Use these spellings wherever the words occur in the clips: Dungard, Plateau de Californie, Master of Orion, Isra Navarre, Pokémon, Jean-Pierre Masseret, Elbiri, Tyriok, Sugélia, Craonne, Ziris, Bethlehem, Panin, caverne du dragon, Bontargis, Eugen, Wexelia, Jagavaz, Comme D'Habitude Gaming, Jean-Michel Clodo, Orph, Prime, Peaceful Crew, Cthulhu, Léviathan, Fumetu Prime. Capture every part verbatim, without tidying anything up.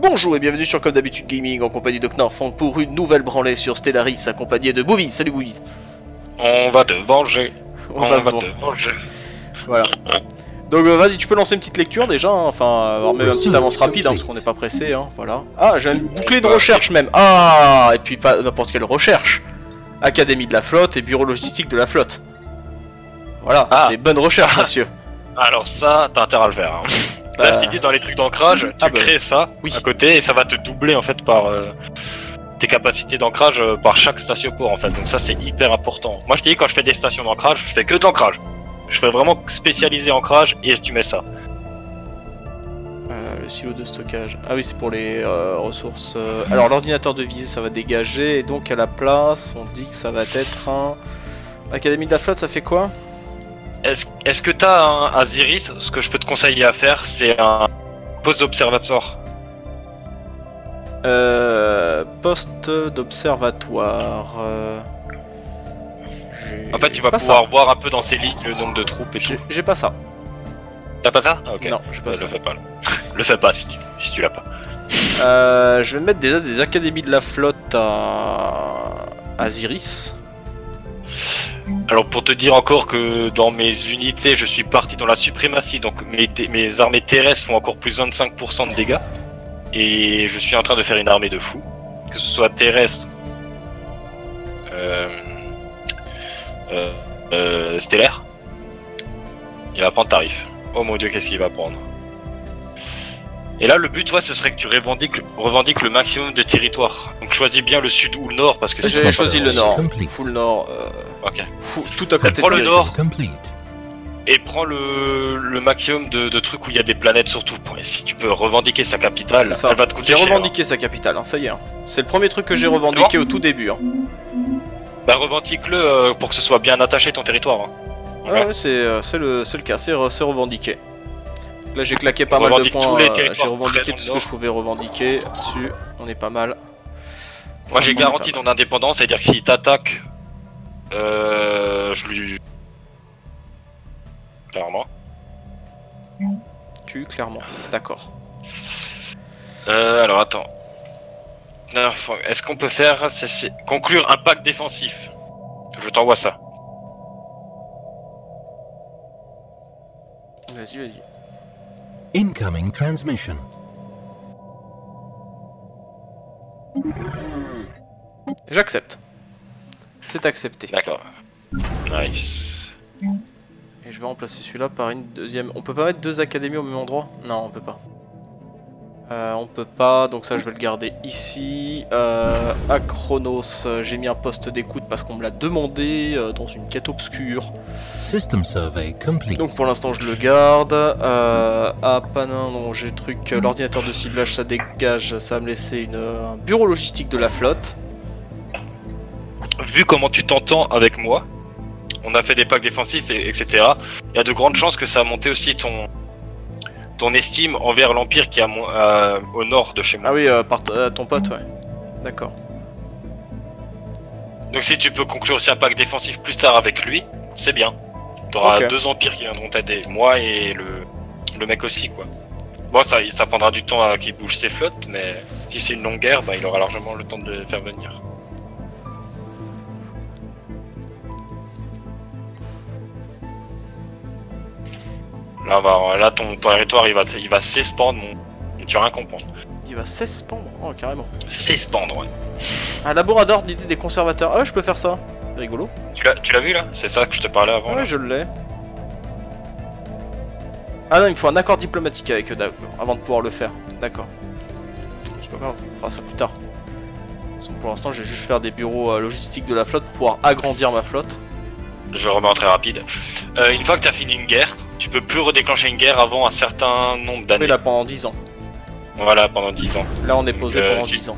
Bonjour et bienvenue sur Comme D'Habitude Gaming en compagnie de Knarfhang pour une nouvelle branlée sur Stellaris accompagnée de Boobies. Salut Boobies. On va te venger. On, On va, va te venger. Voilà. Donc euh, vas-y, tu peux lancer une petite lecture déjà, hein. Enfin euh, oh, même une petite avance rapide hein, parce qu'on n'est pas pressé, hein. Voilà. Ah, j'ai une bouclée de recherche même. Ah, et puis pas n'importe quelle recherche. Académie de la flotte et bureau logistique de la flotte. Voilà, ah. Des bonnes recherches, ah. Monsieur. Alors ça, t'as intérêt à le faire. Hein. Là, je t'ai dit, dans les trucs d'ancrage, tu ah crées bah. ça oui. à côté et ça va te doubler en fait par euh, tes capacités d'ancrage euh, par chaque statioport en fait. Donc ça c'est hyper important. Moi je t'ai dit, quand je fais des stations d'ancrage, je fais que de l'ancrage. Je fais vraiment spécialisé ancrage et tu mets ça. Euh, le silo de stockage. Ah oui, c'est pour les euh, ressources. Euh... Alors l'ordinateur de visée ça va dégager et donc à la place on dit que ça va être un... Académie de la flotte, ça fait quoi? Est-ce est que t'as un à Ziris, ce que je peux te conseiller à faire, c'est un poste d'observatoire. Euh... Poste d'observatoire... Euh... En fait, tu vas pouvoir ça. voir un peu dans ces listes le nombre de troupes et tout. J'ai pas ça. T'as pas ça? Ah, ok. Non, j'ai pas euh, ça. Le fais pas, le fais pas si tu, si tu l'as pas. Euh... Je vais mettre déjà des, des académies de la flotte à... à Ziris. Alors pour te dire encore que dans mes unités je suis parti dans la suprématie, donc mes, mes armées terrestres font encore plus vingt-cinq pour cent de dégâts et je suis en train de faire une armée de fous, que ce soit terrestre, euh, euh, euh, stellaire. Il va prendre tarif. Oh mon dieu, qu'est-ce qu'il va prendre? Et là le but toi ce serait que tu revendiques, revendiques le maximum de territoire. Donc choisis bien le sud ou le nord parce que j'ai choisi le nord. Full nord. Euh... Ok. Full, tout à côté. Prends le nord. Complete. Et prends le, le maximum de, de trucs où il y a des planètes surtout. Et si tu peux revendiquer sa capitale, ça. Elle va te coûter cher. J'ai revendiqué sa capitale, hein, ça y est. Hein. C'est le premier truc que j'ai revendiqué bon au tout début. Hein. Bah revendique-le euh, pour que ce soit bien attaché ton territoire. Hein. Voilà. Ah ouais, c'est le, le cas, c'est revendiqué. Là j'ai claqué pas mal de points, j'ai revendiqué tout ce que je pouvais revendiquer, dessus on est pas mal. Moi j'ai garanti ton indépendance, c'est à dire que s'il t'attaque, euh, je lui... Clairement. Tu, clairement, d'accord. Euh, alors attends. Est-ce qu'on peut faire, c'est conclure un pacte défensif? Je t'envoie ça. Vas-y, vas-y. Incoming transmission. J'accepte. C'est accepté. D'accord. Nice. Et je vais remplacer celui-là par une deuxième. On peut pas mettre deux académies au même endroit? Non, on peut pas. Euh, on peut pas, donc ça je vais le garder ici. Euh, à Chronos, j'ai mis un poste d'écoute parce qu'on me l'a demandé euh, dans une quête obscure. System survey complete. Donc pour l'instant je le garde. Euh, à Panin, non, j'ai truc. L'ordinateur de ciblage ça dégage, ça va me laisser une, un bureau logistique de la flotte. Vu comment tu t'entends avec moi, on a fait des packs défensifs, et, etc. Il y a de grandes chances que ça a monté aussi ton... ton estime envers l'Empire qui est à mon, euh, au nord de chez moi. Ah oui, euh, par euh, ton pote, ouais. D'accord. Donc si tu peux conclure aussi un pack défensif plus tard avec lui, c'est bien. T'auras okay. deux empires qui viendront t'aider, moi et le, le mec aussi, quoi. Bon, ça, ça prendra du temps à qu'il bouge ses flottes, mais si c'est une longue guerre, bah, il aura largement le temps de les faire venir. Là, bah, là ton territoire il va, il va s'expandre, mon... tu vas rien comprendre. Il va s'expandre, oh carrément. S'expandre, ouais. Un laboratoire d'idées des conservateurs. Ah ouais, je peux faire ça. Rigolo. Tu l'as vu là? C'est ça que je te parlais avant. Ouais, là. Je l'ai. Ah non, il me faut un accord diplomatique avec eux avant de pouvoir le faire. D'accord. C'est pas grave, on fera ça plus tard. Parce que pour l'instant, j'ai juste faire des bureaux logistiques de la flotte pour pouvoir agrandir ma flotte. Je remets en très rapide. Euh, une fois que t'as fini une guerre, tu peux plus redéclencher une guerre avant un certain nombre d'années. Mais là pendant dix ans. Voilà, pendant dix ans. Là on est posé donc, pendant euh, si, dix ans.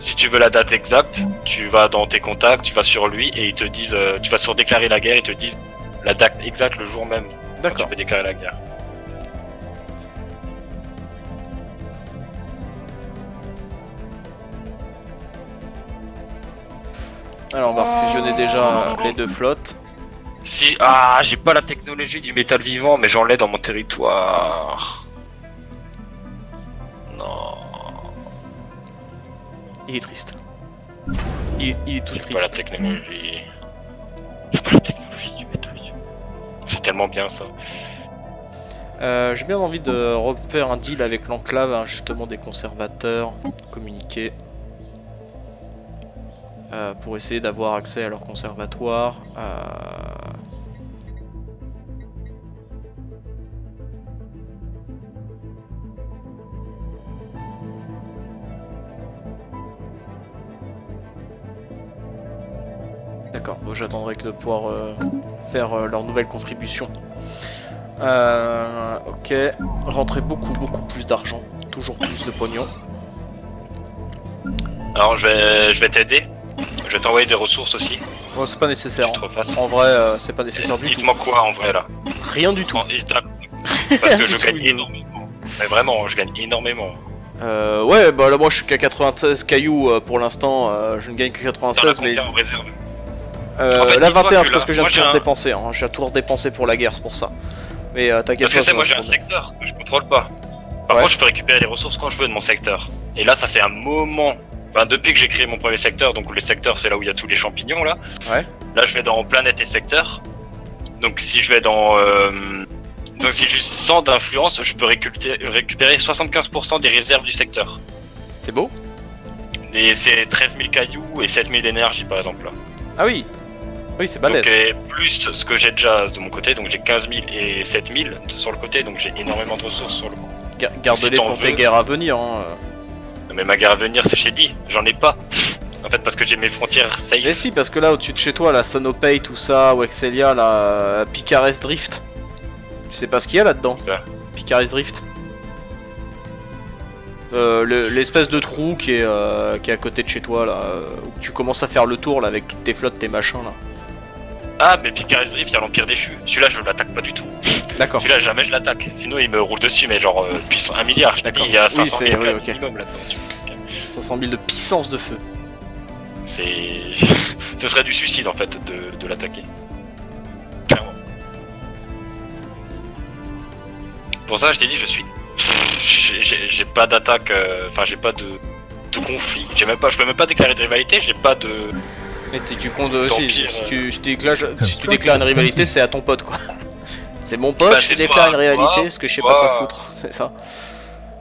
Si tu veux la date exacte, tu vas dans tes contacts, tu vas sur lui et ils te disent, euh, tu vas sur déclarer la guerre, ils te disent la date exacte le jour même. D'accord. Tu peux déclarer la guerre. Alors on va fusionner déjà les deux flottes. Si, ah, j'ai pas la technologie du métal vivant, mais j'en ai dans mon territoire. Non. Il est triste. Il, il est tout triste. C'est pas la technologie. C'est pas la technologie du métal. C'est tellement bien ça. Euh, J'ai bien envie de refaire un deal avec l'enclave, hein, justement des conservateurs, communiquer. Euh, pour essayer d'avoir accès à leur conservatoire. Euh... D'accord, bon, j'attendrai que de pouvoir euh, faire euh, leur nouvelle contribution. Euh, ok, rentrer beaucoup, beaucoup plus d'argent, toujours plus de pognon. Alors je vais, je vais t'aider, je vais t'envoyer des ressources aussi. Bon, c'est pas nécessaire, hein. En vrai, euh, c'est pas nécessaire du tout. Il te manque quoi en vrai là? Rien du tout. Non, parce que je gagne tout, énormément. Mais vraiment, je gagne énormément. Euh, ouais, bah là moi je suis qu'à quatre-vingt-seize cailloux euh, pour l'instant, euh, je ne gagne que quatre-vingt-seize, mais... En réserve. Euh, en fait, la vingt et un, c'est parce que j'ai tout redépensé, hein. J'ai tout redépensé pour la guerre, c'est pour ça. Mais euh, t'inquiète pas. Parce que moi j'ai un secteur que je contrôle pas. Par ouais. contre, je peux récupérer les ressources quand je veux de mon secteur. Et là, ça fait un moment. Enfin, depuis que j'ai créé mon premier secteur, donc les secteurs, c'est là où il y a tous les champignons là. Ouais. Là, je vais dans planète et secteur. Donc, si je vais dans. Euh... Donc, si j'ai cent d'influence, je peux récupérer soixante-quinze pour cent des réserves du secteur. C'est beau. Et c'est treize mille cailloux et sept mille d'énergie par exemple là. Ah oui! Oui, c'est balèze. Donc, et plus ce que j'ai déjà de mon côté, donc j'ai quinze mille et sept mille sur le côté, donc j'ai énormément de ressources sur le coup. Garde-les pour tes guerres à venir. Hein. Non, mais ma guerre à venir, c'est chez D, j'en ai pas. En fait, parce que j'ai mes frontières safe. Mais si, parce que là, au-dessus de chez toi, la Sanopei, tout ça, Wexelia, la Picard's Rift. Tu sais pas ce qu'il y a là-dedans. Picard's Rift. Euh, l'espèce de trou qui est, euh, qui est à côté de chez toi, là, où tu commences à faire le tour là avec toutes tes flottes, tes machins là. Ah, mais Picard's Rift, il y a l'Empire déchu. Celui-là, je l'attaque pas du tout. D'accord. Celui-là, jamais je l'attaque. Sinon, il me roule dessus, mais genre, euh, puissance un milliard. D'accord. Il y a cinq cent mille oui, oui, okay. minimum là-dedans. cinq cent mille de puissance de feu. C'est. Ce serait du suicide en fait de, de l'attaquer. Clairement. Pour ça, je t'ai dit, je suis. J'ai pas d'attaque. Enfin, euh, j'ai pas de, de conflit. J'ai même pas. Je peux même pas déclarer de rivalité. J'ai pas de. Mais tu comptes aussi, si, si, tu, si, tu déclares, si tu déclares une rivalité, c'est à ton pote quoi. C'est mon pote, bah, je déclare une rivalité parce que je sais soit... pas quoi foutre, c'est ça.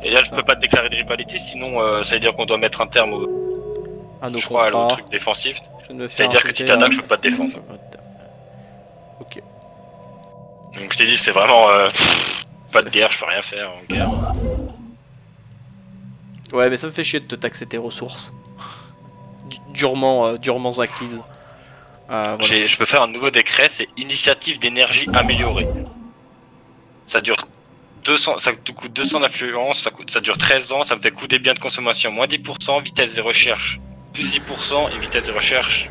Et là, je ça. peux pas te déclarer de rivalité, sinon euh, ça veut dire qu'on doit mettre un terme au, à nos je crois, à truc défensif. Ça veut dire que si t'attaques, un... je peux pas te défendre. Ok. Donc je t'ai dit, c'est vraiment euh, pas de guerre, je peux rien faire en guerre. Ouais, mais ça me fait chier de te taxer tes ressources. Durement, euh, durement acquise. Euh, voilà. Je peux faire un nouveau décret, c'est initiative d'énergie améliorée. Ça dure deux cents, ça coûte deux cents d'influence, ça, ça dure treize ans, ça me fait coût des biens de consommation moins dix pour cent, vitesse des recherches plus dix pour cent et vitesse des recherches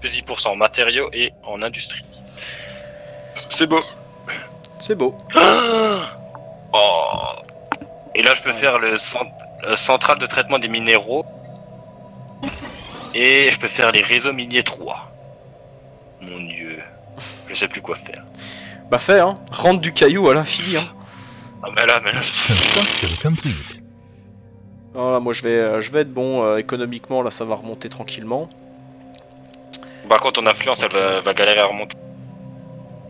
plus dix pour cent en matériaux et en industrie. C'est beau. C'est beau. Ah oh. Et là je peux faire le cent, euh, centrale de traitement des minéraux. Et je peux faire les réseaux miniers trois. Mon dieu. Je sais plus quoi faire. Bah fais hein. Rentre du caillou à l'infini hein. Ah mais là, mais là. Non là moi je vais je vais être bon euh, économiquement là ça va remonter tranquillement. Par contre ton influence elle va, va galérer à remonter.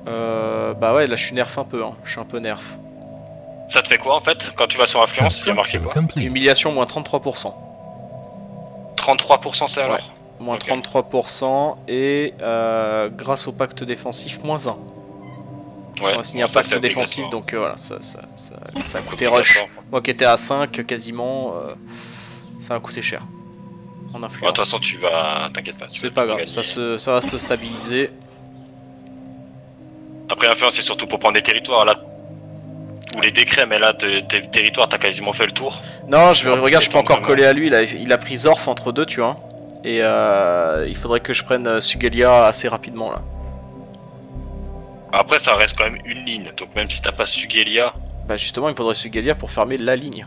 Euh, bah ouais là je suis nerf un peu hein. Je suis un peu nerf. Ça te fait quoi en fait quand tu vas sur influence? Il y a marqué quoi? Humiliation moins trente-trois pour cent. trente-trois pour cent c'est alors ouais. Moins okay. trente-trois pour cent et euh, grâce au pacte défensif, moins un. Ouais. On a signé un pacte défensif donc euh, voilà, ça, ça, ça, ça a coûté rush. Moi qui étais à cinq quasiment, euh, ça a coûté cher. En influence. De bah, toute façon, tu vas. T'inquiète pas. C'est pas grave, ça, se, ça va se stabiliser. Après, l'influence c'est surtout pour prendre des territoires là. Ou les décrets, mais là, tes territoires, t'as quasiment fait le tour. Non, je vais, regarde, je peux encore coller à lui. Il a, il a pris Orph entre deux, tu vois. Et euh, il faudrait que je prenne Sugélia assez rapidement, là. Après, ça reste quand même une ligne. Donc, même si t'as pas Sugélia. Bah, justement, il me faudrait Sugélia pour fermer la ligne.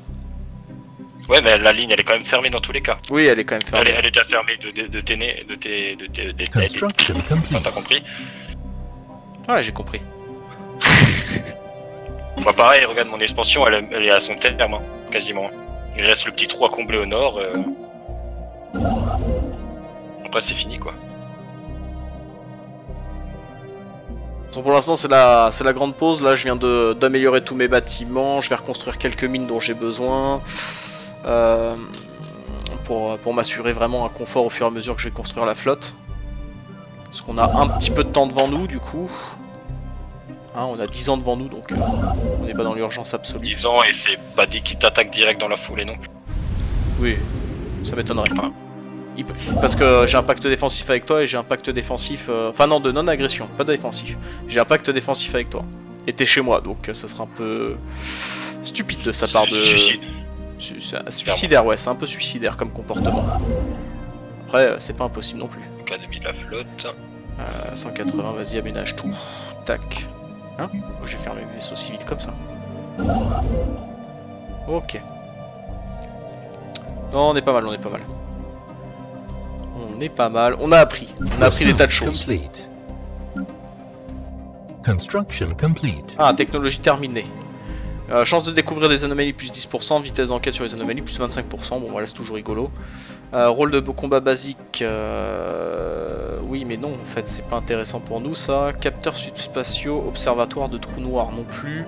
Ouais, mais la ligne, elle est quand même fermée dans tous les cas. Oui, elle est quand même fermée. Elle est, elle est déjà fermée de, de, de tes nez. De tes. De tes. De tes. Enfin, t'as compris. Ouais, j'ai compris. Bah pareil, regarde mon expansion, elle, elle est à son terme, hein, quasiment. Il reste le petit trou à combler au nord. Euh... Après c'est fini quoi. Donc pour l'instant c'est la, c'est la grande pause, là je viens d'améliorer tous mes bâtiments, je vais reconstruire quelques mines dont j'ai besoin euh, pour, pour m'assurer vraiment un confort au fur et à mesure que je vais construire la flotte. Parce qu'on a un petit peu de temps devant nous du coup. Hein, on a dix ans devant nous donc euh, on n'est pas dans l'urgence absolue. dix ans et c'est pas dit qu'ils t'attaquent direct dans la foulée non plus. Oui, ça m'étonnerait pas. Parce que j'ai un pacte défensif avec toi et j'ai un pacte défensif... Euh... Enfin non, de non-agression, pas de défensif. J'ai un pacte défensif avec toi. Et t'es chez moi, donc ça sera un peu... stupide de sa part de... Suicide. Suicidaire, ouais, c'est un peu suicidaire comme comportement. Après, c'est pas impossible non plus. Académie de la flotte. Euh, cent quatre-vingts, vas-y, aménage tout. Tac. Hein ? Oh, j'ai fermé mes vaisseaux civils comme ça. Ok. Non, on est pas mal, on est pas mal. On est pas mal. On a appris. On a appris des tas de choses. Construction complete. Ah, technologie terminée. Euh, chance de découvrir des anomalies plus dix pour cent. Vitesse d'enquête sur les anomalies plus vingt-cinq pour cent. Bon, voilà, c'est toujours rigolo. Euh, rôle de combat basique. Euh... Oui, mais non, en fait, c'est pas intéressant pour nous ça. Capteurs subspatiaux, observatoire de trous noirs non plus.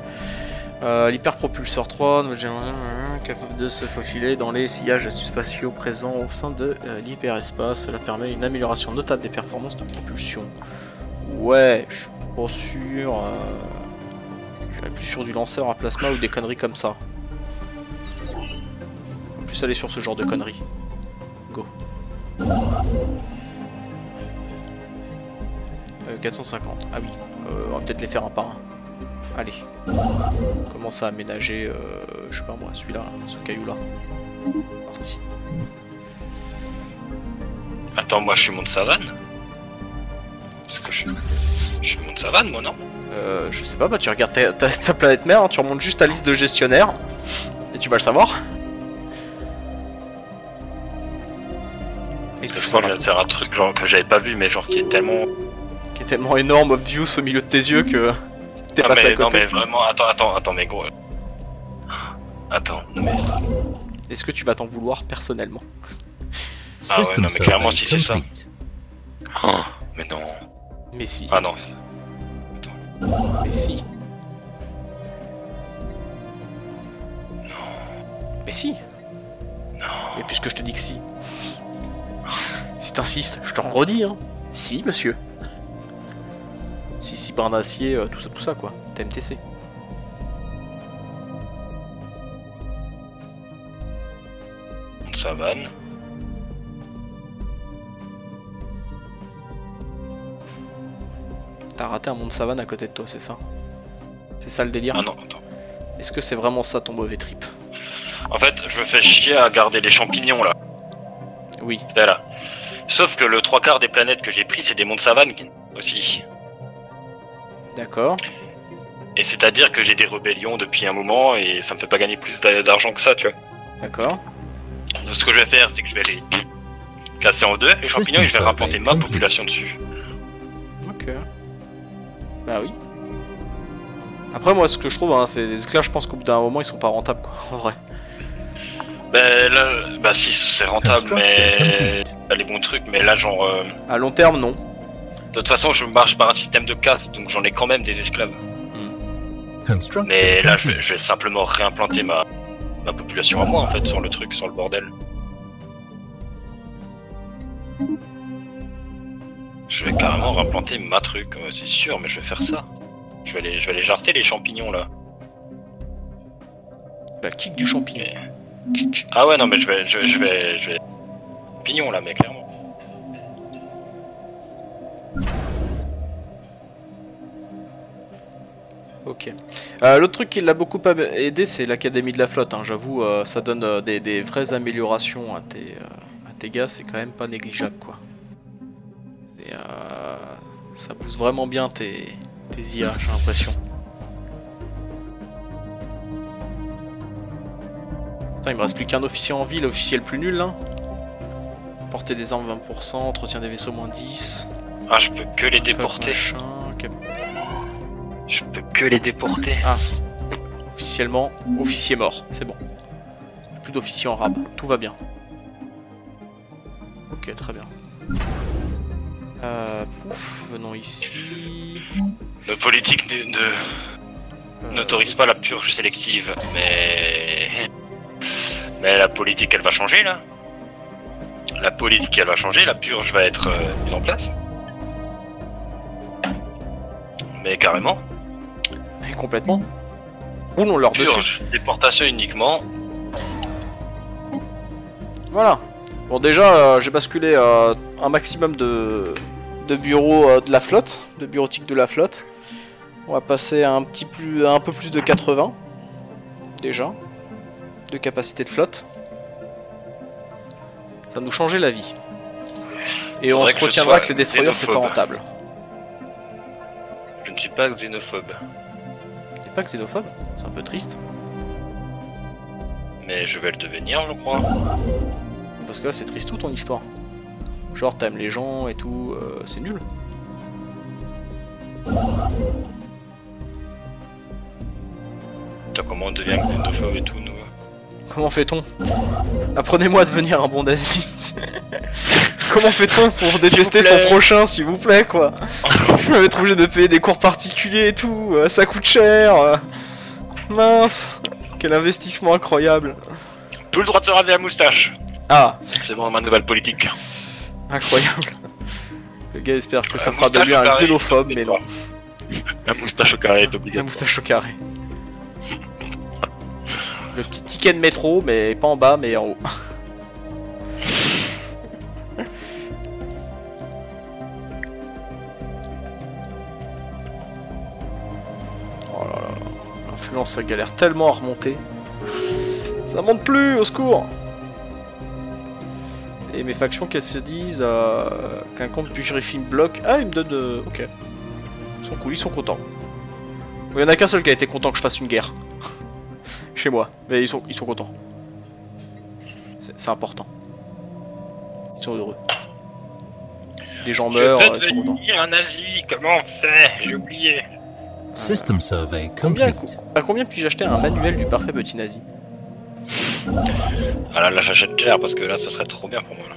Euh, L'hyperpropulseur trois, nous capable de se faufiler dans les sillages spatiaux présents au sein de euh, l'hyperespace. Cela permet une amélioration notable des performances de propulsion. Ouais, je suis pas sûr. Euh... J'irais plus sur du lanceur à plasma ou des conneries comme ça. En plus, aller sur ce genre de conneries. Go. Euh, quatre cent cinquante. Ah oui, euh, on va peut-être les faire un par un. Allez, on commence à aménager, euh, je sais pas moi, celui-là, ce caillou-là. Parti. Attends, moi je suis monde savane. Parce que je, je suis monde savane, moi non euh, Je sais pas, bah tu regardes ta, ta, ta planète mère, hein, tu remontes juste ta liste de gestionnaires, et tu vas le savoir. Et tout ça. Je viens de faire un truc genre que j'avais pas vu, mais genre qui est tellement. Qui est tellement énorme, obvious au milieu de tes yeux que. T'es ah passé mais, à côté. Non mais vraiment, attends, attends, attends, mais gros. Attends, mais... Est-ce que tu vas t'en vouloir personnellement? Ah ouais, non mais clairement si c'est ça. Oh, mais non. Mais si. Ah non. Attends. Mais si. Non. Mais si. Non. Mais puisque je te dis que si. Si t'insistes, je t'en redis, hein. Si, monsieur. Si, si, par un acier, euh, tout ça, tout ça, quoi. T M T C. Savane. T'as raté un monde savane à côté de toi, c'est ça? C'est ça le délire? Ah non, attends. Est-ce que c'est vraiment ça ton mauvais trip? En fait, je me fais chier à garder les champignons, là. Oui. C'était là. Sauf que le trois quarts des planètes que j'ai pris, c'est des mondes savanes aussi. D'accord. Et c'est-à-dire que j'ai des rébellions depuis un moment et ça me fait pas gagner plus d'argent que ça, tu vois. D'accord. Donc ce que je vais faire, c'est que je vais les casser en deux, les champignons, et je vais rapporter ma population dessus. Ok. Bah oui. Après, moi, ce que je trouve, hein, c'est des esclaves, je pense qu'au bout d'un moment, ils sont pas rentables, quoi, en vrai. Bah là, bah si, c'est rentable, mais... Bah, les bons trucs, mais là, genre... Euh... À long terme, non. De toute façon, je marche par un système de casse, donc j'en ai quand même des esclaves. Mm. Mais là, je vais, je vais simplement réimplanter ma, ma population à moi, en fait, sur le truc, sur le bordel. Je vais carrément réimplanter ma truc, c'est sûr, mais je vais faire ça. Je vais les, je vais les jarter, les champignons, là. Bah, kick du champignon. Kick. Ah ouais, non, mais je vais... Je, je vais... Je vais... Champignon, là, mais clairement. Ok. Euh, L'autre truc qui l'a beaucoup aidé, c'est l'académie de la flotte. Hein. J'avoue, euh, ça donne euh, des, des vraies améliorations à tes, euh, à tes gars. C'est quand même pas négligeable, quoi. Et, euh, ça pousse vraiment bien tes, tes I A, j'ai l'impression. Attends, il me reste plus qu'un officier en vie, l'officier le plus nul, là. Portée des armes vingt pour cent, entretien des vaisseaux moins dix. Ah, je peux que les déporter. Je peux que les déporter. Ah, officiellement, officier mort, c'est bon. Plus d'officier en rab, tout va bien. Ok, très bien. Euh, pouf, venons ici. Le politique ne, ne... Euh... n'autorise pas la purge sélective, mais... Mais la politique, elle va changer, là. La politique, elle va changer, la purge va être euh, mise en place. Mais carrément. Mais complètement. Roulons leur purge, dessus. Déportation uniquement. Voilà. Bon, déjà, euh, j'ai basculé euh, un maximum de, de bureaux euh, de la flotte, de bureautique de la flotte. On va passer à un, petit plus, à un peu plus de quatre-vingts, déjà, de capacité de flotte. Ça nous changeait la vie. Et on se retiendra que les destroyers, c'est pas rentable. Je ne suis pas xénophobe. Tu n'es pas xénophobe? C'est un peu triste. Mais je vais le devenir, je crois. Parce que là, c'est triste tout ton histoire. Genre, t'aimes les gens et tout, euh, c'est nul. Putain, comment on devient xénophobe et tout, nous? Comment fait-on? Apprenez-moi à devenir un bon naziste. Comment fait-on pour détester son prochain, s'il vous plaît, quoi? Je vais être obligé de payer des cours particuliers et tout, euh, ça coûte cher. Euh... Mince, quel investissement incroyable. Tout le droit de se raser la moustache. Ah, c'est bon, ma nouvelle politique. Incroyable. Le gars espère que la ça fera de lui un xénophobe, mais non. La moustache au carré est obligatoire. La moustache au carré. Le petit ticket de métro, mais pas en bas, mais en haut. Oh là là, l'influence, ça galère tellement à remonter. Ça monte plus, au secours. Et mes factions, qu'elles se disent euh, qu'un compte purifie me bloque. Ah, ils me donnent... Euh, ok. Ils sont cool, ils sont contents. Il y en a qu'un seul qui a été content que je fasse une guerre. Chez moi, mais ils sont, ils sont contents. C'est important. Ils sont heureux. Des gens meurent, ils sont contents. Je veux devenir un nazi, comment on fait? J'ai oublié. System survey complete. À combien puis-je acheter un manuel du parfait petit nazi? Ah là, là j'achète cher parce que là, ça serait trop bien pour moi. Là.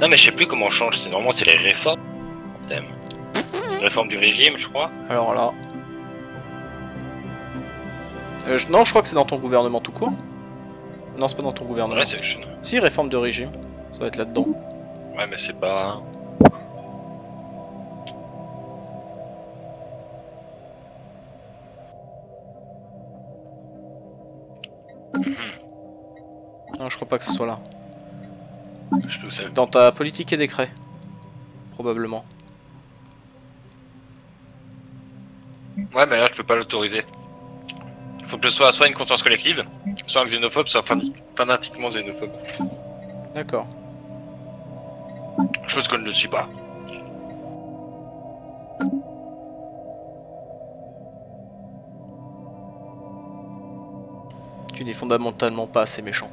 Non mais je sais plus comment on change, c'est normalement c'est les réformes. Réforme du régime, je crois. Alors là... Euh, je... Non, je crois que c'est dans ton gouvernement tout court. Non, c'est pas dans ton gouvernement. Ouais, si, réforme de régime. Ça doit être là-dedans. Ouais, mais c'est pas... Non, je crois pas que ce soit là. C'est dans ta politique et décret. Probablement. Ouais, mais là, je peux pas l'autoriser. Faut que je sois soit une conscience collective, soit un xénophobe, soit fanatiquement xénophobe. D'accord. Chose que je ne suis pas. Tu n'es fondamentalement pas assez méchant.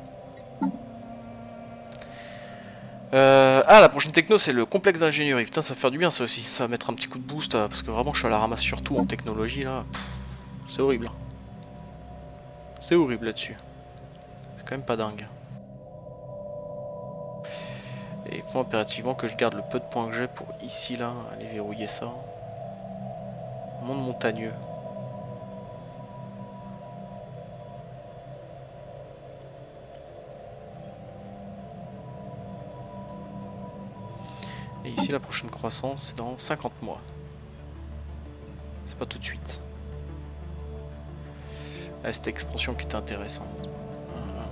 Euh, ah, la prochaine techno, c'est le complexe d'ingénierie. Putain, ça va faire du bien, ça aussi. Ça va mettre un petit coup de boost, parce que vraiment, je suis à la ramasse surtout en technologie, là. C'est horrible. C'est horrible là-dessus. C'est quand même pas dingue. Et il faut impérativement que je garde le peu de points que j'ai pour ici, là, aller verrouiller ça. Monde montagneux. Et ici, la prochaine croissance, c'est dans cinquante mois. C'est pas tout de suite. Ah, cette expansion qui était intéressante.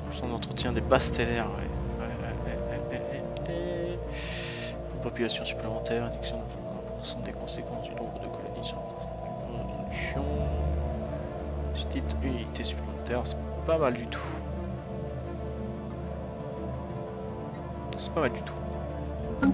On s'en entretient des bases stellaires. Ouais. Ouais, ouais, ouais, ouais, ouais. Une population supplémentaire, addiction de vingt pour cent des conséquences du nombre de colonies sur le titre unité supplémentaire, c'est pas mal du tout. C'est pas mal du tout.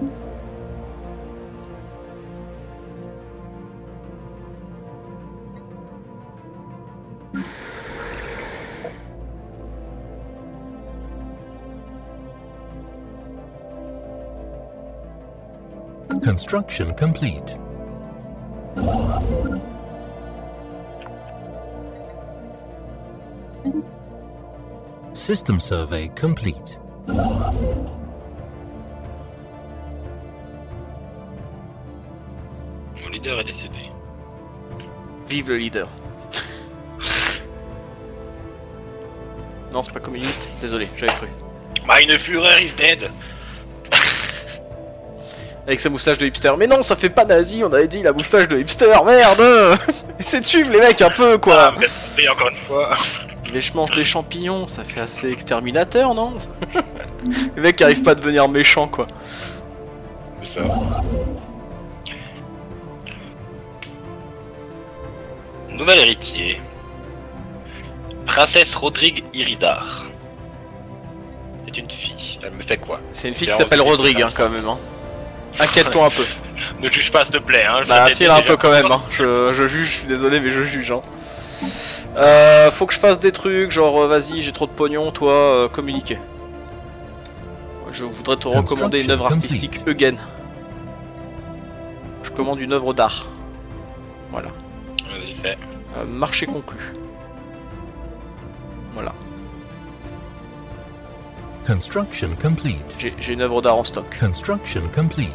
Construction complete. System survey complete. Mon leader est décédé. Vive le leader. Non, c'est pas communiste, désolé, j'avais cru. Meine Führer is dead. Avec sa moustache de hipster. Mais non, ça fait pas nazi, on avait dit la moustache de hipster, merde. Essayez de suivre les mecs un peu, quoi. Ah, mais encore une fois. Mais je mange des champignons, ça fait assez exterminateur, non? Les mecs arrivent pas à devenir méchants, quoi. C'est ça. Nouvel héritier. Princesse Rodrigue Iridar. C'est une fille. Elle me fait quoi? C'est une fille qui s'appelle Rodrigue, hein, quand même, hein. Inquiète-toi un peu. Ne juge pas, s'il te plaît. Hein. Bah si, là un peu quand même. Hein. Je, je juge, je suis désolé, mais je juge. Hein. Euh, faut que je fasse des trucs, genre vas-y, j'ai trop de pognon, toi, euh, communiquer. Je voudrais te recommander une œuvre artistique, Eugen. Je commande une œuvre d'art. Voilà. Vas-y, fais. Euh, marché conclu. Voilà. Construction complete. J'ai une œuvre d'art en stock. Construction complete.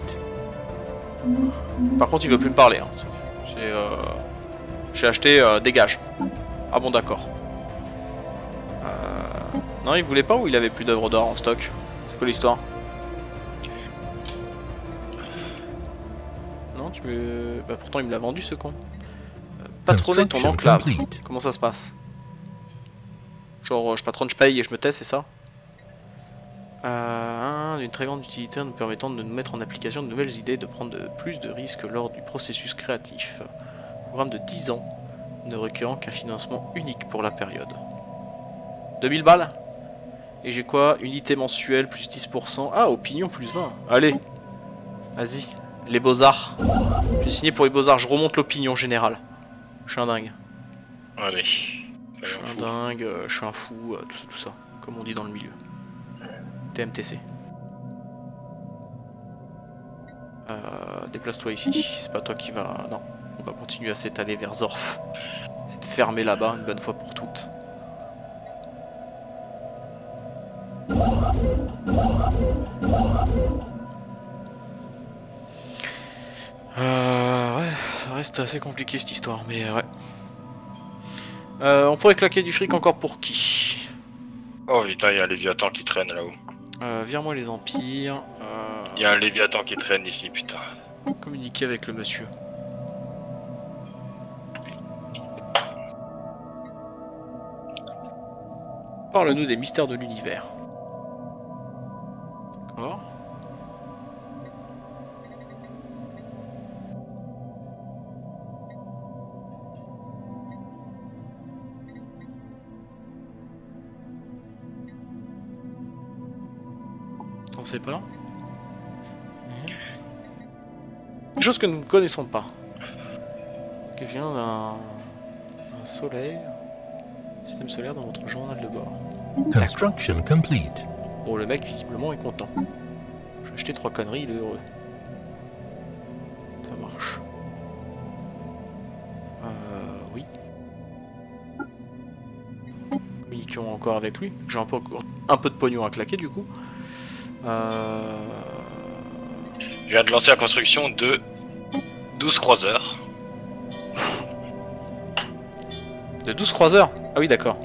Par contre, il veut plus me parler. Hein. C'est euh... j'ai acheté euh, dégage. Ah bon, d'accord. Euh... Non, il voulait pas ou il avait plus d'œuvre d'art en stock. C'est quoi l'histoire? Non, tu me. Bah pourtant, il me l'a vendu ce con. Euh, patronner ton enclave. Comment ça se passe? Genre, je patronne, je paye et je me tais, c'est ça? Euh, d'une très grande utilité en nous permettant de nous mettre en application de nouvelles idées, de prendre de, plus de risques lors du processus créatif. Programme de dix ans, ne requérant qu'un financement unique pour la période. deux mille balles. Et j'ai quoi? Unité mensuelle plus dix pour cent. Ah, opinion plus vingt. Allez, vas-y, les beaux-arts. J'ai signé pour les beaux-arts, je remonte l'opinion générale. Je suis un dingue. Allez. Je suis un dingue, je suis un fou, tout ça, tout ça. Comme on dit dans le milieu. T M T C. Euh, Déplace-toi ici, c'est pas toi qui va... Non, on va continuer à s'étaler vers Orph. C'est de fermer là-bas une bonne fois pour toutes. Euh, ouais, ça reste assez compliqué cette histoire, mais ouais. Euh, on pourrait claquer du fric encore pour qui? Oh putain, il y a un Léviathan qui traîne là-haut. Euh, vire-moi les empires. Il euh... y a un Léviathan qui traîne ici, putain. Communiquer avec le monsieur. Parle-nous des mystères de l'univers. D'accord. T'en sais pas? Quelque chose que nous ne connaissons pas. Qui vient d'un soleil, système solaire dans votre journal de bord. Construction complete. Bon, le mec visiblement est content. J'ai acheté trois conneries, il est heureux. Ça marche. Euh, oui. Communiquons encore avec lui. J'ai un peu, un peu de pognon à claquer du coup. Euh... Je viens de lancer la construction de douze croiseurs. De douze croiseurs? Ah oui, d'accord.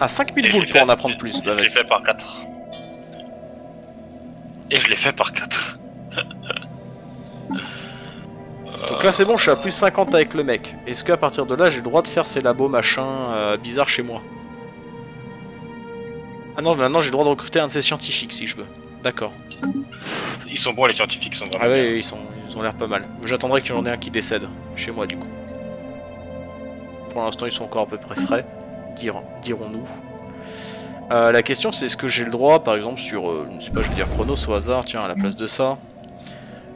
Ah, cinq mille boules pour fait, en apprendre plus. Bah, je l'ai fait par quatre. Et je l'ai fait par quatre. Donc là, c'est bon, je suis à plus cinquante avec le mec. Est-ce qu'à partir de là, j'ai le droit de faire ces labos machin euh, bizarres chez moi? Ah non, maintenant j'ai le droit de recruter un de ces scientifiques si je veux. D'accord. Ils sont bons, les scientifiques sont vraiment. Ah oui, ils, sont, ils ont l'air pas mal. J'attendrai qu'il y en ait un qui décède chez moi du coup. Pour l'instant, ils sont encore à peu près frais, dirons-nous. Euh, la question c'est est-ce que j'ai le droit, par exemple, sur, euh, je ne sais pas, je vais dire Chronos au hasard, tiens, à la place de ça.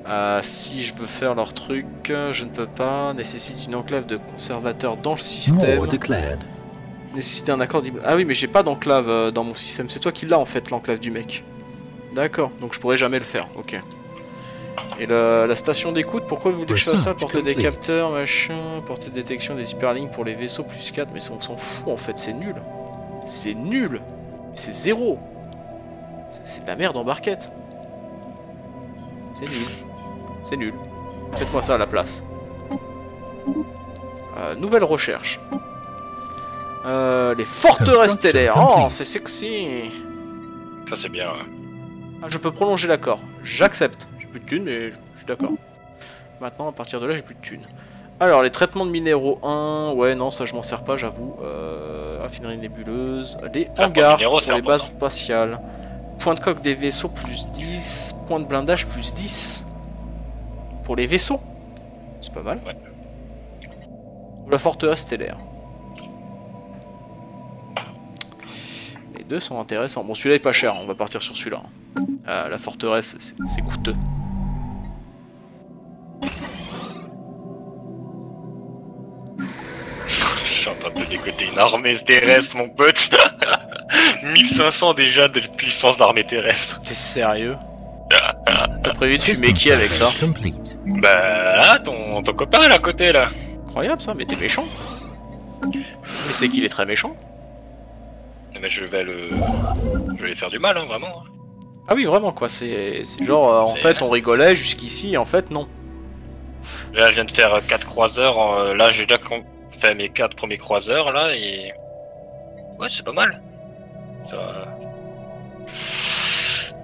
Euh, si je veux faire leur truc, je ne peux pas. Nécessite une enclave de conservateurs dans le système. More declared. Nécessiter un accord... Ah oui, mais j'ai pas d'enclave dans mon système. C'est toi qui l'as, en fait, l'enclave du mec. D'accord, donc je pourrais jamais le faire. Ok. Et le, la station d'écoute, pourquoi vous voulez que je fasse ça? Porter des capteurs, machin... Porter détection des hyperlignes pour les vaisseaux, plus quatre... Mais on s'en fout, en fait, c'est nul. C'est nul. C'est zéro. C'est de la merde en barquette. C'est nul. C'est nul. Faites-moi ça à la place. Euh, nouvelle recherche. Euh, les forteresses stellaires. Oh, c'est sexy. Ça, c'est bien. Ouais. Ah, je peux prolonger l'accord. J'accepte. J'ai plus de thunes, mais je suis d'accord. Maintenant, à partir de là, j'ai plus de thunes. Alors, les traitements de minéraux un. Ouais, non, ça, je m'en sers pas, j'avoue. Euh, affinerie nébuleuse. Les hangars pour les important. bases spatiales. Point de coque des vaisseaux plus dix. Point de blindage plus dix. Pour les vaisseaux. C'est pas mal. Ouais. La forteresse stellaire. Les deux sont intéressants. Bon, celui-là est pas cher, on va partir sur celui-là. Euh, la forteresse, c'est coûteux. Je suis en train de décoter une armée terrestre, mon pote. mille cinq cents déjà de puissance d'armée terrestre. T'es sérieux? T'as prévu de fumer qui avec ça? Bah là, ton, ton copain là à côté là. Incroyable ça, mais t'es méchant. Mais c'est qu'il est très méchant. Mais je vais le... Je vais lui faire du mal, hein, vraiment. Ah oui, vraiment quoi, c'est genre euh, en fait on rigolait jusqu'ici, en fait non. Là je viens de faire quatre croiseurs, euh, là j'ai déjà fait mes quatre premiers croiseurs là et... Ouais c'est pas mal. Ça...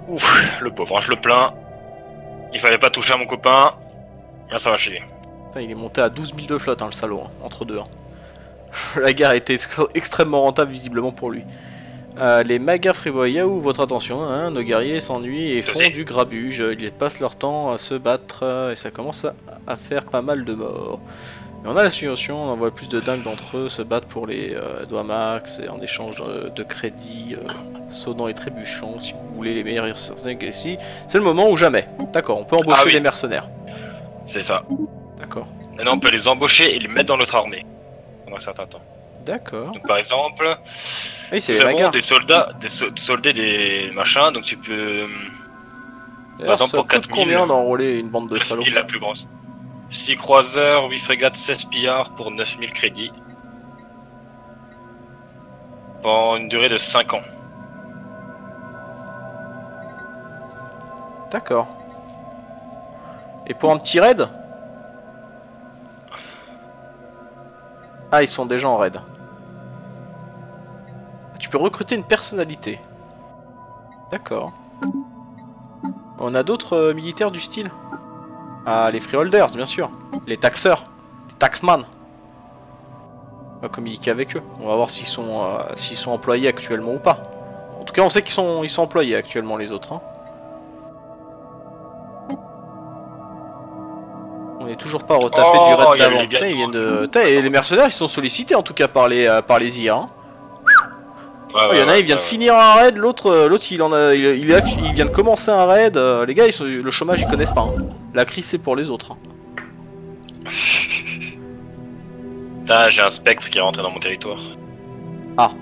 Ouf, le pauvre, hein, je le plains. Il fallait pas toucher à mon copain. Là ça va chier. Putain, il est monté à douze mille de flotte, hein, le salaud, hein, entre deux. Hein. La guerre était ex extrêmement rentable, visiblement, pour lui. Euh, les magas friboya ou votre attention, hein, nos guerriers s'ennuient et font du grabuge. Ils passent leur temps à se battre euh, et ça commence à, à faire pas mal de morts. Mais on a la situation, on envoie plus de dingues d'entre eux se battre pour les euh, doigts max et en échange euh, de crédits euh, sonnants et trébuchants. Si vous voulez les meilleurs mercenaires ici, c'est le moment ou jamais. D'accord, on peut embaucher ah, oui. des mercenaires. C'est ça. D'accord. Maintenant, on peut les embaucher et les mettre dans notre armée pendant un certain temps. D'accord. Donc, par exemple, oui, c'est des soldats, des so soldats, des machins, donc tu peux. Par exemple, pour quatre mille, combien d'enrôler une bande de salauds? La plus grosse. six croiseurs, huit frégates, seize pillards pour neuf mille crédits. Pendant une durée de cinq ans. D'accord. Et pour un petit raid? Ah, ils sont déjà en raid. Tu peux recruter une personnalité. D'accord. On a d'autres euh, militaires du style. Ah, les freeholders, bien sûr. Les taxeurs. Les taxman. On va communiquer avec eux. On va voir s'ils sont, euh, s'ils sont employés actuellement ou pas. En tout cas, on sait qu'ils sont, ils sont employés actuellement, les autres. Hein. On est toujours pas retapé oh, du raid d'avant. Ils viennent de. Tain, et les mercenaires ils sont sollicités en tout cas par les euh, par les I A. Hein. Ouais, oh, il y en a ouais, un il vient ouais. de finir un raid, l'autre l'autre il en a il, il, a, il vient de commencer un raid. Euh, les gars ils sont, le chômage ils connaissent pas. Hein. La crise c'est pour les autres. Putain, j'ai un spectre qui est rentré dans mon territoire. Ah.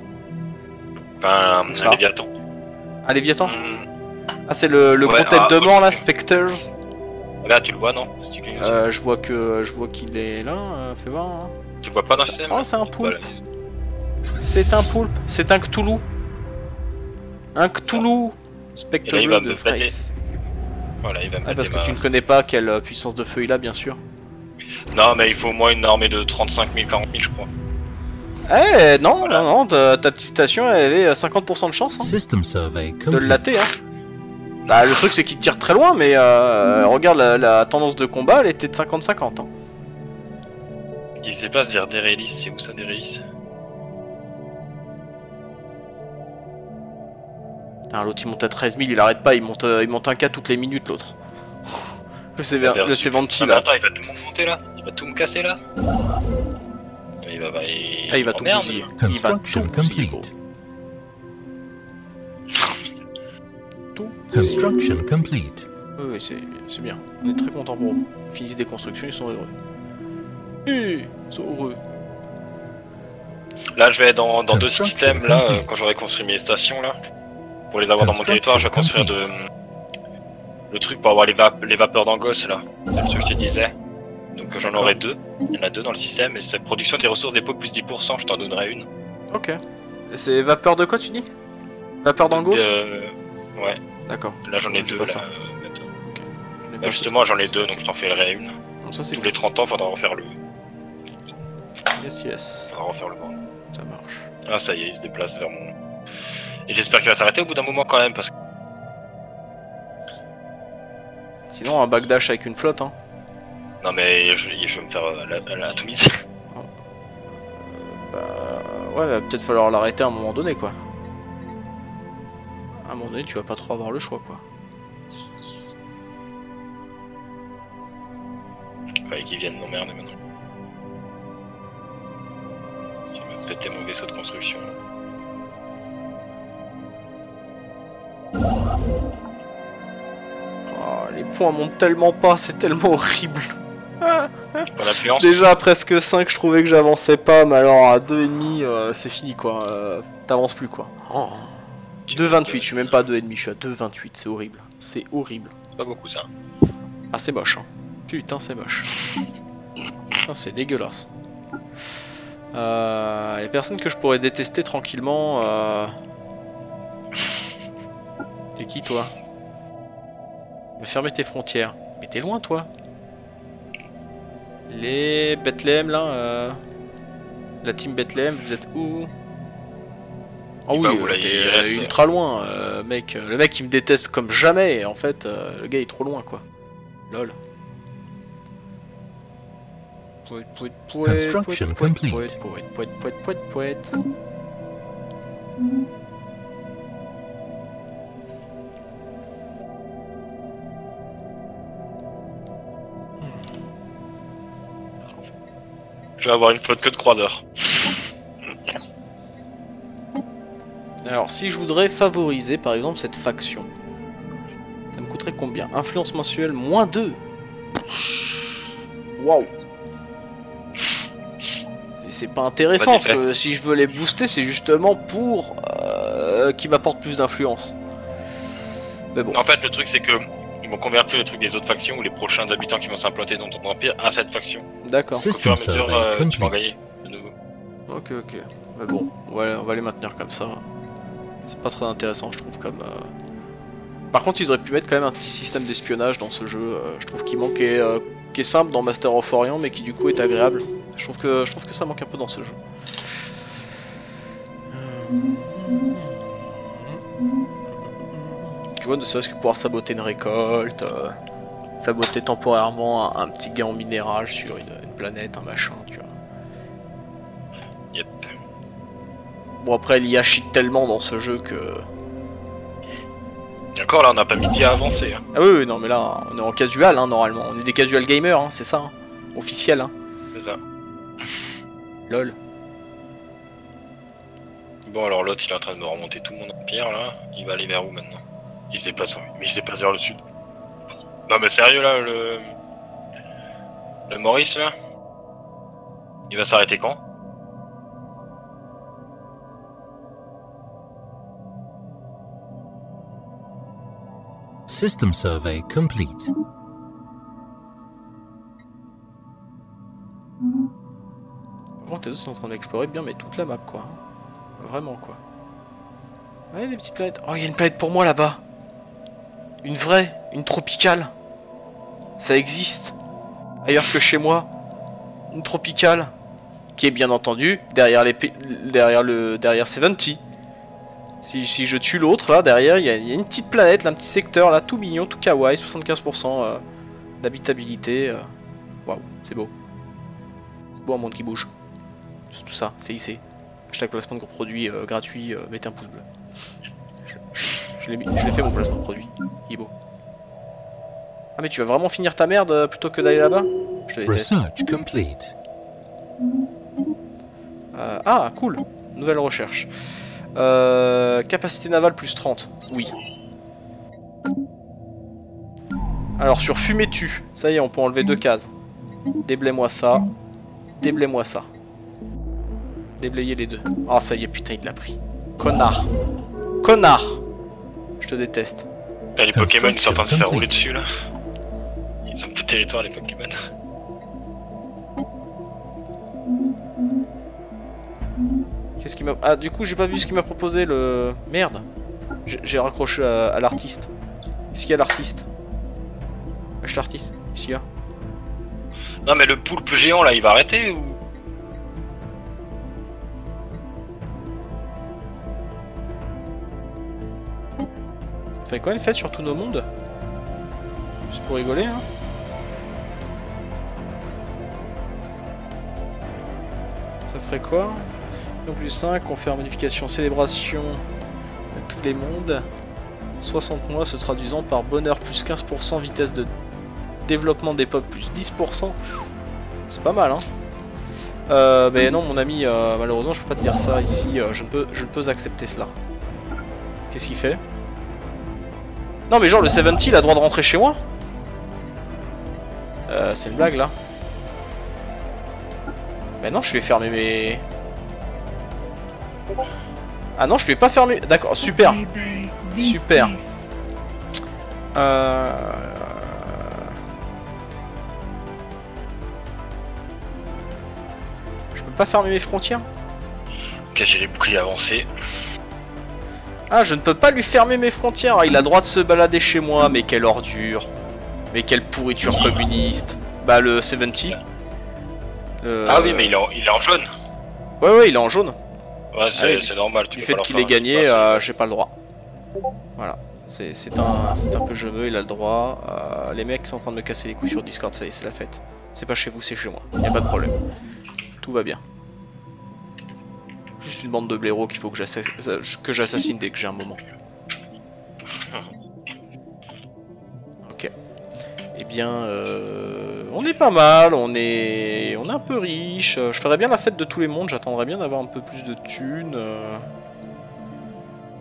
Enfin un Léviathan. Un Léviathan. Mmh. Ah c'est le, le ouais, gros tête de mort là, Spectres. Là tu le vois non si tu euh, Je vois que je vois qu'il est là, euh, fais voir. Hein. Tu le vois pas dans le système. Oh c'est un poulpe. C'est un poulpe, c'est un Cthulhu. Un Cthulhu Spectre là, il va de Frey. Voilà, il va me ah, parce que ma... tu ne connais pas quelle puissance de feu il a bien sûr. Non mais il faut au moins une armée de trente-cinq mille, quarante mille je crois. Eh non, voilà. non, non, ta, ta petite station elle avait cinquante pour cent de chance hein, de le latter hein. Bah le truc c'est qu'il tire très loin mais euh, regarde la, la tendance de combat elle était de cinquante cinquante hein. Il se déplace vers Derelis, c'est où ça Derelis? Putain l'autre il monte à treize mille, il arrête pas, il monte, il monte un K toutes les minutes l'autre. Le Seventy là. Attends il va tout me monter là, il va tout me casser là. Il va, bah, il... Ah il va tout bousiller, il va tout bousiller gros. Construction complete. Oui, oui c'est bien. On est très contents pour vous. Ils finissent des constructions, ils sont heureux. Et ils sont heureux. Là, je vais dans, dans deux systèmes, là, euh, quand j'aurai construit mes stations, là. Pour les avoir dans mon territoire, je vais construire de, le truc pour avoir les, va les vapeurs d'Angos, là. C'est ce que je te disais. Donc j'en aurai deux. Il y en a deux dans le système. Et cette production des ressources des pots plus dix pour cent, je t'en donnerai une. Ok. C'est vapeur de quoi tu dis? Vapeur d'angoisse euh, ouais. D'accord. Là j'en ai deux, là. Justement j'en ai deux, donc je t'en ferai une. Ça, Tous cool. les trente ans, faudra refaire le... Yes, yes. Faudra refaire le monde. Ça marche. Ah ça y est, il se déplace vers mon... Et j'espère qu'il va s'arrêter au bout d'un moment quand même, parce que... Sinon un backdash avec une flotte, hein. Non mais je, je vais me faire euh, l'atomiser. Oh. Euh, bah... Ouais, va peut-être falloir l'arrêter à un moment donné, quoi. À un moment donné, tu vas pas trop avoir le choix, quoi. Fallait qu'ils viennent m'emmerder maintenant. Je vais me péter mon vaisseau de construction. Oh, les points montent tellement pas, c'est tellement horrible. Déjà presque cinq, je trouvais que j'avançais pas, mais alors à deux virgule cinq, euh, c'est fini, quoi. Euh, T'avances plus, quoi. Oh. deux virgule vingt-huit, je suis même pas à deux virgule cinq, je suis à deux virgule vingt-huit, c'est horrible. C'est horrible. C'est pas beaucoup ça. Ah, c'est moche, hein. Putain, c'est moche. Putain, c'est dégueulasse. Euh, les personnes que je pourrais détester tranquillement. Euh... T'es qui, toi? Fermez tes frontières. Mais t'es loin, toi. Les Bethlehem, là. Euh... La team Bethlehem, vous êtes où? Ah oh oui, euh, t'es reste... ultra loin, euh, mec. Le mec, il me déteste comme jamais, et en fait, euh, le gars est trop loin, quoi. Lol. Pouet, pouet, pouet, Construction pouet, complete. Pouet, pouet, pouet, pouet, pouet, pouet. Je vais avoir une flotte que de croiseurs. Alors, si je voudrais favoriser, par exemple, cette faction, ça me coûterait combien? Influence mensuelle, moins deux. Waouh. C'est pas intéressant, bah, parce que si je veux les booster, c'est justement pour euh, qu'ils m'apportent plus d'influence. Mais bon. En fait, le truc, c'est que ils vont convertir les trucs des autres factions ou les prochains habitants qui vont s'implanter dans ton empire à cette faction. D'accord. C'est fur et à mesure, euh, tu vas gagner de nouveau. Ok, ok. Mais bon, ouais, on va les maintenir comme ça. C'est pas très intéressant, je trouve, comme... Euh... Par contre, ils auraient pu mettre quand même un petit système d'espionnage dans ce jeu, euh, je trouve qu'il manque, et, euh, qui est simple dans Master of Orion, mais qui du coup est agréable. Je trouve que, je trouve que ça manque un peu dans ce jeu. Tu vois, ne serait-ce que pouvoir saboter une récolte, euh, saboter temporairement un, un petit gain en minéral sur une, une planète, un machin, tu vois. Yep. Bon, après, l'I A cheat tellement dans ce jeu que... D'accord, là, on n'a pas mis d'I A avancée. Hein. Ah oui, oui, non, mais là, on est en casual, hein, normalement. On est des casual gamers, hein, c'est ça, hein, officiel, hein. C'est ça. Lol. Bon, alors l'autre, il est en train de me remonter tout mon empire, là. Il va aller vers où, maintenant? Il se déplace, mais il se déplace vers le sud. Non, mais sérieux, là, le... Le Maurice, là? Il va s'arrêter quand? System survey complete. Par contre, les autres sont en train d'explorer bien, mais toute la map, quoi. Vraiment, quoi. Ouais, des petites planètes. Oh, il y a une planète pour moi là-bas. Une vraie, une tropicale. Ça existe. Ailleurs que chez moi. Une tropicale. Qui est bien entendu derrière les p... derrière le derrière soixante. Si, si je tue l'autre, là, derrière, il y, y a une petite planète, là, un petit secteur, là, tout mignon, tout kawaii, soixante-quinze pour cent euh, d'habitabilité. Waouh, wow, c'est beau. C'est beau, un monde qui bouge. C'est tout ça, c'est ici. Hashtag placement de gros produits euh, gratuit, euh, mettez un pouce bleu. Je, je, je l'ai fait, mon placement de produit. Il est beau. Ah, mais tu vas vraiment finir ta merde euh, plutôt que d'aller là-bas? Je te déteste. Euh, ah, cool. Nouvelle recherche. Euh, capacité navale plus trente, oui. Alors sur Fumetu, ça y est, on peut enlever deux cases. Déblaye-moi ça, déblaye-moi ça. Déblayer les deux. Ah, ça y est, putain, il l'a pris. Connard. Connard. Je te déteste. Là, les Pokémon, ils sont en train de se faire rouler dessus, là. Ils ont plus de territoire, les Pokémon. Qu'est-ce qu'il m'a... Ah, du coup, j'ai pas vu ce qu'il m'a proposé, le... Merde. J'ai raccroché à, à l'artiste. Qu'est-ce qu'il y a, l'artiste? Je suis l'artiste. Qu'est-ce qu'il y a? Non, mais le poulpe géant, là, il va arrêter, ou... On fait quoi, une fête sur tous nos mondes? Juste pour rigoler, hein. Ça ferait quoi? Donc plus cinq, on fait en modification célébration à tous les mondes. soixante mois se traduisant par bonheur plus quinze pour cent, vitesse de développement des pop plus dix pour cent. C'est pas mal, hein. Euh, mais non, mon ami, euh, malheureusement, je peux pas te dire ça ici. Euh, je ne peux, je ne peux accepter cela. Qu'est-ce qu'il fait? Non mais genre le soixante, il a le droit de rentrer chez moi? Euh, c'est une blague là. Mais non, je vais fermer mes... Ah non, je vais pas fermer... D'accord, super. Super. Euh... Je peux pas fermer mes frontières? Ok, j'ai les boucliers avancés. Ah, je ne peux pas lui fermer mes frontières. Ah, il a droit de se balader chez moi. Mais quelle ordure. Mais quelle pourriture communiste. Bah, le soixante. Le... Ah oui, mais il est en, il est en jaune. Ouais, ouais, il est en jaune. Ouais, c'est ah, normal. Du fait qu'il ait gagné, euh, j'ai pas le droit. Voilà. C'est un, un peu jeveux, il a le droit. Euh, les mecs sont en train de me casser les couilles sur Discord, ça y est, c'est la fête. C'est pas chez vous, c'est chez moi. Y'a pas de problème. Tout va bien. Juste une bande de blaireaux qu'il faut que j'assassine dès que j'ai un moment. Ok. Eh bien, euh, on est pas mal, on est, on est un peu riche. Je ferais bien la fête de tous les mondes, j'attendrais bien d'avoir un peu plus de thunes. Euh,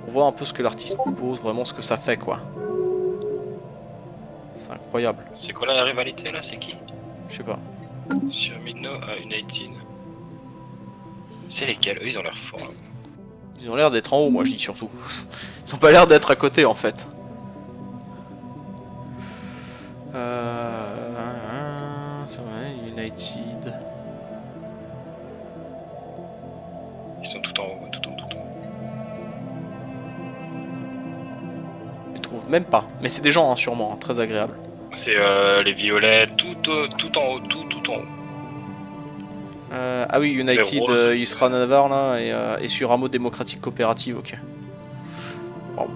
on voit un peu ce que l'artiste propose, vraiment ce que ça fait, quoi. C'est incroyable. C'est quoi la rivalité, là? C'est qui? Je sais pas. Sur Midno à United. C'est lesquels? Eux, ils ont l'air forts là. Ils ont l'air d'être en haut, moi je dis surtout. Ils ont pas l'air d'être à côté en fait. Euh... United... Ils sont tout en haut, tout en haut, tout en haut. Je les trouve même pas. Mais c'est des gens hein, sûrement, hein, très agréables. C'est euh, les violets, tout, tout en haut, tout, tout en haut. Euh, ah oui, United, roses, euh, Isra Navarre là, et, euh, et sur Rameau Démocratique Coopérative, ok. Bon,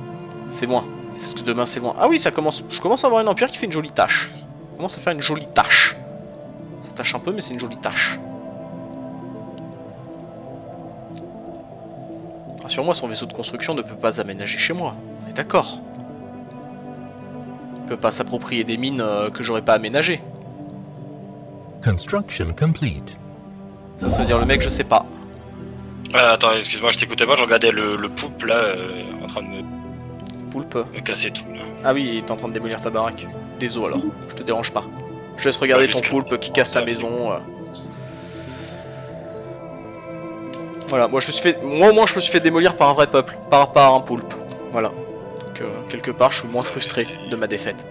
c'est loin. Est-ce que demain c'est loin? Ah oui, ça commence. Je commence à avoir un empire qui fait une jolie tâche. Je commence à faire une jolie tâche. Ça tâche un peu, mais c'est une jolie tâche. Rassure-moi, son vaisseau de construction ne peut pas aménager chez moi. On est d'accord. Il ne peut pas s'approprier des mines euh, que j'aurais pas aménagées. Construction complete. Ça, ça veut dire le mec, je sais pas. Ah, attends, excuse-moi, je t'écoutais pas, je regardais le, le poulpe là, euh, en train de me... Poulpe me casser tout là. Ah oui, il est en train de démolir ta baraque. Désolé alors, je te dérange pas. Je laisse regarder ouais, ton poulpe qui casse ta maison. Euh... Voilà, moi je me suis fait... Moi au moins je me suis fait démolir par un vrai peuple, par, par un poulpe. Voilà. Donc euh, quelque part, je suis moins frustré de ma défaite.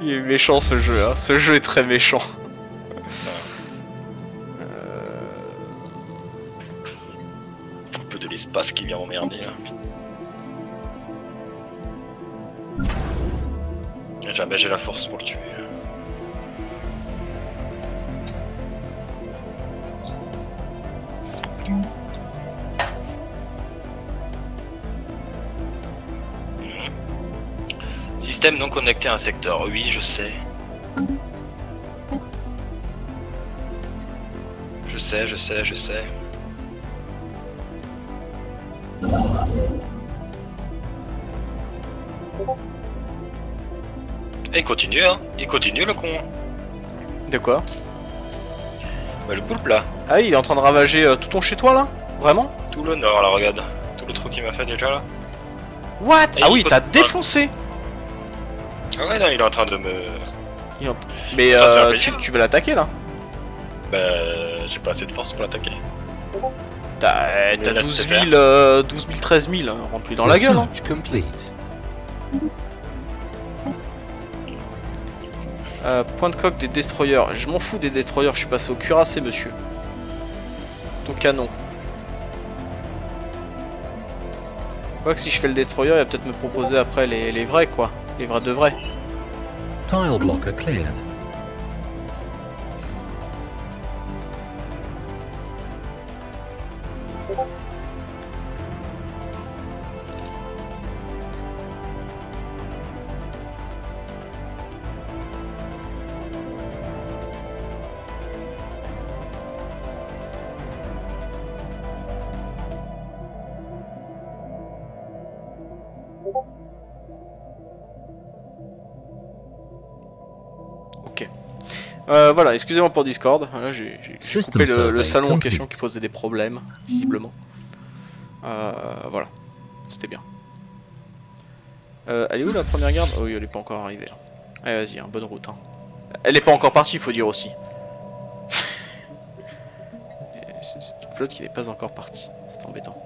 Il est méchant ce jeu, hein. Ce jeu est très méchant. Un peu de l'espace qui vient m'emmerder là. Jamais j'ai la force pour le tuer. Système non connecté à un secteur, oui je sais. Je sais, je sais, je sais. Et il continue hein, il continue le con. De quoi? Bah le poulpe là. Ah il est en train de ravager euh, tout ton chez toi là? Vraiment? Tout le nord là regarde, tout le trou qu'il m'a fait déjà là. What? Et ah oui t'as défoncé. Ah ouais, non, il est en train de me... Mais euh, tu, tu veux l'attaquer, là? Bah, j'ai pas assez de force pour l'attaquer. T'as douze mille, euh, douze mille, treize mille, hein, rentre-lui dans la gueule, hein. Euh, point de coque des destroyers. Je m'en fous des destroyers, je suis passé au cuirassé, monsieur. Ton canon. Quoi que si je fais le destroyer, il va peut-être me proposer après les, les vrais, quoi. Les vrais de vrais. Tile blocker cleared. Euh, voilà, excusez-moi pour Discord, là j'ai coupé le, le salon en question qui posait des problèmes, visiblement. Euh, voilà, c'était bien. Euh, elle est où la première garde? Oh oui, elle est pas encore arrivée. Allez, vas-y, hein, bonne route. Hein. Elle est pas encore partie, il faut dire aussi. C'est une flotte qui n'est pas encore partie, c'est embêtant.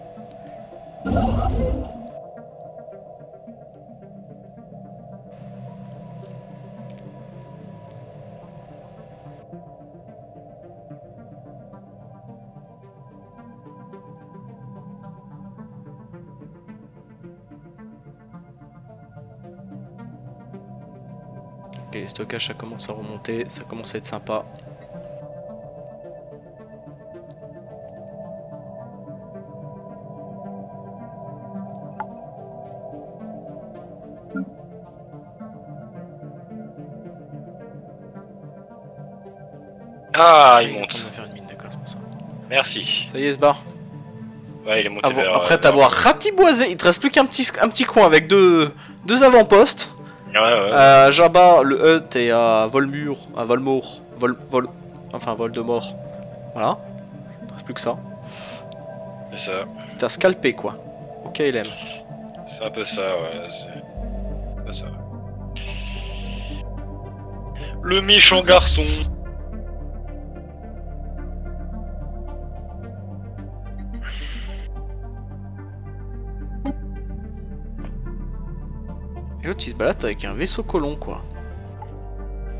Les stockages, ça commence à remonter, ça commence à être sympa. Ah, il monte. On va faire une mine, d'accord, c'est pour ça. Merci. Ça y est, ce bar. Ouais, il est monté. Ah, vers, après euh, t'avoir ratiboisé, il te reste plus qu'un petit, un petit coin avec deux, deux avant-postes. Ouais, ouais. Euh, Jabba, le Hut et à euh, Volmur, à Volmur, Vol, Vol, enfin Voldemort. Voilà, il reste plus que ça. C'est ça. T'as scalpé quoi. Ok, il aime. C'est un peu ça, ouais. C'est un peu ça. Le méchant garçon. Et l'autre il se balade avec un vaisseau colon quoi.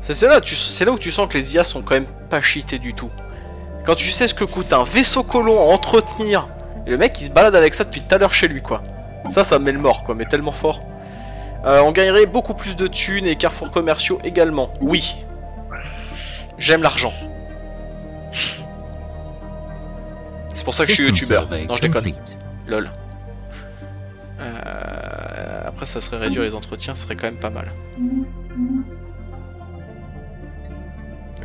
C'est là, là où tu sens que les I A sont quand même pas cheatés du tout. Quand tu sais ce que coûte un vaisseau colon à entretenir, et le mec il se balade avec ça depuis tout à l'heure chez lui quoi. Ça, ça met le mort quoi, mais tellement fort. Euh, on gagnerait beaucoup plus de thunes et carrefours commerciaux également. Oui. J'aime l'argent. C'est pour ça que je suis youtubeur. Non, je déconne. Lol. Euh, après ça serait réduire les entretiens, ce serait quand même pas mal.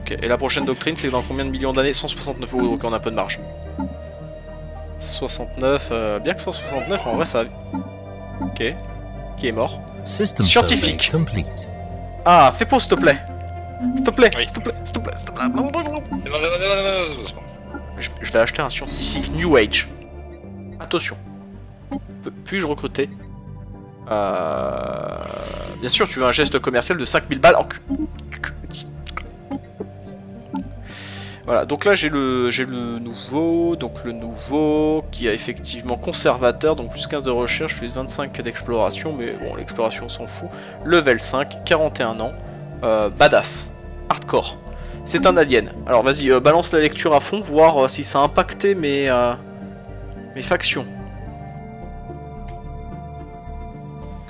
Ok, et la prochaine doctrine c'est dans combien de millions d'années? Cent soixante-neuf euros, donc on a peu de marge. Soixante-neuf, euh, bien que cent soixante-neuf en vrai ça... Ok, qui est mort? Scientifique. Ah, fais pause s'il te plaît. S'il te plaît, s'il te plaît, s'il te plaît, s'il te plaît. Je, je vais acheter un scientifique New Age. Attention. Puis-je recruter? euh... Bien sûr, tu veux un geste commercial de cinq mille balles en cul. Voilà, donc là j'ai le j'ai le nouveau, donc le nouveau qui a effectivement conservateur, donc plus quinze de recherche, plus vingt-cinq d'exploration, mais bon, l'exploration on s'en fout. Level cinq, quarante et un ans, euh, badass, hardcore. C'est un alien. Alors vas-y, euh, balance la lecture à fond, voir euh, si ça a impacté mes, euh, mes factions.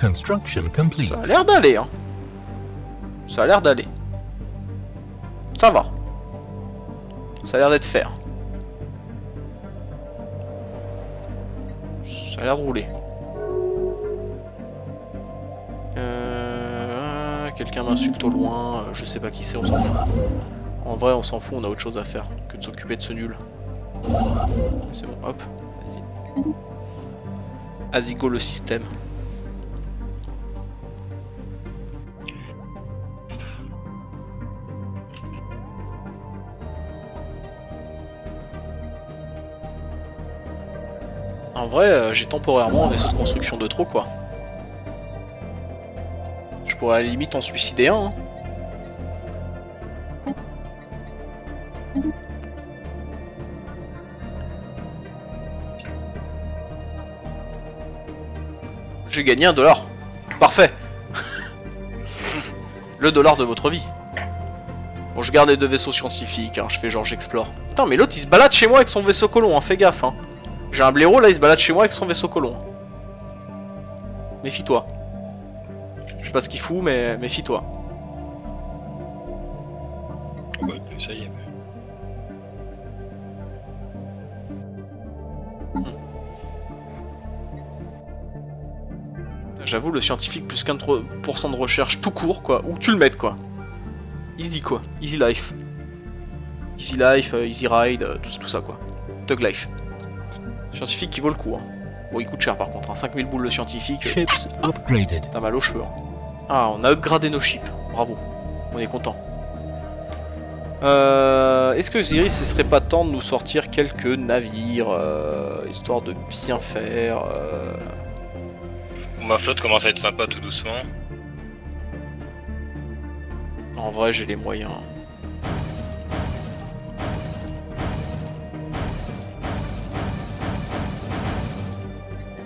Construction complete. Ça a l'air d'aller, hein. Ça a l'air d'aller. Ça va. Ça a l'air d'être fait. Ça a l'air de rouler. Euh... Quelqu'un m'insulte au loin. Je sais pas qui c'est, on s'en fout. En vrai, on s'en fout, on a autre chose à faire que de s'occuper de ce nul. C'est bon, hop. Vas-y. Vas-y, go le système. En vrai, euh, j'ai temporairement un vaisseau de construction de trop, quoi. Je pourrais à la limite en suicider un. Hein. J'ai gagné un dollar. Parfait. Le dollar de votre vie. Bon, je garde les deux vaisseaux scientifiques, hein. Je fais genre j'explore. Putain, mais l'autre il se balade chez moi avec son vaisseau colon, hein. Fais gaffe, hein. J'ai un blaireau là, il se balade chez moi avec son vaisseau colon. Méfie-toi. Je sais pas ce qu'il fout, mais méfie-toi. Oh bah, ça y est. J'avoue, le scientifique, plus qu'un pour cent de recherche tout court, quoi. Ou tu le mets, quoi. Easy, quoi. Easy life. Easy life, euh, easy ride, euh, tout, tout ça, quoi. Thug life. Scientifique qui vaut le coup, hein. Bon, il coûte cher, par contre, hein. cinq mille boules le scientifique. Euh... Chips upgraded. T'as mal aux cheveux, hein. Ah, on a upgradé nos chips. Bravo. On est content. Euh... Est-ce que Ziris, ce serait pas temps de nous sortir quelques navires, euh... histoire de bien faire... Euh... Ma flotte commence à être sympa tout doucement. En vrai, j'ai les moyens.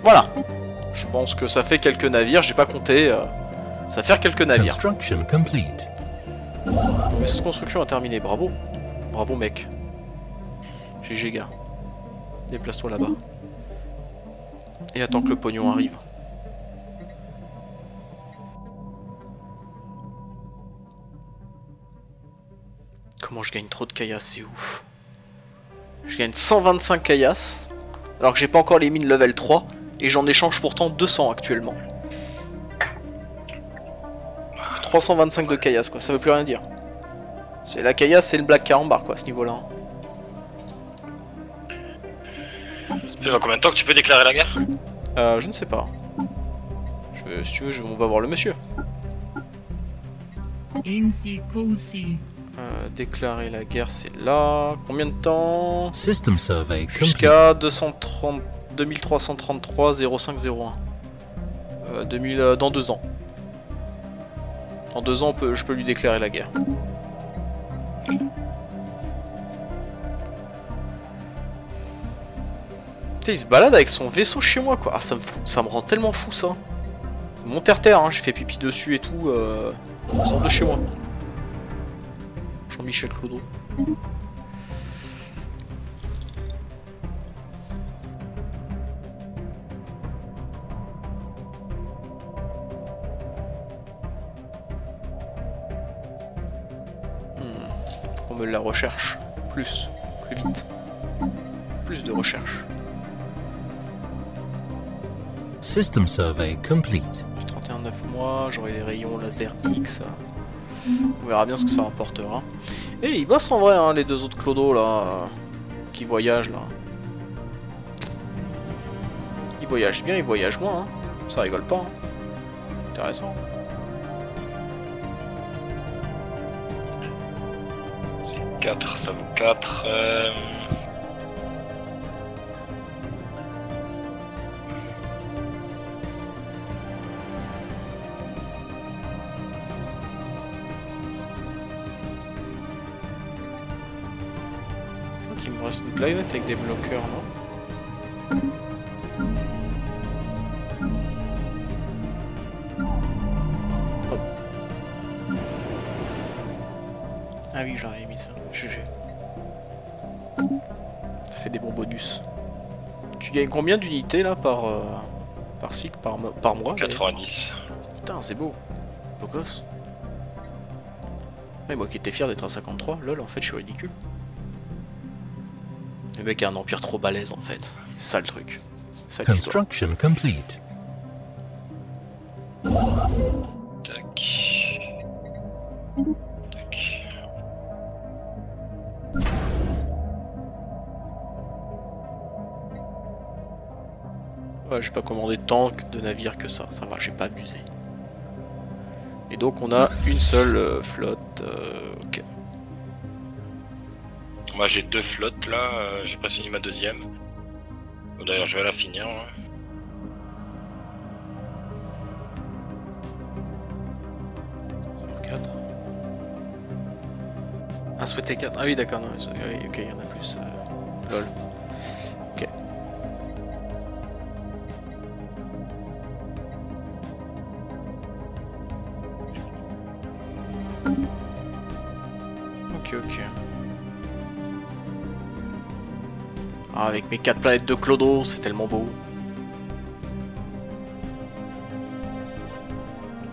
Voilà. Je pense que ça fait quelques navires, j'ai pas compté. Euh, ça fait quelques navires. Mais cette construction a terminé, bravo. Bravo mec. G G gars. Déplace-toi là-bas. Et attends que le pognon arrive. Comment je gagne trop de caillasses, c'est ouf. Je gagne cent vingt-cinq caillasses, alors que j'ai pas encore les mines level trois, et j'en échange pourtant deux cents actuellement. trois cent vingt-cinq de caillasses, quoi, ça veut plus rien dire. C'est la caillasse, c'est le black carambar, quoi, à ce niveau-là. C'est dans combien de temps que tu peux déclarer la guerre? Euh, je ne sais pas. Je, si tu veux, je, on va voir le monsieur. Euh, déclarer la guerre, c'est là. Combien de temps? System survey. Jusqu'à deux cent trente, deux mille trois cent trente-trois zéro cinq zéro un. Euh, deux mille, euh, dans deux ans. Dans deux ans, on peut, je peux lui déclarer la guerre. Putain, il se balade avec son vaisseau chez moi, quoi. Ah, ça me, fout, ça me rend tellement fou, ça. Mon terre-terre, hein, j'ai fait pipi dessus et tout. Euh, on sort de chez moi. Jean-Michel Clodo. Hmm. On me la recherche. Plus. Plus vite. Plus de recherche. System survey complete. trente et un neuf mois, j'aurai les rayons laser X. On verra bien ce que ça rapportera. Et ils bossent en vrai, hein, les deux autres clodos là, euh, qui voyagent là. Ils voyagent bien, ils voyagent moins, hein. Ça rigole pas, hein. Intéressant. C'est quatre, ça vaut quatre. Euh... Une planète avec des bloqueurs, non? Oh. Ah oui, j'avais mis ça. G G. Ça fait des bons bonus. Tu gagnes combien d'unités là par euh, par cycle, par, par mois? Quatre-vingt-dix. Putain, c'est beau. Beau gosse. Et moi qui étais fier d'être à cinquante-trois, lol, en fait, je suis ridicule. Le mec a un empire trop balèze en fait. C'est ça le truc. Ça, construction complete. Tac. Tac. Ouais, j'ai pas commandé tant de navires que ça. Ça va, j'ai pas abusé. Et donc on a une seule euh, flotte. Euh, ok. Moi j'ai deux flottes là, euh, j'ai pas fini ma deuxième. Bon, d'ailleurs je vais la finir. Hein. quatre. Ah, souhaité quatre. Ah oui d'accord, non, oui, ok, il y en a plus. Euh, lol. Ok. avec mes quatre planètes de clodo, c'est tellement beau.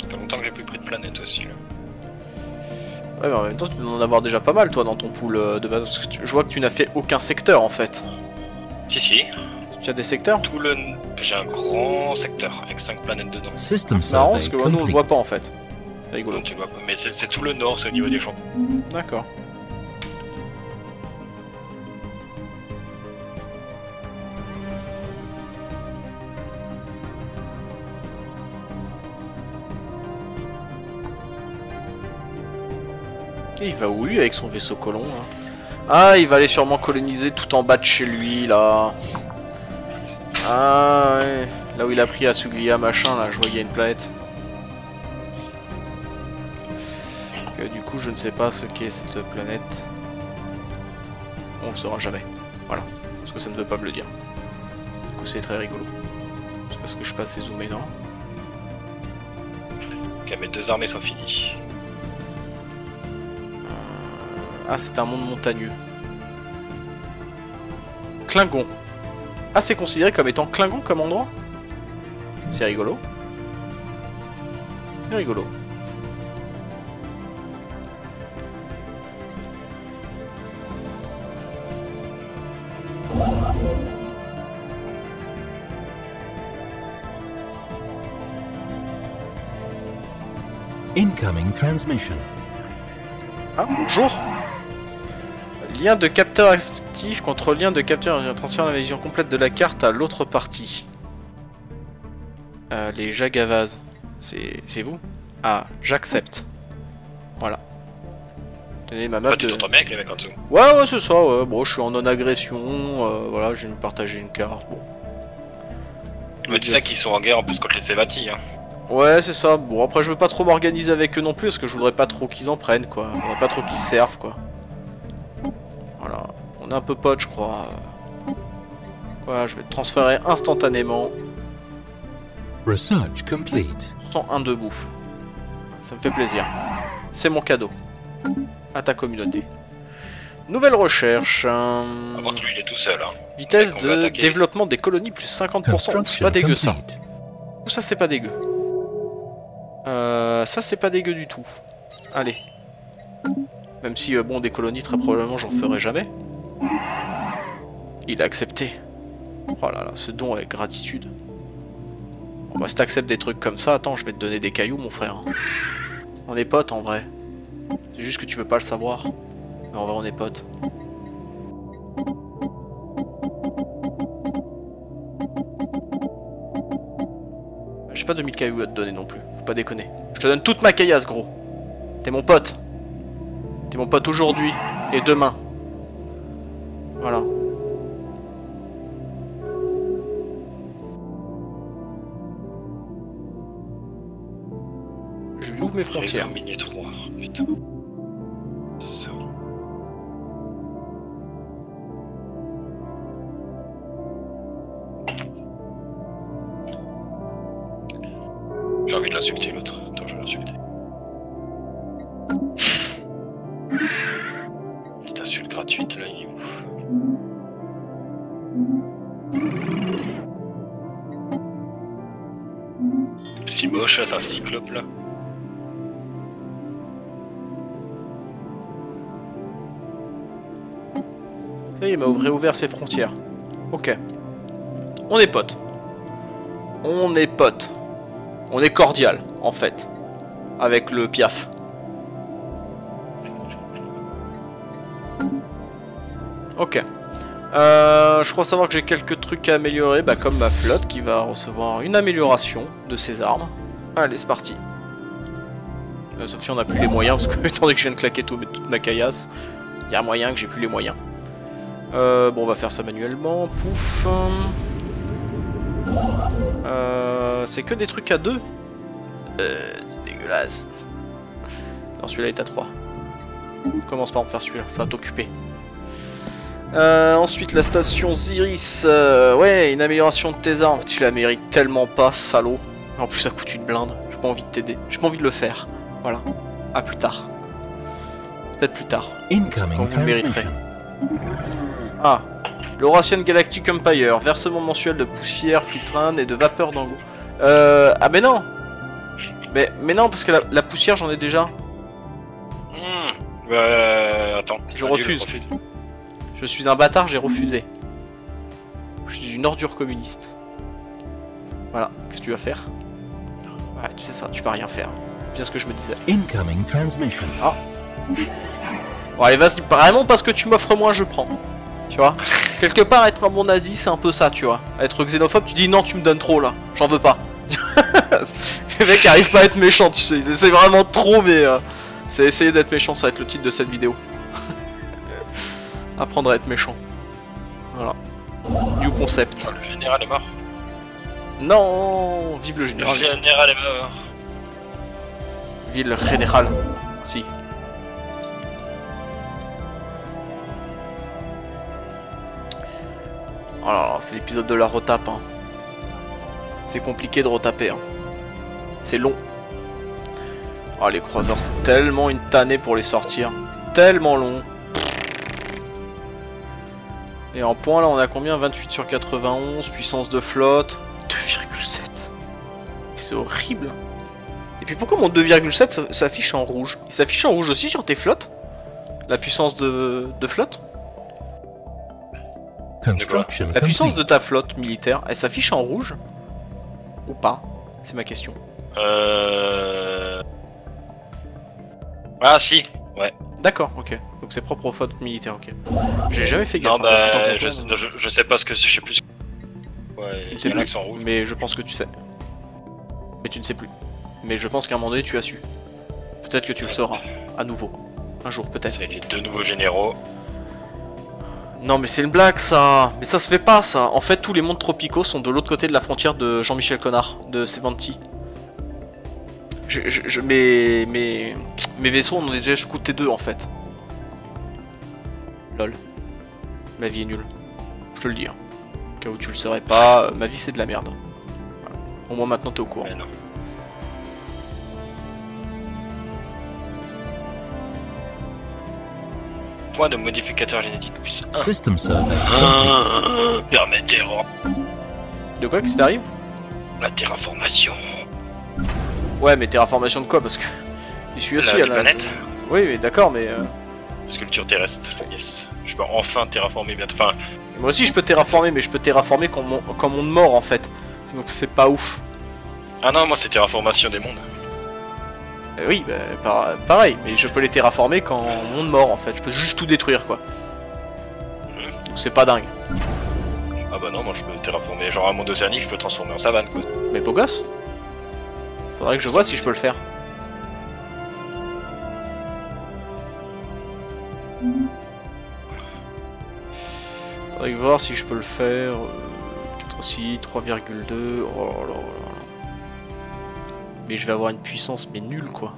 Ça fait longtemps que j'ai plus pris de planète aussi là. Ouais, mais en même temps tu dois en avoir déjà pas mal toi dans ton pool de base, parce que tu, je vois que tu n'as fait aucun secteur en fait. Si si. Tu as des secteurs? Tout le... J'ai un grand secteur avec cinq planètes dedans. C'est marrant parce que nous on le voit pas en fait. C'est rigolo. Non, tu vois pas, mais c'est tout le nord, c'est au niveau des champs. D'accord. Et il va où lui avec son vaisseau colon hein? Ah, il va aller sûrement coloniser tout en bas de chez lui là. Ah ouais. Là où il a pris à Sugélia machin là, je vois qu'il y a une planète. Donc, euh, du coup je ne sais pas ce qu'est cette planète. On ne le saura jamais. Voilà. Parce que ça ne veut pas me le dire. Du coup c'est très rigolo. C'est parce que je passe et zoomé non. Ok, mes deux armées sont finies. Ah, c'est un monde montagneux. Klingon. Ah, c'est considéré comme étant Klingon comme endroit? C'est rigolo. C'est rigolo. Incoming transmission. Ah, bonjour. Lien de capteur actif contre lien de capteur. Transfert la vision complète de la carte à l'autre partie. Euh, les Jagavaz. C'est vous? Ah, j'accepte. Voilà. Tenez ma map. Tu t'entends bien avec les mecs en dessous? Ouais, ouais, c'est ça. Ouais. Bon, je suis en non-agression. Euh, voilà, je vais me partager une carte. Bon. On me dit ça qu'ils sont en guerre en plus contre les Evati. Hein. Ouais, c'est ça. Bon, après, je veux pas trop m'organiser avec eux non plus parce que je voudrais pas trop qu'ils en prennent, quoi. Je voudrais pas trop qu'ils servent, quoi. Voilà, on est un peu potes je crois. Voilà, je vais te transférer instantanément. Research complete. cent un debout. Ça me fait plaisir. C'est mon cadeau. À ta communauté. Nouvelle recherche. Euh... Avant lui, il est tout seul. Hein. Vitesse de développement des colonies plus cinquante pour cent. C'est pas dégueu ça. Tout ça c'est pas dégueu. Euh, ça c'est pas dégueu du tout. Allez. Même si, euh, bon, des colonies, très probablement, j'en ferai jamais. Il a accepté. Oh là là, ce don avec gratitude. Bon, bah, si t'acceptes des trucs comme ça, attends, je vais te donner des cailloux, mon frère. On est potes, en vrai. C'est juste que tu veux pas le savoir. Mais en vrai, on est potes. J'ai pas deux mille cailloux à te donner non plus. Faut pas déconner. Je te donne toute ma caillasse, gros. T'es mon pote. T'es mon pote aujourd'hui et demain. Voilà. Je lui ouvre mes frontières. trois, putain. Ça. J'ai envie de l'insulter l'autre. Attends, je vais l'insulter. Petite insulte gratuite là, il est ouf. Si moche, c'est un cyclope là. Ça y est, il m'a réouvert ses frontières. Ok. On est potes. On est potes. On est cordial, en fait. Avec le piaf. Ok. Euh, je crois savoir que j'ai quelques trucs à améliorer, bah, comme ma flotte qui va recevoir une amélioration de ses armes. Allez, c'est parti. Euh, sauf si on n'a plus les moyens, parce que étant donné que je viens de claquer tout, toute ma caillasse, il y a moyen que j'ai plus les moyens. Euh, bon, on va faire ça manuellement. Pouf. Euh, c'est que des trucs à deux. Euh, c'est dégueulasse. Non, celui-là est à trois. Commence par en faire celui-là, ça va t'occuper. Euh, ensuite la station Ziris, euh, ouais, une amélioration de tes armes, tu la mérites tellement pas, salaud. En plus ça coûte une blinde, j'ai pas envie de t'aider, j'ai pas envie de le faire. Voilà, à plus tard. Peut-être plus tard, quand vous le mériterez. Ah, L'Eurassian Galactic Empire, versement mensuel de poussière filtrante et de vapeur d'angoût. Euh... Ah mais non mais, mais non, parce que la, la poussière, j'en ai déjà. Mmh, bah... Attends. Je refuse. Je suis un bâtard, j'ai refusé. Je suis une ordure communiste. Voilà, qu'est-ce que tu vas faire? Ouais, tu sais ça, tu vas rien faire. Bien ce que je me disais. Incoming transmission. Ah. Bon allez, vas-y, vraiment parce que tu m'offres moins, je prends. Tu vois? Quelque part, être un bon nazi, c'est un peu ça, tu vois. Être xénophobe, tu dis non, tu me donnes trop là, j'en veux pas. Les mecs arrivent pas à être méchants, tu sais, ils essaient vraiment trop, mais... Euh, c'est essayer d'être méchant, ça va être le titre de cette vidéo. Apprendre à être méchant. Voilà. New concept. Oh, le général est mort. Non, vive le général. Le général est mort. Vive le général. Si. Oh là là, c'est l'épisode de la retape. Hein. C'est compliqué de retaper. Hein. C'est long. Oh, les croiseurs, c'est tellement une tannée pour les sortir. Tellement long. Et en point, là, on a combien? vingt-huit sur quatre-vingt-onze, puissance de flotte. deux virgule sept. C'est horrible. Et puis pourquoi mon deux virgule sept s'affiche en rouge? Il s'affiche en rouge aussi sur tes flottes? La puissance de, de flotte? La puissance de ta flotte militaire, elle s'affiche en rouge? Ou pas? C'est ma question. Euh... Ah si, ouais. D'accord, ok. Donc c'est propre aux flottes militaires, ok. J'ai jamais fait gaffe. Non bah, je, je, je sais pas ce que... Je sais plus ce que... Ouais, tu ne sais plus, mais je pense que tu sais. Mais tu ne sais plus. Mais je pense qu'à un moment donné, tu as su. Peut-être que tu le sauras, à nouveau. Un jour, peut-être. C'est les deux nouveaux généraux. Non, mais c'est une blague, ça. Mais ça se fait pas, ça. En fait, tous les mondes tropicaux sont de l'autre côté de la frontière de Jean-Michel Connard, de Sevanti. Je, je, je, mes, mes, mes vaisseaux, on en est déjà scouté deux, en fait. Lol. Ma vie est nulle. Je te le dis, hein. Cas où tu le saurais pas, euh, ma vie c'est de la merde. Voilà. Au moins maintenant t'es au courant. Point de modificateur génétique plus un. System server. Ah, permet d'erreur. De quoi que ça arrive? La terraformation. Ouais, mais terraformation de quoi? Parce que il suis aussi la, à la planète. Je... Oui, mais d'accord, mais. Euh... Sculpture terrestre. Yes. Je peux enfin terraformer bientôt. Enfin. Moi aussi je peux terraformer, mais je peux terraformer quand mon, quand mon mort en fait. Donc c'est pas ouf. Ah non, moi c'est terraformation des mondes. Euh, oui, bah, par, pareil, mais je peux les terraformer quand mon mort en fait. Je peux juste tout détruire quoi. Mmh. Donc c'est pas dingue. Ah bah non, moi je peux terraformer. Genre un monde océanique, je peux transformer en savane quoi. Mais beau gosse. Faudrait que je vois si je peux le faire. Mmh. Faudrait voir si je peux le faire. Peut-être aussi trois virgule deux. Oh là là là. Mais je vais avoir une puissance mais nulle quoi.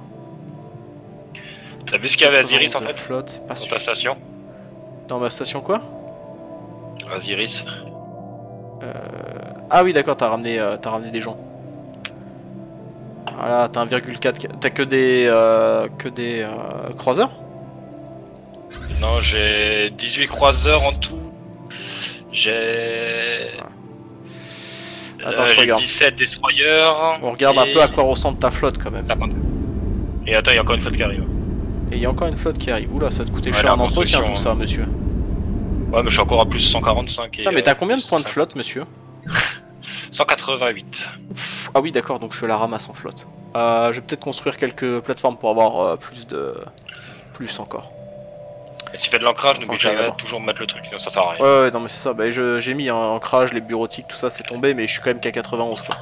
T'as vu ce qu'il y avait à Ziris en fait? Flotte, c'est pas suffisant. Dans ta station? Dans ma station quoi? À Ziris. Euh... Ah oui d'accord, t'as ramené, euh, t'as ramené des gens. Voilà, t'as un virgule quatre. T'as que des euh, que des euh, croiseurs? Non, j'ai dix-huit croiseurs en tout. J'ai... Attends, euh, je regarde. dix-sept destroyers. On regarde et... un peu à quoi ressemble ta flotte quand même. cinquante. Et attends, il y a encore une flotte qui arrive. Et il y a encore une flotte qui arrive. Oula, ça te coûtait ouais, cher en entretien tout ça, monsieur. Ouais, mais je suis encore à plus cent quarante-cinq. Et non, mais t'as euh, combien de points de flotte, monsieur? cent quatre-vingt-huit. Pff, ah oui, d'accord, donc je la ramasse en flotte. Euh, je vais peut-être construire quelques plateformes pour avoir euh, plus de... Plus encore. Et si tu fais de l'ancrage, n'oublie jamais toujours mettre le truc, sinon ça sert à rien. Ouais, ouais, non, mais c'est ça, bah, j'ai mis hein, ancrage, les bureautiques, tout ça, c'est tombé, mais je suis quand même qu'à quatre-vingt-onze quoi.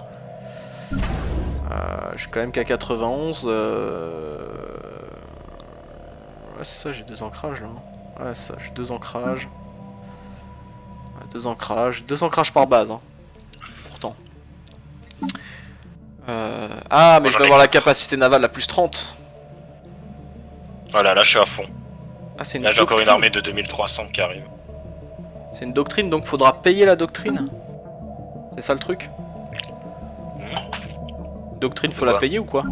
Euh, je suis quand même qu'à quatre-vingt-onze. Euh... Ouais, c'est ça, j'ai deux ancrages là. Ouais, c'est ça, j'ai deux ancrages. Ouais, deux ancrages. Deux ancrages par base, hein. Pourtant. Euh... Ah, mais bon, je vais avoir la capacité navale à plus trente. Voilà, là je suis à fond. Ah, c'est une doctrine. Là, j'ai encore une armée de deux mille trois cents qui arrive. C'est une doctrine, donc faudra payer la doctrine. C'est ça le truc. Mmh. Doctrine, faut la payer ou quoi?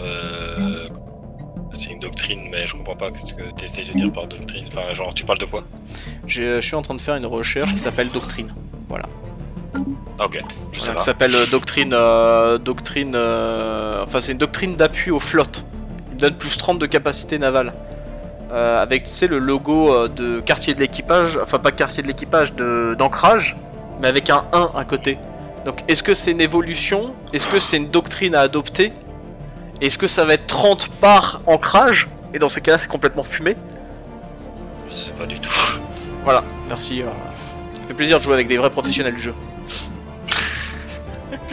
Euh. C'est une doctrine. doctrine, mais je comprends pas ce que tu essayes de dire par doctrine. Enfin, genre, tu parles de quoi? Je, je suis en train de faire une recherche qui s'appelle doctrine. Voilà. Ok. Je sais pas. Ça s'appelle doctrine. Euh, doctrine. Euh, enfin, c'est une doctrine d'appui aux flottes. Il donne plus trente de capacité navale. Euh, avec, tu sais, le logo de quartier de l'équipage. Enfin, pas quartier de l'équipage, d'ancrage, mais avec un un à côté. Donc, est-ce que c'est une évolution? Est-ce que c'est une doctrine à adopter? Est-ce que ça va être trente par ancrage? Et dans ces cas-là, c'est complètement fumé. Je sais pas du tout. Voilà, merci. Euh... Ça fait plaisir de jouer avec des vrais professionnels du jeu.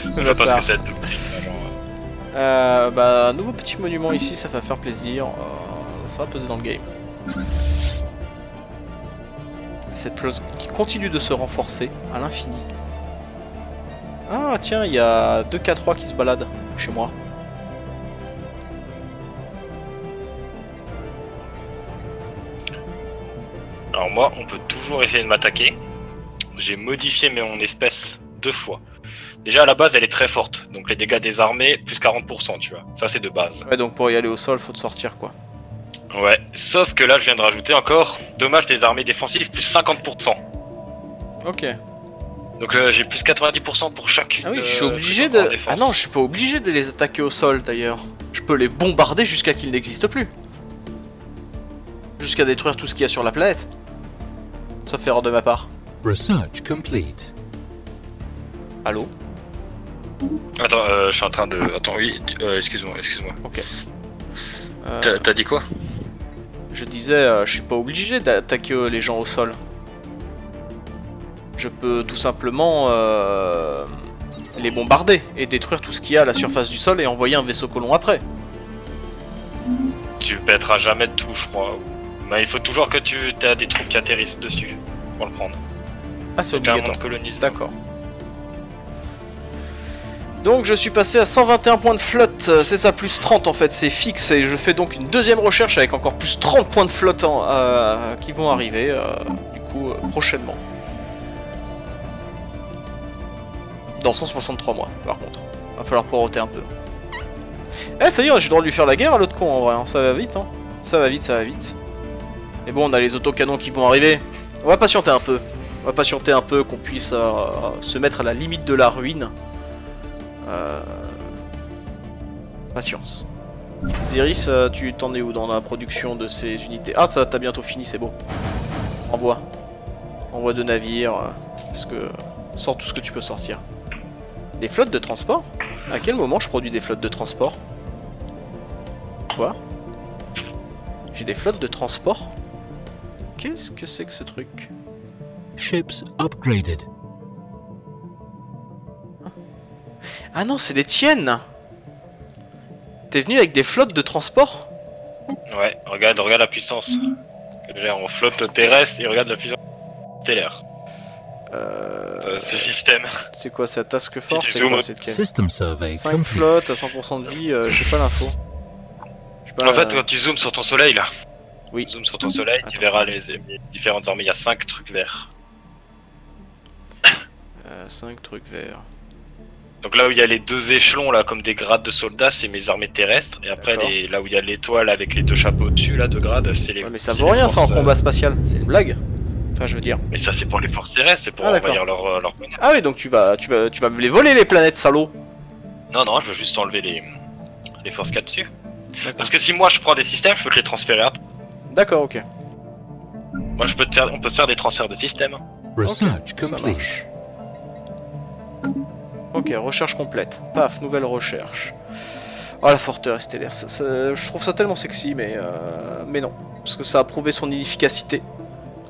Je vois pas ce que c'est. Euh, bah, nouveau petit monument ici, ça va faire plaisir. Euh, ça va peser dans le game. Cette chose qui continue de se renforcer à l'infini. Ah tiens, il y a deux K trois qui se baladent chez moi. Alors moi, on peut toujours essayer de m'attaquer. J'ai modifié mon espèce deux fois. Déjà à la base, elle est très forte. Donc les dégâts des armées, plus quarante pour cent, tu vois. Ça c'est de base. Ouais, donc pour y aller au sol, faut te sortir quoi. Ouais, sauf que là, je viens de rajouter encore dommage des armées défensives, plus cinquante pour cent. Ok. Donc euh, j'ai plus quatre-vingt-dix pour cent pour chacune. Ah oui, je suis obligé euh, de... Ah non, je suis pas obligé de les attaquer au sol d'ailleurs. Je peux les bombarder jusqu'à qu'ils n'existent plus. Jusqu'à détruire tout ce qu'il y a sur la planète. Sauf erreur de ma part. Research complete. Allô? Attends, euh, je suis en train de... Attends, oui, euh, excuse-moi, excuse-moi. Ok. Euh... T'as dit quoi? Je disais, euh, je suis pas obligé d'attaquer euh, les gens au sol. Je peux tout simplement euh, les bombarder et détruire tout ce qu'il y a à la surface du sol et envoyer un vaisseau colon après. Tu pèteras jamais de tout, je crois. Mais il faut toujours que tu aies des troupes qui atterrissent dessus pour le prendre. Ah, c'est obligatoire. D'accord. Donc je suis passé à cent vingt et un points de flotte, c'est ça, plus trente en fait, c'est fixe, et je fais donc une deuxième recherche avec encore plus trente points de flotte en, euh, qui vont arriver euh, du coup euh, prochainement. Dans cent soixante-trois mois, par contre. Va falloir poireauter un peu. Eh, ça y est, j'ai le droit de lui faire la guerre à l'autre con, en vrai. Ça va vite, hein. Ça va vite, ça va vite. Mais bon, on a les autocanons qui vont arriver. On va patienter un peu. On va patienter un peu qu'on puisse euh, se mettre à la limite de la ruine. Euh... Patience. Ziris, tu t'en es où dans la production de ces unités? Ah, ça t'as bientôt fini, c'est beau. Envoie. Envoie de navires. Euh, parce que... Sors tout ce que tu peux sortir. Des flottes de transport? À quel moment je produis des flottes de transport? Quoi? J'ai des flottes de transport? Qu'est-ce que c'est que ce truc? Ships upgraded. Ah non, c'est les tiennes! T'es venu avec des flottes de transport? Ouais, regarde, regarde la puissance. On flotte terrestre et regarde la puissance stellaire. Euh... C'est système. C'est quoi, c'est la task force? C'est quoi cette system survey? cinq flottes à cent pour cent de vie, euh, j'ai pas l'info. En fait, quand tu zoomes sur ton soleil là, oui. Tu zoomes sur ton soleil, attends. Tu verras les, les différentes armées. Il y a cinq trucs verts. Euh, cinq trucs verts. Donc là où il y a les deux échelons là, comme des grades de soldats, c'est mes armées terrestres. Et après, les, là où il y a l'étoile avec les deux chapeaux dessus là, de grades, c'est les. Ouais, mais ça vaut rien ça en combat spatial, c'est une blague. Enfin, je veux dire. Mais ça, c'est pour les forces terrestres, c'est pour ah, envahir leur, leur planète. Ah oui, donc tu vas, tu vas, tu vas me les voler les planètes, salaud. Non, non, je veux juste enlever les, les forces qu'il y a dessus. Parce que si moi je prends des systèmes, je peux te les transférer après. D'accord, ok. Moi, je peux te faire, on peut se faire des transferts de systèmes. Research okay. complete. Ok, recherche complète. Paf, nouvelle recherche. Oh, la forteresse stellaire, ça, ça, je trouve ça tellement sexy, mais euh, mais non, parce que ça a prouvé son inefficacité.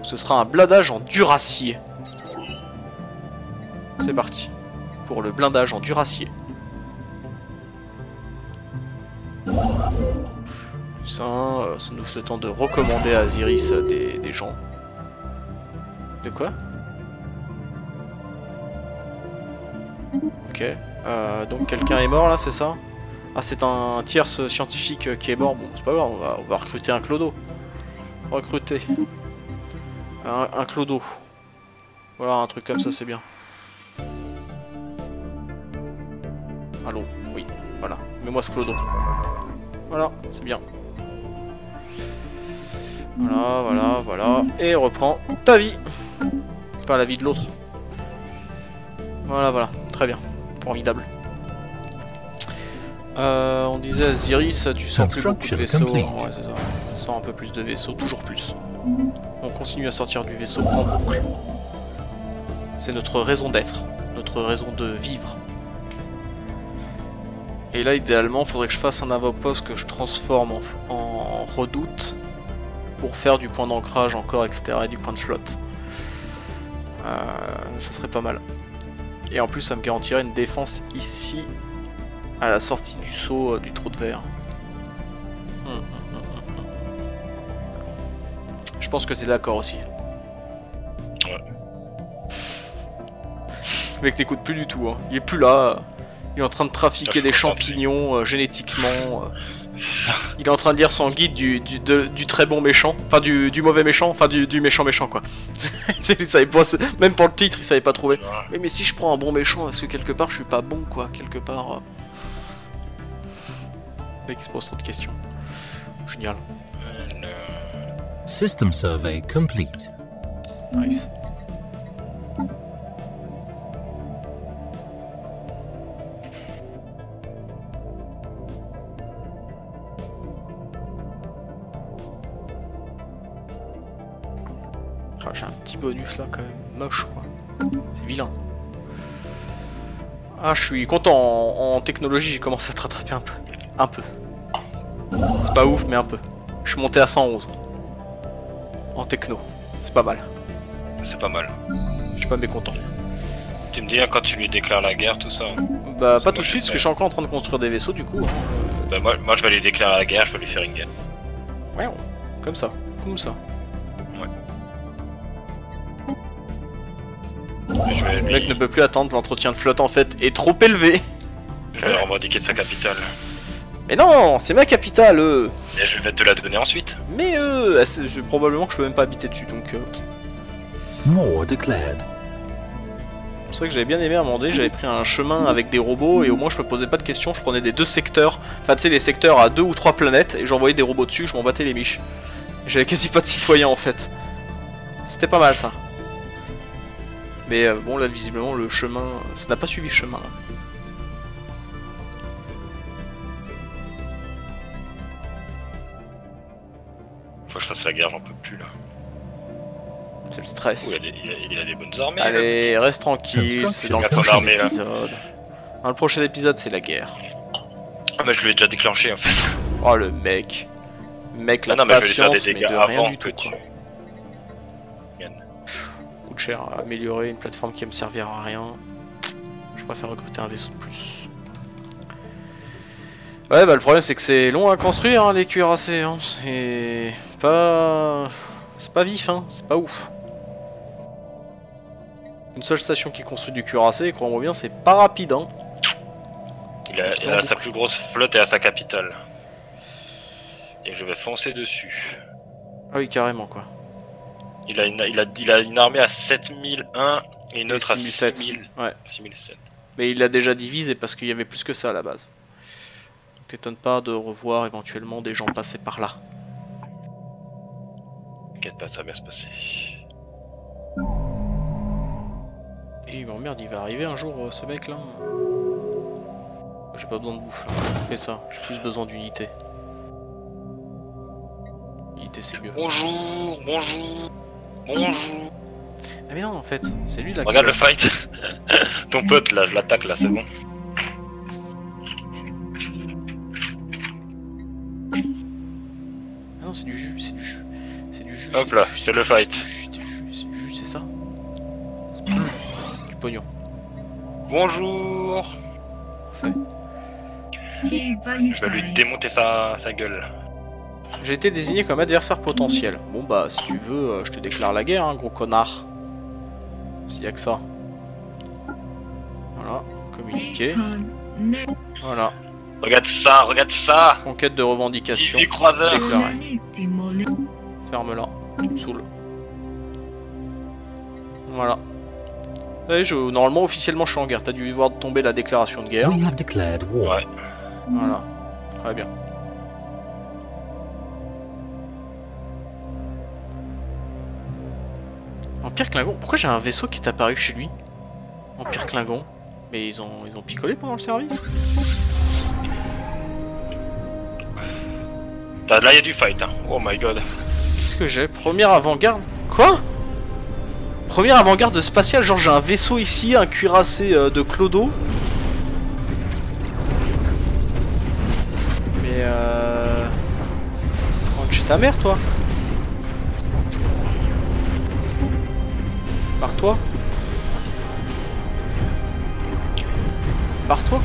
Ce sera un blindage en duracier. C'est parti. Pour le blindage en duracier. Plus un, ça nous laisse le temps de recommander à Ziris des, des gens. De quoi? Ok. Euh, donc quelqu'un est mort là, c'est ça? Ah, c'est un tierce scientifique qui est mort. Bon, c'est pas grave, on va, on va recruter un clodo. Recruter. Un, un clodo. Voilà, un truc comme ça, c'est bien. Allô? Oui, voilà. Mets-moi ce clodo. Voilà, c'est bien. Voilà, voilà, voilà. Et reprends ta vie. Enfin, la vie de l'autre. Voilà, voilà. Très bien. Formidable. Euh, on disait à Ziris, tu sors plus beaucoup de vaisseaux. Ouais, c'est ça. Tu sors un peu plus de vaisseaux, toujours plus. On continue à sortir du vaisseau en boucle. C'est notre raison d'être, notre raison de vivre. Et là, idéalement, faudrait que je fasse un avant-poste que je transforme en, en redoute pour faire du point d'ancrage encore, et cetera. Et du point de flotte. Euh, ça serait pas mal. Et en plus, ça me garantirait une défense ici, à la sortie du seau euh, du trou de verre. Hum, hum, hum, hum. Je pense que t'es d'accord aussi. Ouais. Le mec n'écoute plus du tout, hein. Il est plus là. Il est en train de trafiquer des champignons euh, génétiquement. Euh. Il est en train de lire son guide du, du, de, du très bon méchant. Enfin, du, du mauvais méchant. Enfin, du, du méchant méchant, quoi. Il savait pas, même pour le titre, il savait pas trouver. Mais, mais si je prends un bon méchant, est-ce que quelque part je suis pas bon, quoi? Quelque part. Euh... Mec, il se pose trop de questions. Génial. System survey complete. Nice. J'ai un petit bonus là quand même, moche quoi, c'est vilain. Ah je suis content, en, en technologie j'ai commencé à te rattraper un peu, un peu. C'est pas ouf mais un peu. Je suis monté à cent onze en techno, c'est pas mal. C'est pas mal. Je suis pas mécontent. Tu me dis quand tu lui déclares la guerre tout ça? Bah pas tout de suite parce que je suis encore en train de construire des vaisseaux du coup. Bah moi, moi je vais lui déclarer la guerre, je vais lui faire une guerre. Ouais, comme ça, comme ça. Le mec lui... ne peut plus attendre, l'entretien de flotte en fait est trop élevé. Je vais revendiquer sa capitale. Mais non, c'est ma capitale euh. Et je vais te la donner ensuite. Mais euh, je, probablement que je peux même pas habiter dessus donc... Euh... More declared. C'est vrai que j'avais bien aimé à un moment donné, j'avais pris un chemin avec des robots et au moins je me posais pas de questions, je prenais les deux secteurs. Enfin tu sais les secteurs à deux ou trois planètes et j'envoyais des robots dessus, je m'en battais les miches. J'avais quasi pas de citoyens en fait. C'était pas mal ça. Mais euh, bon là visiblement le chemin, ça n'a pas suivi le chemin là. Faut que je fasse la guerre, j'en peux plus là. C'est le stress. Ouh, il, a des, il, a, il a des bonnes armées. Allez là, reste tranquille, c'est dans le prochain armée, épisode. Hein, le prochain épisode c'est la guerre. Ah mais je l'ai déjà déclenché en fait. Oh le mec. Mec la ah, non, patience mais, mais de rien du tout quoi. Tu... cher à améliorer, une plateforme qui va me servir à rien. Je préfère recruter un vaisseau de plus. Ouais bah le problème c'est que c'est long à construire hein, les cuirassés, hein. C'est pas... c'est pas vif hein, c'est pas ouf. Une seule station qui construit du cuirassé, crois-moi bien, c'est pas rapide hein. Il a, il a sa plus grosse flotte et à sa capitale. Et je vais foncer dessus. Ah oui carrément quoi. Il a, une, il, a, il a une armée à sept mille un et une et autre six mille sept. À six mille. Ouais. six mille sept. Mais il l'a déjà divisé parce qu'il y avait plus que ça à la base. Donc t'étonne pas de revoir éventuellement des gens passer par là. T'inquiète pas, ça va bien se passer. Et bon merde, il va arriver un jour euh, ce mec là. J'ai pas besoin de bouffe là. Fais ça, j'ai plus besoin d'unité. Unité c'est mieux. Bonjour, bonjour. Bonjour. Ah mais non en fait, c'est lui là. Regarde le fight. Ton pote là, je l'attaque là, c'est bon. Ah non c'est du jus, c'est du jus, c'est du jus. Hop là, c'est le fight. C'est du jus, c'est du jus, c'est ça. Du pognon. Bonjour. Parfait. Je vais lui démonter sa, sa gueule. J'ai été désigné comme adversaire potentiel. Bon bah si tu veux, euh, je te déclare la guerre, hein, gros connard. S'il y a que ça. Voilà, communiquer. Voilà. Regarde ça, regarde ça. Conquête de revendication. Du croiseur. Déclaré. Ferme-la, tu me saoules. Voilà. Et je, normalement, officiellement, je suis en guerre. T'as dû voir tomber la déclaration de guerre. Ouais. Voilà, très bien. Empire Klingon. Pourquoi j'ai un vaisseau qui est apparu chez lui? Empire Klingon. Mais ils ont, ils ont picolé pendant le service. Là, il y a du fight, hein. Oh my god. Qu'est-ce que j'ai? Première avant-garde. Quoi? Première avant-garde spatiale. Genre, j'ai un vaisseau ici, un cuirassé de clodo. Mais euh... rentre chez ta mère, toi. Par toi. Par toi.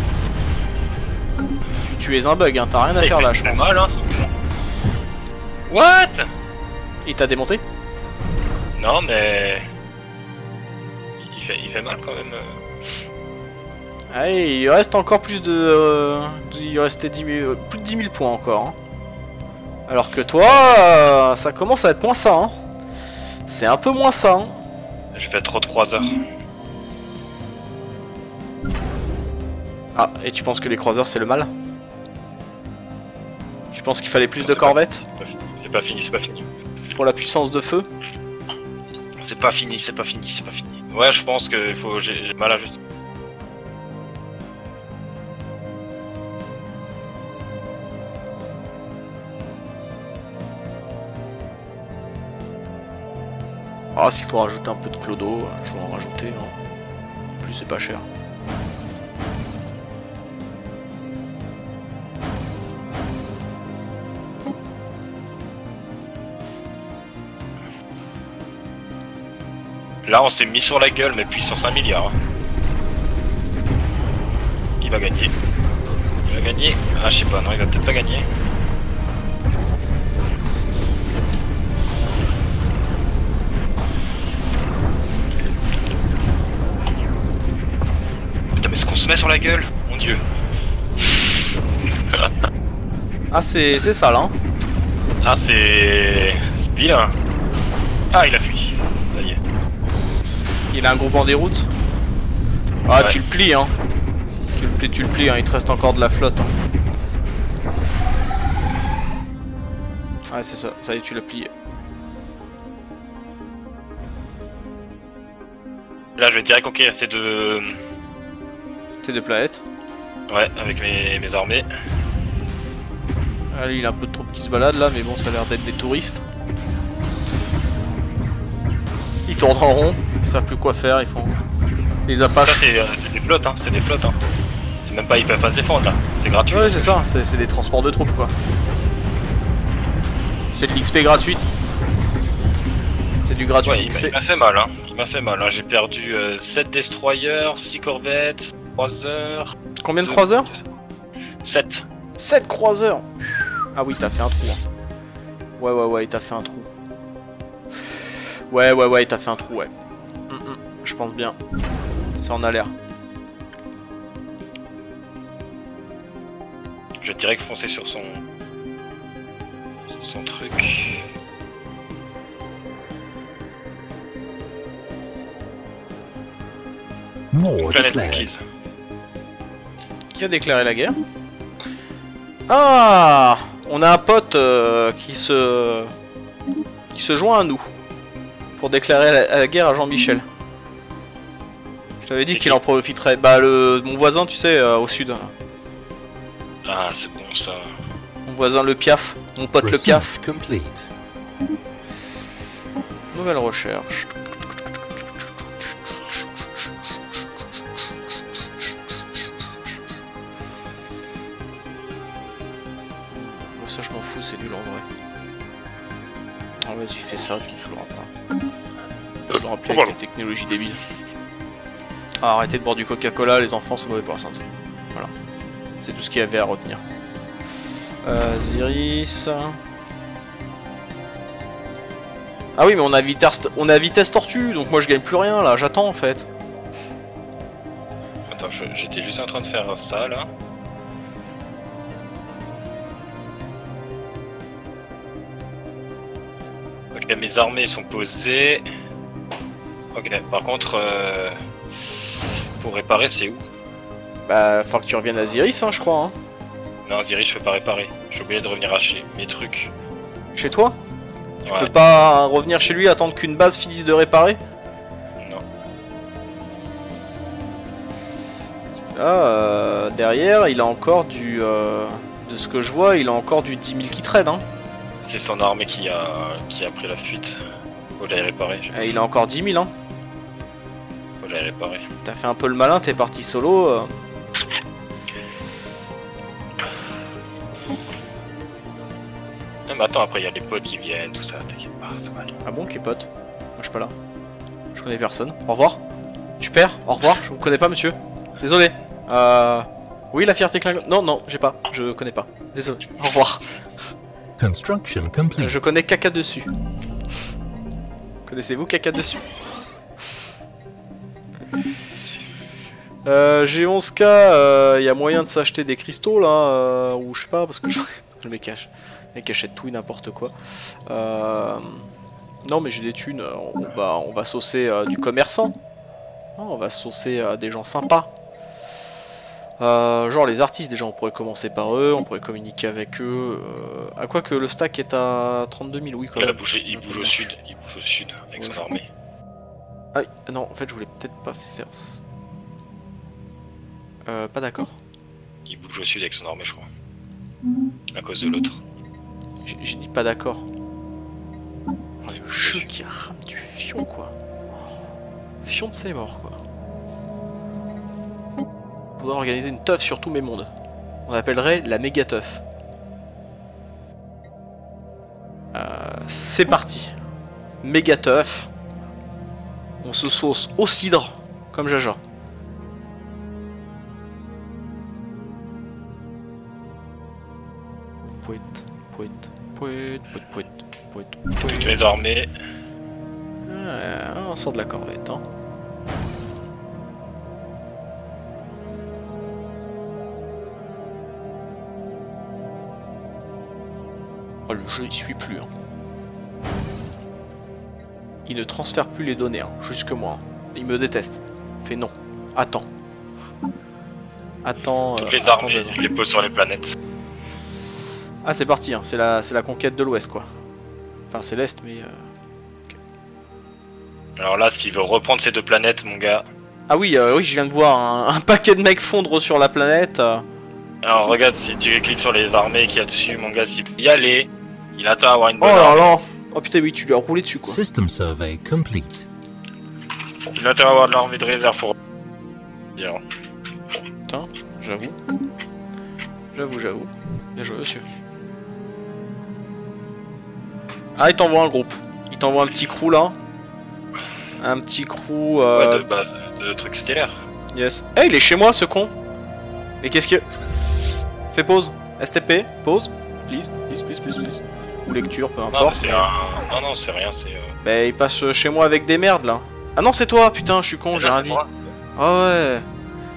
Tu, tu es un bug, hein, t'as rien à faire là, je pense. Mal, hein, what? Il t'a démonté? Non, mais... Il fait, il fait mal quand même. Ah, il reste encore plus de... Euh, il restait dix mille, plus de dix mille points encore. Hein. Alors que toi, euh, ça commence à être moins ça. Hein. C'est un peu moins ça. Hein. Je vais être aux trois heures. Ah, et tu penses que les croiseurs c'est le mal? Tu penses qu'il fallait plus non, de corvettes? C'est pas fini, c'est pas fini. Pour la puissance de feu? C'est pas fini, c'est pas fini, c'est pas fini. Ouais, je pense que faut... j'ai mal à juste. Ah, s'il faut rajouter un peu de clodo, je vais en rajouter. Hein. En plus, c'est pas cher. Là on s'est mis sur la gueule mais puissance un milliard. Il va gagner. Il va gagner. Ah je sais pas, non il va peut-être pas gagner. Putain mais ce qu'on se met sur la gueule, mon dieu. Ah c'est ça là hein. Ah c'est... c'est vilain. Ah il a fui. Il a un gros banc-des-routes. Ah ouais. Tu le plies hein. Tu le plies, tu le plies hein, il te reste encore de la flotte hein. Ouais c'est ça, ça y est tu l'as plié. Là je vais direct conquérir ces deux... Ces deux planètes. Ouais, avec mes, mes armées. Allez, il a un peu de troupes qui se baladent là, mais bon ça a l'air d'être des touristes. Ils tournent en rond, ils savent plus quoi faire, ils font des apaches. Ça c'est des flottes hein, c'est des flottes hein. C'est même pas, ils peuvent pas se défendre là, c'est gratuit. Ouais c'est ça, c'est des transports de troupes quoi. C'est de l'X P gratuite. C'est du gratuit. Ouais, il m'a fait mal hein, il m'a fait mal hein, j'ai perdu euh, sept destroyers, six corvettes, croiseurs... Combien de deux... croiseurs? sept. sept croiseurs. Ah oui t'as fait un trou hein. Ouais ouais ouais t'as fait un trou. Ouais, ouais, ouais, t'as fait un trou, ouais. Mm -mm, je pense bien. Ça en a l'air. Je dirais que foncer sur son... son truc. Une planète conquise. Qui a déclaré la guerre? Ah, on a un pote euh, qui se... qui se joint à nous. Pour déclarer la guerre à Jean-Michel. Je t'avais dit qu'il en profiterait. Bah le mon voisin tu sais euh, au sud. Ah c'est bon ça. Mon voisin le Piaf, mon pote le Piaf. Complete. Nouvelle recherche. Bon ça je m'en fous, c'est nul en vrai. Ah vas-y fais ça, tu me saouleras pas. Je le rappelle avec tes technologies débiles. Ah, arrêtez de boire du Coca-Cola, les enfants c'est mauvais pour la santé. Voilà. C'est tout ce qu'il y avait à retenir. Euh, Ziris. Ah oui mais on a, vitesse, on a vitesse tortue, donc moi je gagne plus rien là, j'attends en fait. Attends, j'étais juste en train de faire ça là. Ok, mes armées sont posées. Ok, par contre, euh, pour réparer, c'est où? Bah, faut que tu reviennes à Ziris, hein, je crois. Hein. Non, Ziris, je peux pas réparer. J'ai oublié de revenir à chez mes trucs. Chez toi? Tu ouais. peux pas revenir chez lui, attendre qu'une base finisse de réparer? Ah, euh, derrière, il a encore du... Euh, de ce que je vois, il a encore du dix mille qui trade, hein. C'est son armée qui a, qui a pris la fuite. Faut la réparer. Et il a encore dix mille, hein. Faut la réparer. T'as fait un peu le malin, t'es parti solo. Euh... Non mais attends, après il y a les potes qui viennent, tout ça, t'inquiète pas, ça va aller. Ah bon, qui pote? Moi je suis pas là. Je connais personne. Au revoir. Tu perds. Au revoir, je vous connais pas monsieur. Désolé. Euh... Oui, la fierté Klingon. Non, non, j'ai pas. Je connais pas. Désolé. Au revoir. Construction complete. Je connais caca dessus. Connaissez-vous caca dessus? euh, J'ai onze K, il euh, y a moyen de s'acheter des cristaux là, euh, ou je sais pas, parce que je, je me cache. Mec achète tout et n'importe quoi. Euh... Non mais j'ai des thunes, on va, on va saucer euh, du commerçant. Non, on va saucer euh, des gens sympas. Euh, genre les artistes déjà, on pourrait commencer par eux, on pourrait communiquer avec eux. Euh... Ah, quoi que le stack est à trente-deux mille, oui quand même. Il, a bougé, il bouge au sud, il bouge au sud avec ouais. Son armée. Ah non, en fait je voulais peut-être pas faire ça. Euh, pas d'accord. Il bouge au sud avec son armée je crois. À cause de l'autre. J'ai dit pas d'accord. Oh, le jeu qui rame du fion quoi. Fion de ses morts quoi. Je voudrais organiser une teuf sur tous mes mondes. On appellerait la méga teuf. Euh, C'est parti. Méga teuf. On se sauce au cidre comme Jaja. Pouet, pouet. Pouet, pouet, pouet, pouet. Toutes les armées. Ah, on sort de la corvette, hein. Oh, le jeu, il suit plus, hein. Il ne transfère plus les données, hein, jusque moi. Hein. Il me déteste. Fait non. Attends. Attends. Toutes euh, les armées, attends de... je les pose sur les planètes. Ah c'est parti, hein. C'est la, la conquête de l'ouest quoi. Enfin c'est l'est mais... Euh... Okay. Alors là s'il veut reprendre ces deux planètes mon gars... Ah oui, euh, oui je viens de voir un, un paquet de mecs fondre sur la planète. Euh... Alors regarde si tu cliques sur les armées qu'il y a dessus mon gars, s'il y aller, il attend à avoir une bonne oh, armée. Non. Oh putain oui tu lui as roulé dessus quoi. System survey complete. Il attend à avoir de l'armée de réserve pour... Bien. Putain, j'avoue. J'avoue, j'avoue. Bien joué monsieur. Ah, il t'envoie un groupe. Il t'envoie un petit crew là. Un petit crew. Euh... Ouais, de base, de trucs stellaires. Yes. Eh, hey, il est chez moi ce con. Mais qu'est-ce que. Fais pause. S T P, pause. Please, please, please, please, please. Ou lecture, peu importe. Non, mais un... non, non c'est rien, c'est. Euh... Bah, il passe chez moi avec des merdes là. Ah non, c'est toi, putain, je suis con, j'ai rien dit. Ah ouais.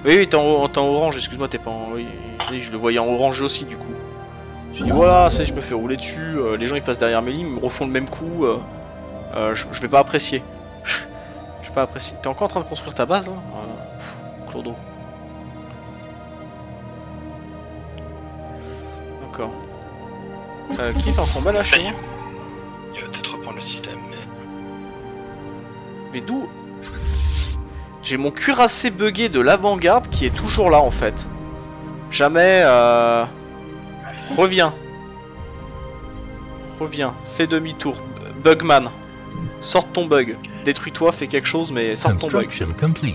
Oui, oui, t'es en, en orange, excuse-moi, t'es pas en. Oui, je le voyais en orange aussi du coup. Je dis voilà, ça je me fais rouler dessus, euh, les gens ils passent derrière mes lignes, ils me refont le même coup, euh, euh, je, je vais pas apprécier. Je vais pas apprécier. T'es encore en train de construire ta base là euh, Clodo. D'accord. Euh, qui est en combat là chez moi? Il va peut-être reprendre le système mais... Mais d'où? J'ai mon cuirassé bugué de l'avant-garde qui est toujours là en fait. Jamais... Euh... Reviens. Reviens. Fais demi-tour. Bugman. Sorte ton bug. Détruis-toi, fais quelque chose, mais sorte ton bug. Complete.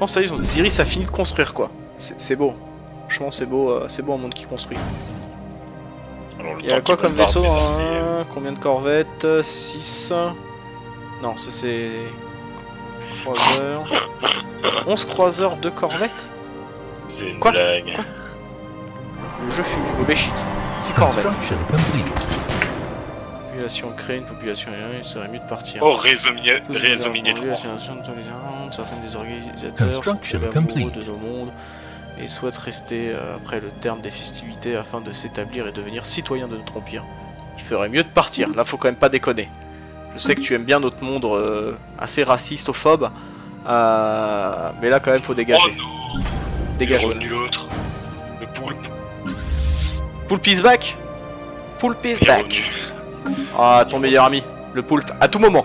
Oh, ça y est, Ziris a fini de construire, quoi. C'est beau. Franchement, c'est beau, euh, c'est beau un monde qui construit. Il y a quoi comme vaisseau hein? Combien de corvettes? Six. Non, ça c'est... Croiseurs... onze croiseurs, deux corvettes? C'est une quoi blague. Quoi? Le jeu fume du mauvais shit. six corvettes. Population créée, une population aérienne, il serait mieux de partir. Oh, réseau milieu, réseau milieu trois. Certains des organisateurs sont amoureux de nos mondes et souhaite rester après le terme des festivités afin de s'établir et devenir citoyen de notre empire. Il ferait mieux de partir, là faut quand même pas déconner. Je sais que tu aimes bien notre monde euh, assez raciste, euh, mais là quand même faut dégager. Oh Dégage. Revenu l'autre. Le poulpe. Poulpe is back. Poulpe is back. Ah, ton meilleur ami. Le poulpe. À tout moment.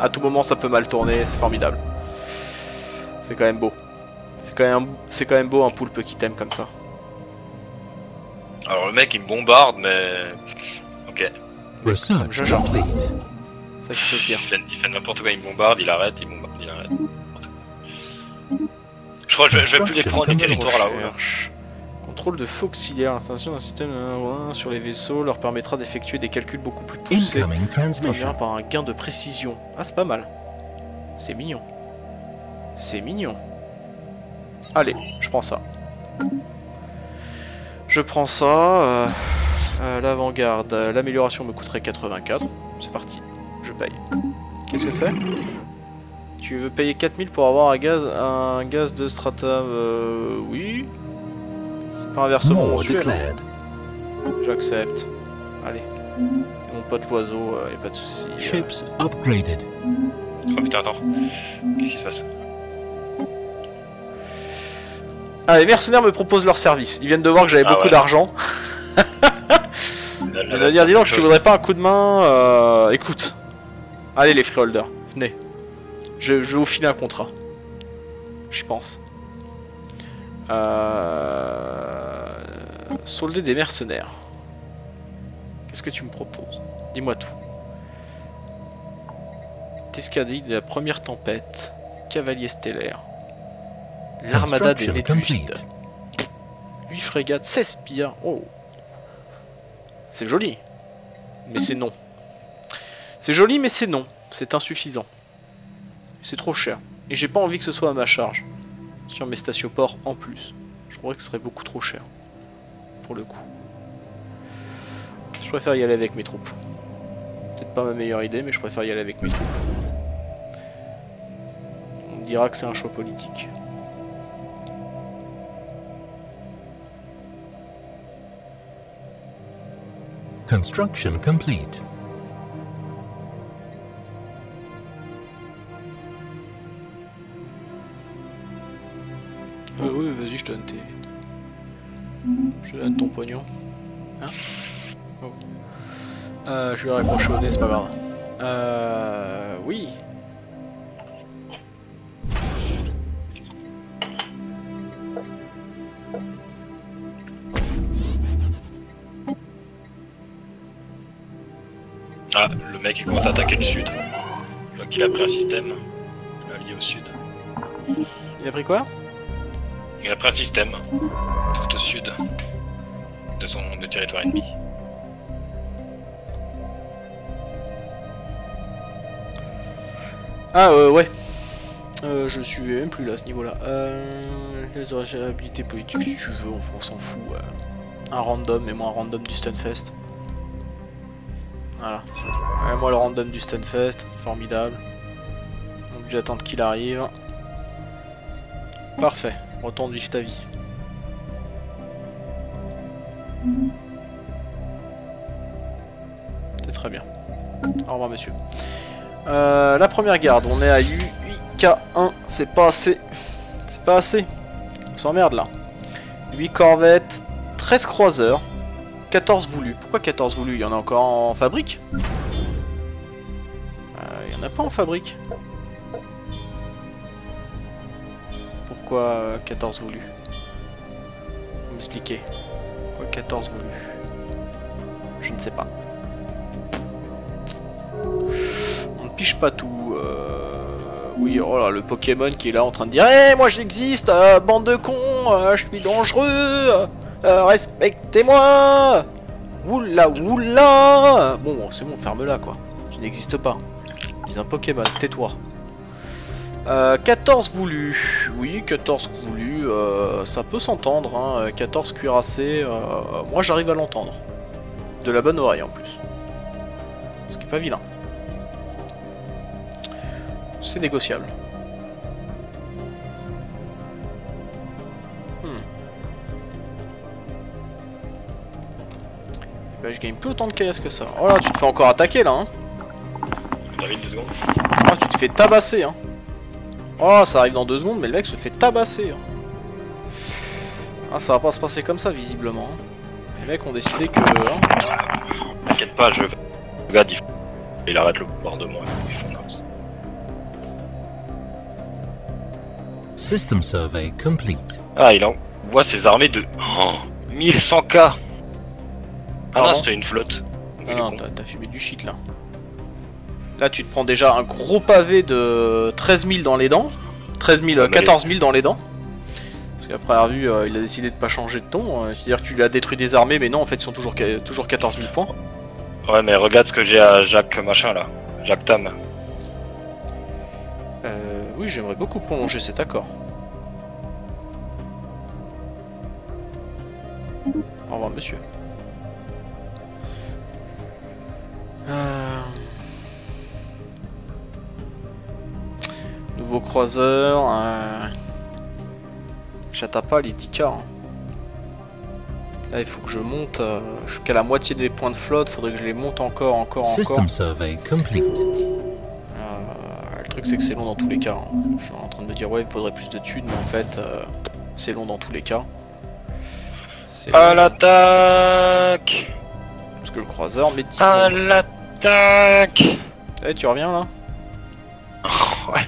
À tout moment, ça peut mal tourner. C'est formidable. C'est quand même beau. C'est quand même, c'est quand même beau un poulpe qui t'aime comme ça. Alors le mec il me bombarde mais... Ok. Jaja. C'est ça qu'il faut se dire. Il fait, il fait n'importe quoi, il me bombarde, il arrête, il bombarde, il arrête. Je crois que je, je vais plus les prendre du territoire là-haut. Contrôle de faux auxiliaires, installation d'un système un sur les vaisseaux leur permettra d'effectuer des calculs beaucoup plus poussés. Par un gain de précision. Ah c'est pas mal. C'est mignon. C'est mignon. Allez, je prends ça. Je prends ça, euh, euh, l'avant-garde, euh, l'amélioration me coûterait quatre-vingt-quatre, c'est parti, je paye. Qu'est-ce que c'est? Tu veux payer quatre mille pour avoir un gaz, un gaz de strata... Euh, oui. C'est pas un versement mensuel. J'accepte. Allez, mon pote l'oiseau, euh, y a pas de soucis. Ships upgraded. Oh putain, attends, qu'est-ce qui se passe? Ah, les mercenaires me proposent leur service. Ils viennent de voir que j'avais ah beaucoup ouais. d'argent. Ils viennent de dire, dis donc, tu voudrais pas un coup de main euh, écoute. Allez les freeholders, venez. Je, je vais vous filer un contrat. Je pense. Euh... Solder des mercenaires. Qu'est-ce que tu me proposes? Dis-moi tout. Escadrille de la première tempête. Cavalier stellaire. L'armada des Nétufides. huit frégates, seize spires. Oh. C'est joli. Mais c'est non. C'est joli, mais c'est non. C'est insuffisant. C'est trop cher. Et j'ai pas envie que ce soit à ma charge. Sur mes stationports en plus. Je crois que ce serait beaucoup trop cher. Pour le coup. Je préfère y aller avec mes troupes. Peut-être pas ma meilleure idée, mais je préfère y aller avec mes troupes. On dira que c'est un choix politique. Construction complete. Euh, oui, vas-y, je te donne tes... Je te donne ton pognon. Hein oh. euh, Je lui réponds au nez, c'est pas grave. Euh... Oui. Ah, le mec il commence à attaquer le sud. Donc il a pris un système allié au sud. Il a pris quoi? Il a pris un système tout au sud de son de territoire ennemi. Ah euh, ouais. Euh, je suis même plus là à ce niveau-là. Euh, les habilités politiques si tu veux, on s'en fout. Euh, un random, mais moi un random du Stunfest. Voilà. Ouais, moi le random du Stunfest, formidable. On est obligé d'attendre qu'il arrive. Parfait, retourne vivre ta vie. C'est très bien. Au revoir monsieur. Euh, la première garde, on est à huit K un, c'est pas assez. C'est pas assez. On s'emmerde là. huit corvettes, treize croiseurs. quatorze voulus. Pourquoi quatorze voulus? Il y en a encore en fabrique? euh, Il n'y en a pas en fabrique. Pourquoi quatorze voulus? Vous m'expliquez. Pourquoi quatorze voulus? Je ne sais pas. On ne pige pas tout. Euh... Oui, oh là, le Pokémon qui est là en train de dire hey, « moi j'existe, euh, bande de cons, euh, je suis dangereux !» Euh, respectez-moi! Oula oula! Bon, c'est bon, ferme-la quoi. Tu n'existes pas. Tu es un Pokémon, tais-toi. Euh, quatorze voulus. Oui, quatorze voulus, euh, ça peut s'entendre. Hein. quatorze cuirassés, euh, moi j'arrive à l'entendre. De la bonne oreille en plus. Ce qui n'est pas vilain. C'est négociable. Je gagne plus autant de caisses que ça. Oh là, tu te fais encore attaquer là, hein. T'arrives deux secondes. Oh, tu te fais tabasser, hein. Oh, ça arrive dans deux secondes, mais le mec se fait tabasser. Hein. Ah, ça va pas se passer comme ça visiblement. Les mecs ont décidé que... T'inquiète pas, je... Regarde, il... il arrête le pouvoir de moi. System survey complete. Ah, il envoie ses armées de... Oh, mille cent K. Ah non, c'était une flotte. Ah non, t'as fumé du shit là. Là tu te prends déjà un gros pavé de treize mille dans les dents. treize mille, quatorze mille dans les dents. Parce qu'après avoir vu, euh, il a décidé de pas changer de ton. Euh, C'est-à-dire que tu lui as détruit des armées, mais non, en fait, ils sont toujours, toujours quatorze mille points. Ouais, mais regarde ce que j'ai à Jacques machin là. Jacques Tam. Euh, oui, j'aimerais beaucoup prolonger cet accord. Au revoir, monsieur. Euh... Nouveau croiseur. Euh... J'atteins pas les dix K. Hein. Là, il faut que je monte euh, jusqu'à la moitié des points de flotte. Faudrait que je les monte encore, encore, encore. System survey complete. Euh, le truc, c'est que c'est long dans tous les cas. Hein. Je suis en train de me dire, ouais, il me faudrait plus de thunes, mais en fait, euh, c'est long dans tous les cas. À l'attaque! Parce que le croiseur met dix. À l'attaque! Eh, hey, tu reviens là? Oh, ouais.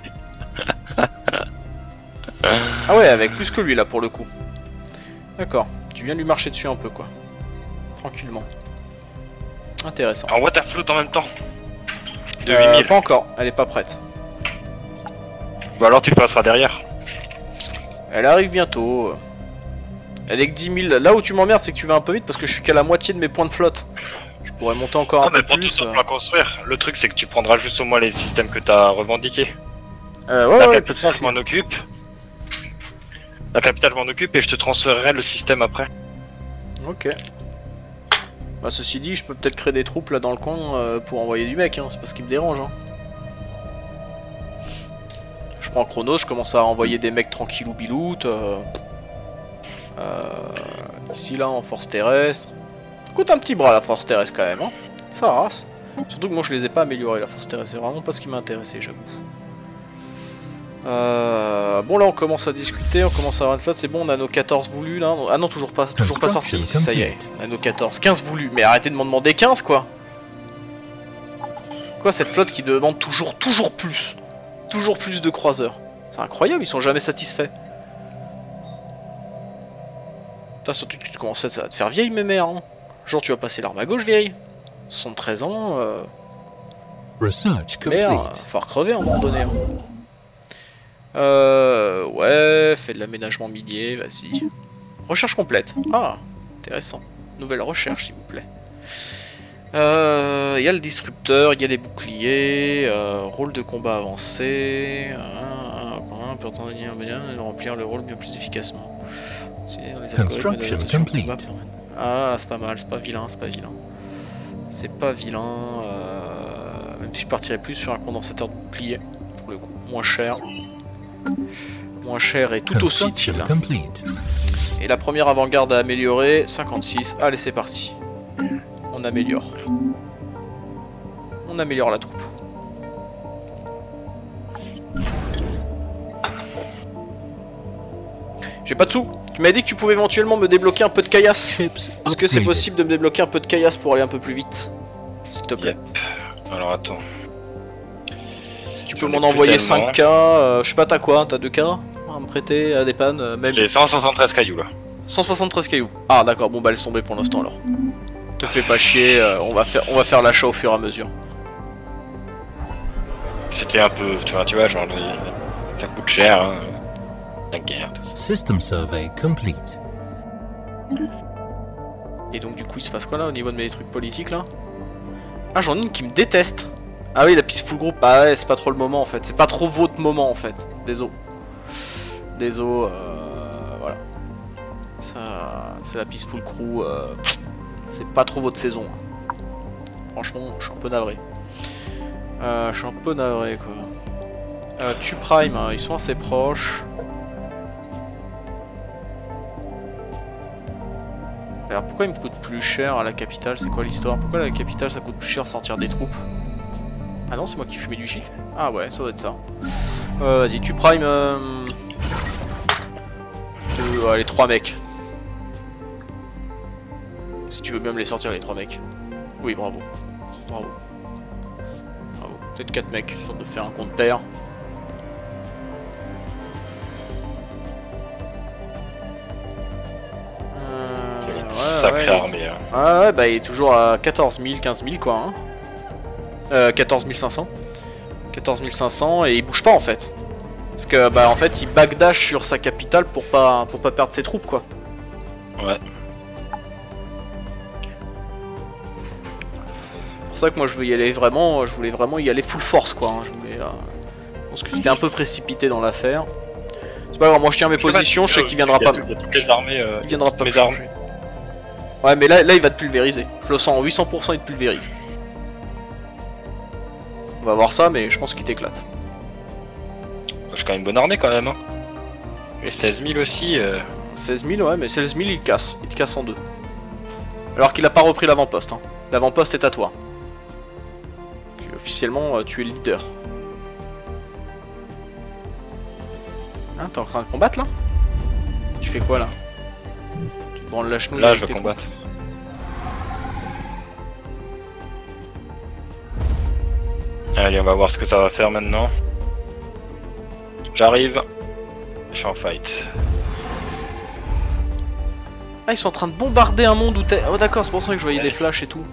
Ah ouais, avec plus que lui là pour le coup. D'accord, tu viens lui marcher dessus un peu quoi. Tranquillement. Intéressant. Envoie ta flotte en même temps. De euh, pas encore, elle est pas prête. Bah alors tu passeras derrière. Elle arrive bientôt. Elle est que dix mille. Là où tu m'emmerdes, c'est que tu vas un peu vite parce que je suis qu'à la moitié de mes points de flotte. Je pourrais monter encore non, un peu plus. Non mais pour tout ça, on va construire. Le truc c'est que tu prendras juste au moins les systèmes que t'as revendiqués. Euh, ouais, la capitale, je m'en occupe. La capitale m'en occupe et je te transférerai le système après. Ok. Bah ceci dit, je peux peut-être créer des troupes là dans le coin euh, pour envoyer du mec, hein. C'est pas ce qui me dérange. Hein. Je prends Chronos, je commence à envoyer des mecs tranquillou bilou. Euh, euh, ici là en force terrestre. Ça coûte un petit bras la force terrestre quand même. Hein. Ça rase. Surtout que moi je les ai pas améliorés la force terrestre, c'est vraiment pas ce qui m'a intéressé, j'avoue. Euh, bon là on commence à discuter, on commence à avoir une flotte, c'est bon, on a nos quatorze voulus là, ah non toujours pas, toujours pas sorti, ça y est, on a nos quatorze, quinze voulus, mais arrêtez de m'en demander quinze quoi. Quoi cette flotte qui demande toujours, toujours plus, toujours plus de croiseurs, c'est incroyable, ils sont jamais satisfaits. Putain surtout que tu te commences à te faire vieille mes mères, hein. Genre tu vas passer l'arme à gauche vieille, soixante-treize ans, euh... merde, euh, faut crever à un moment donné. Hein. Euh... Ouais, fais de l'aménagement minier, vas-y. Recherche complète. Ah, intéressant. Nouvelle recherche, s'il vous plaît. Euh... Il y a le disrupteur, il y a les boucliers, euh, rôle de combat avancé... On peut remplir le rôle bien plus efficacement. Construction complete. Ah, c'est pas mal, c'est pas vilain, c'est pas vilain. C'est pas vilain... Euh... Même si je partirais plus sur un condensateur de bouclier, pour le coup, moins cher. Moins cher et tout aussi utile. Et la première avant-garde à améliorer, cinquante-six. Allez, c'est parti. On améliore. On améliore la troupe. J'ai pas de sous. Tu m'as dit que tu pouvais éventuellement me débloquer un peu de caillasse. Est-ce que c'est possible de me débloquer un peu de caillasse pour aller un peu plus vite? S'il te plaît. Yep. Alors attends. Tu peux m'en envoyer cinq K, euh, je sais pas t'as quoi, t'as deux K à me prêter, à des pannes, euh, même... J'ai cent soixante-treize cailloux là. cent soixante-treize cailloux. Ah d'accord, bon bah laisse tomber pour l'instant alors. Te fais pas chier, euh, on va faire, on va faire l'achat au fur et à mesure. C'était un peu, tu vois, tu vois genre, ça coûte cher, hein, la guerre, tout ça. System survey complete. Et donc du coup il se passe quoi là au niveau de mes trucs politiques là? Ah j'en ai une qui me déteste. Ah oui, la Peaceful Group, ah ouais, c'est pas trop le moment en fait, c'est pas trop votre moment en fait, désolé. Désolé, euh, voilà. Ça, c'est la Peaceful Crew, euh, c'est pas trop votre saison. Hein. Franchement, je suis un peu navré. Euh, je suis un peu navré quoi. Euh, tu Prime, hein, ils sont assez proches. Alors pourquoi il me coûte plus cher à la capitale, c'est quoi l'histoire? Pourquoi à la capitale ça coûte plus cher sortir des troupes? Ah non, c'est moi qui fumais du shit. Ah ouais, ça doit être ça. Euh, vas-y, tu primes... Euh... Euh, allez, trois mecs. Si tu veux bien me les sortir les trois mecs. Oui, bravo. Bravo. Bravo. Peut-être quatre mecs, histoire de faire un compte pair. Sacré ouais, armée. Hein. Ah ouais, bah il est toujours à quatorze mille, quinze mille quoi. Hein euh, quatorze mille cinq cents. quatorze mille cinq cents et il bouge pas en fait. Parce que bah en fait il backdash sur sa capitale pour pas, pour pas perdre ses troupes quoi. Ouais. C'est pour ça que moi je veux y aller vraiment, je voulais vraiment y aller full force quoi. Hein. Je voulais. Euh... Je pense que j'étais un peu précipité dans l'affaire. C'est pas grave, moi je tiens mes je positions, si je sais qu'il viendra pas. Il viendra pas me changer. Ouais mais là, là il va te pulvériser, je le sens, huit cents pour cent il te pulvérise. On va voir ça mais je pense qu'il t'éclate. J'ai quand même une bonne armée quand même hein. Et seize mille aussi euh... seize mille ouais mais seize mille il te casse, il te casse en deux. Alors qu'il a pas repris l'avant-poste hein. L'avant-poste est à toi. Et officiellement tu es leader. Hein, t'es en train de combattre là? Tu fais quoi là? Bon, lâche-nous là, je vais combattre. Allez, on va voir ce que ça va faire maintenant. J'arrive. Je suis en fight. Ah, ils sont en train de bombarder un monde où t'es... Oh d'accord, c'est pour ça que je voyais Allez. des flashs et tout.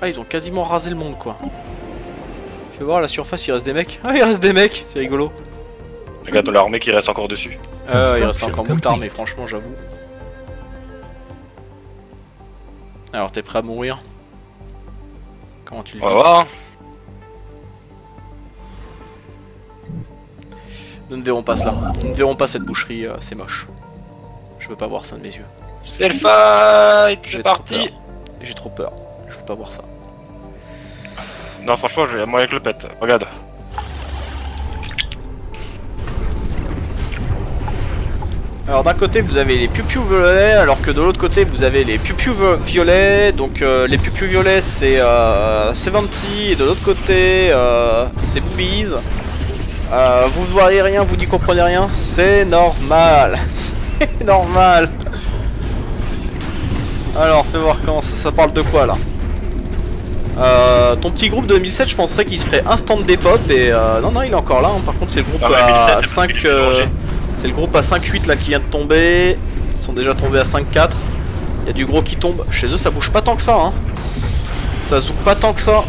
Ah, ils ont quasiment rasé le monde, quoi. Fais voir, à la surface, il reste des mecs. Ah, il reste des mecs, c'est rigolo. Regarde l'armée qui reste encore dessus. Euh, il reste encore beaucoup d'armée, franchement, j'avoue. Alors t'es prêt à mourir? Comment tu le fais? On va voir. Nous ne verrons pas cela. Nous ne verrons pas cette boucherie, euh, c'est moche. Je veux pas voir ça de mes yeux. C'est le fight! C'est parti! J'ai trop peur. Je veux pas voir ça. Non franchement je vais à moi avec le pet. Regarde. Alors d'un côté vous avez les pupiou violets, alors que de l'autre côté vous avez les pupiou violets, donc euh, les pupiou violets c'est euh, Evati, et de l'autre côté euh, c'est Boobies. Euh, vous ne voyez rien, vous n'y comprenez rien, c'est normal, c'est normal. Alors fais voir comment ça, ça parle de quoi là. Euh, ton petit groupe de deux mille sept je penserais qu'il se ferait instant des pop et euh, non non il est encore là, hein. Par contre c'est le groupe non, à cinq... Euh, C'est le groupe à cinq huit là qui vient de tomber. Ils sont déjà tombés à cinq quatre. Il y a du gros qui tombe. Chez eux ça bouge pas tant que ça hein. Ça zouk pas tant que ça.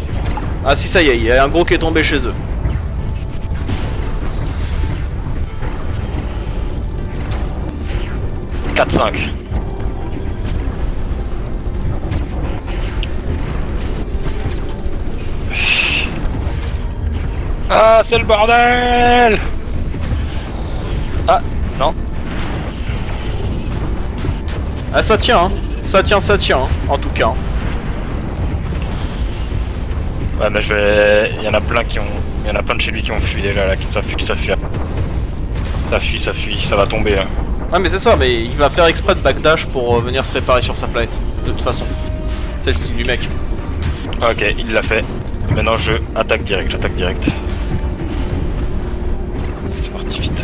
Ah si ça y est, il y a un gros qui est tombé chez eux. quatre cinq. Ah c'est le bordel. Ah, non. Ah ça tient hein. Ça tient, ça tient hein. En tout cas. Ouais mais je vais... Il y en a plein qui ont... Il y en a plein de chez lui qui ont fui déjà là. Ça fuit, ça fuit. Ça fuit, ça fuit, ça va tomber là. Ah mais c'est ça, mais il va faire exprès de backdash pour euh, venir se réparer sur sa planète. De toute façon. C'est le style du mec. Ok, il l'a fait. Et maintenant je attaque direct, j'attaque direct. C'est parti vite.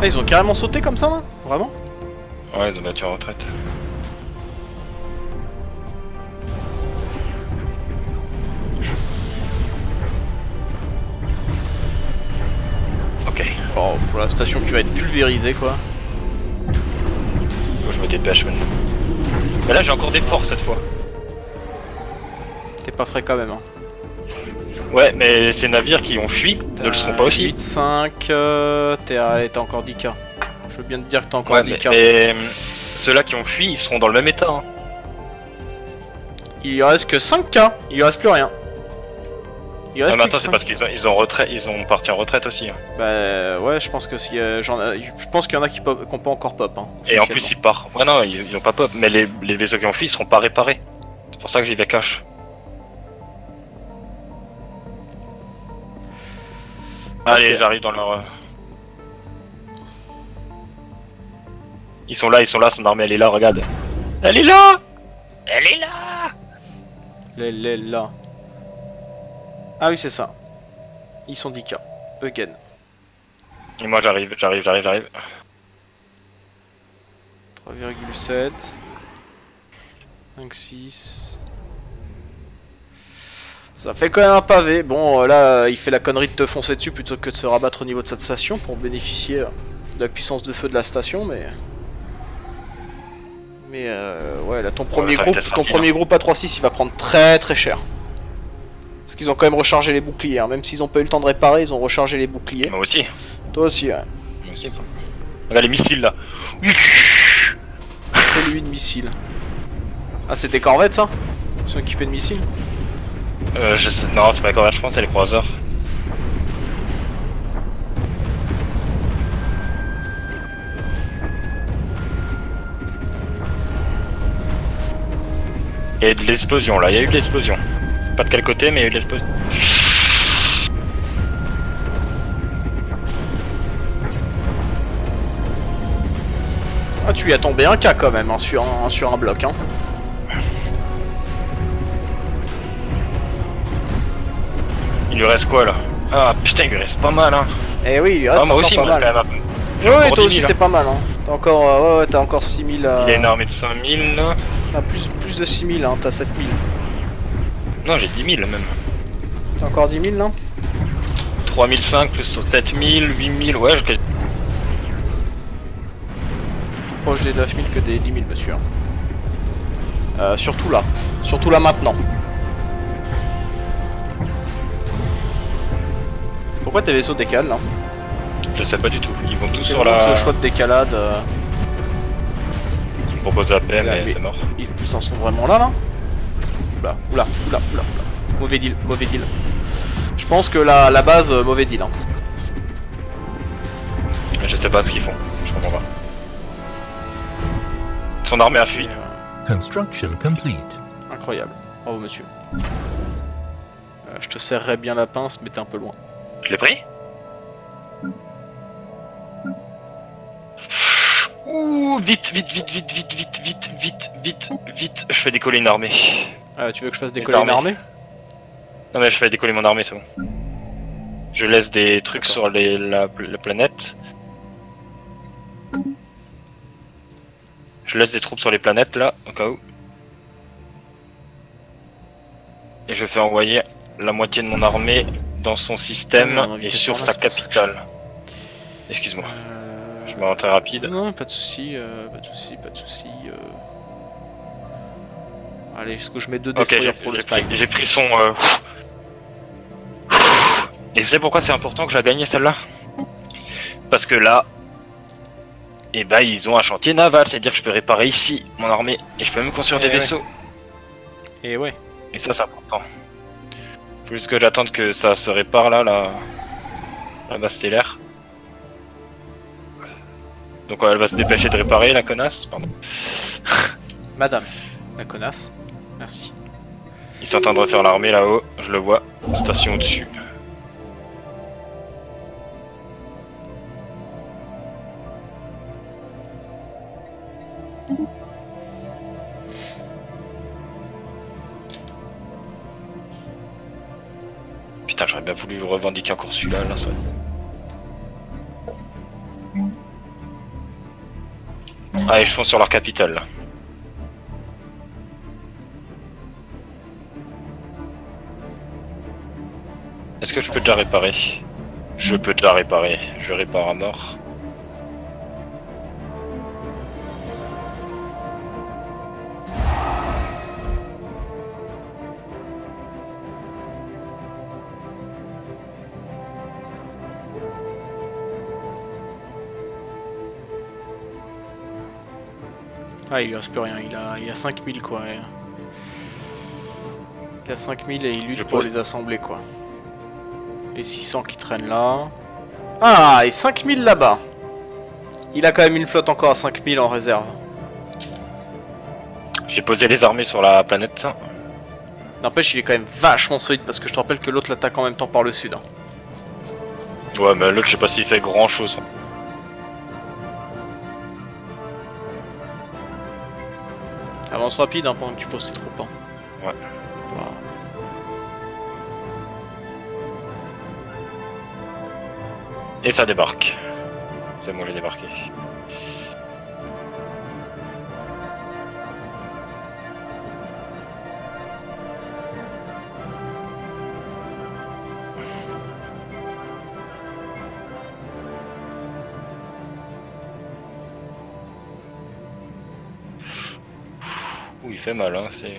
Ah, ils ont carrément sauté comme ça là? Vraiment? Ouais, ils ont battu en retraite. Ok. Oh, pour la station qui va être pulvérisée quoi. Oh, je me dépêche maintenant. Mais là j'ai encore des forces cette fois. T'es pas frais quand même hein. Ouais, mais ces navires qui ont fui ne le seront pas aussi. huit cinq, euh, t'es encore dix K. Je veux bien te dire que t'es encore ouais, dix K. Mais, mais ceux-là qui ont fui, ils seront dans le même état. Hein. Il reste que cinq K, il reste plus rien. Il reste non, mais attends, c'est parce qu'ils ont, ils ont, retrait, ils ont parti en retraite aussi. Hein. Bah ouais, je pense que si, euh, j'en, je pense qu'il y en a qui n'ont qu pas encore pop. Hein, et en plus, ils partent. Ouais, non, ils n'ont pas pop, mais les, les vaisseaux qui ont fui, ils seront pas réparés. C'est pour ça que j'y vais cash. Allez, okay. J'arrive dans leur... Ils sont là, ils sont là, son armée elle est là, regarde. Elle est là. Elle est là. Elle est là. Ah oui, c'est ça. Ils sont dix K. Eugen. Et moi j'arrive, j'arrive, j'arrive, j'arrive. trois virgule sept, cinq, six. Ça fait quand même un pavé. Bon, là, il fait la connerie de te foncer dessus plutôt que de se rabattre au niveau de sa station pour bénéficier de la puissance de feu de la station, mais... Mais euh, ouais, là, ton premier, ouais, groupe, ton premier groupe à trois six, il va prendre très très cher. Parce qu'ils ont quand même rechargé les boucliers, hein. Même s'ils n'ont pas eu le temps de réparer, ils ont rechargé les boucliers. Moi aussi. Toi aussi, ouais. Moi aussi. Regarde les missiles, là. Celui de missiles. Ah, c'était corvette, ça? Ils sont équipés de missiles? Euh, je sais... Non, c'est pas corvette, je pense, c'est les croiseurs. Il y a eu de l'explosion, là, il y a eu de l'explosion. Pas de quel côté, mais il y a eu de l'explosion. Ah, tu lui as tombé un cas quand même, hein, sur, un, sur un bloc, hein. Il lui reste quoi là? Ah putain, il lui reste pas mal, hein. Eh oui, il lui reste ah, moi encore aussi, pas mal. Hein. Oui, oui, toi aussi t'es pas mal, hein. T'as encore, euh, ouais, ouais, t'as encore six mille. Euh... Il est une armée de cinq mille là. T'as plus, plus de six mille, hein, t'as sept mille. Non, j'ai dix mille même. T'as encore dix mille là? trois mille cinq plus sept mille, huit mille, ouais, je... proche des neuf mille que des dix mille, monsieur. Euh, surtout là. Surtout là maintenant. Pourquoi tes vaisseaux décalent là? Je sais pas du tout. Ils vont tous sur la... ce choix de décalade... Euh... Ils me proposent la paix, mais c'est mort. Ils, ils s'en sont vraiment là, là? Oula, oula, oula, oula. Mauvais deal, mauvais deal. Je pense que la, la base, euh, mauvais deal. Hein. Je sais pas ce qu'ils font. Je comprends pas. Son armée a fui. Construction complete. Incroyable. Bravo monsieur. Euh, je te serrerais bien la pince, mais t'es un peu loin. Je l'ai pris? Ouh, vite, vite, vite, vite, vite, vite, vite, vite, vite, vite. Je fais décoller une armée. Ah, tu veux que je fasse décoller une armée? Non mais je fais décoller mon armée, c'est bon. Je laisse des trucs sur les, la, la planète. Je laisse des troupes sur les planètes là, au cas où. Et je fais envoyer la moitié de mon armée dans son système non, non, et sur sa capitale. Excuse-moi, euh... je me rends très rapide. Non, pas de soucis, euh, pas de soucis, pas de soucis. Euh... Allez, est-ce que je mets deux destroyers okay, pour le style? J'ai pris son... Euh... Et c'est pourquoi c'est important que je la gagne celle-là. Parce que là... Et eh bah ben, ils ont un chantier naval, c'est-à-dire que je peux réparer ici mon armée et je peux même construire et des ouais. vaisseaux. Et ouais. Et ça c'est important. Faut juste que j'attende que ça se répare là, la, la base stellaire. Donc elle va se dépêcher de réparer la connasse, pardon. Madame, la connasse, merci. Ils sont en train de refaire l'armée là-haut, je le vois, station au-dessus. Putain, j'aurais bien voulu revendiquer encore celui-là, là, ça. Allez, je fonce sur leur capitale, là. Est-ce que je peux déjà réparer? Je peux déjà réparer, je répare à mort. Ah, il lui reste plus rien, il a, il a cinq mille quoi. Il a cinq mille et il lutte pour les assembler quoi. Et six cents qui traînent là. Ah, et cinq mille là-bas. Il a quand même une flotte encore à cinq mille en réserve. J'ai posé les armées sur la planète ça. N'empêche, il est quand même vachement solide parce que je te rappelle que l'autre l'attaque en même temps par le sud. Ouais, mais l'autre, je sais pas s'il fait grand chose. Avance rapide hein, pendant que tu poses tes troupes. Hein. Ouais. Wow. Et ça débarque. C'est bon, j'ai débarqué. il fait mal, hein, c'est...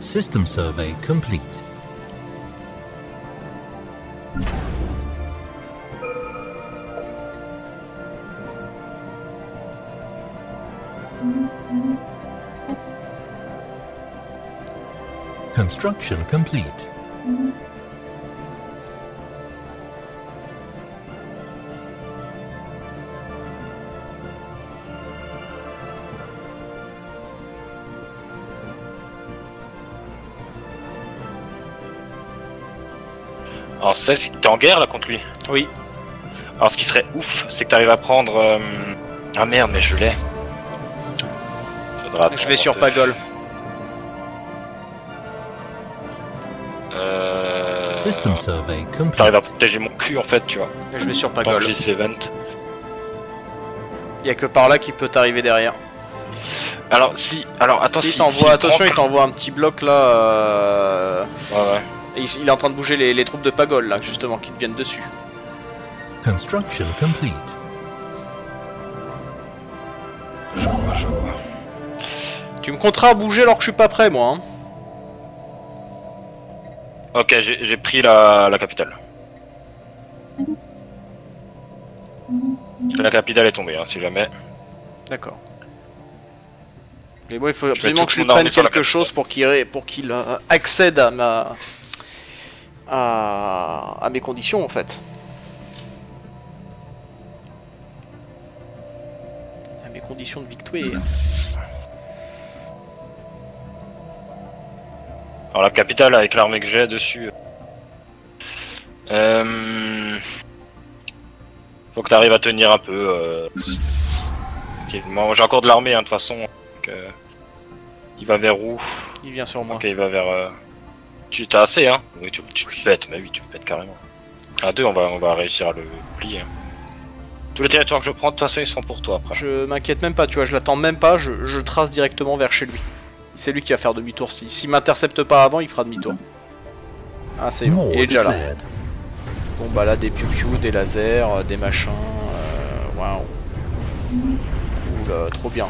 System survey complete. Construction complete. Alors c'est que t'es en guerre là contre lui. Oui. Alors ce qui serait ouf, c'est que t'arrives à prendre... Euh... Ah merde, mais je l'ai. Je vais sur de... Pagol. Euh... System survey complete. T'arrives à protéger mon cul en fait, tu vois. Je vais sur Pagol. Y'a que par là qui peut t'arriver derrière. Alors si... Alors attends si... si, si attention, il t'envoie un petit bloc là... Euh... Ouais ouais. Il est en train de bouger les, les troupes de Pagol, là, justement, qui te viennent dessus. Construction complete. Je vois, je vois. Tu me compteras à bouger alors que je suis pas prêt, moi. Hein. Ok, j'ai pris la, la capitale. La capitale est tombée, hein, si jamais. D'accord. Mais bon, il faut absolument que je lui prenne quelque chose pour qu'il pour qu'il euh, accède à ma... À... à mes conditions en fait. À mes conditions de victoire. Alors la capitale avec l'armée que j'ai dessus. Euh... Faut que t'arrives à tenir un peu. Euh... J'ai encore de l'armée hein, de toute façon. Donc, euh... Il va vers où? Il vient sur moi. Ok, il va vers. Euh... Tu t'as assez hein? Oui, tu, tu te pètes, mais oui, tu te pètes carrément. À deux, on va, on va réussir à le plier. Tous les territoires que je prends, de toute façon, ils sont pour toi après. Je m'inquiète même pas, tu vois, je l'attends même pas, je, je trace directement vers chez lui. C'est lui qui va faire demi-tour. S'il si m'intercepte pas avant, il fera demi-tour. Ah, c'est bon, il est déjà là. Bon, bah là, des piou-piou, des lasers, des machins. Waouh. Wow. Oula, trop bien.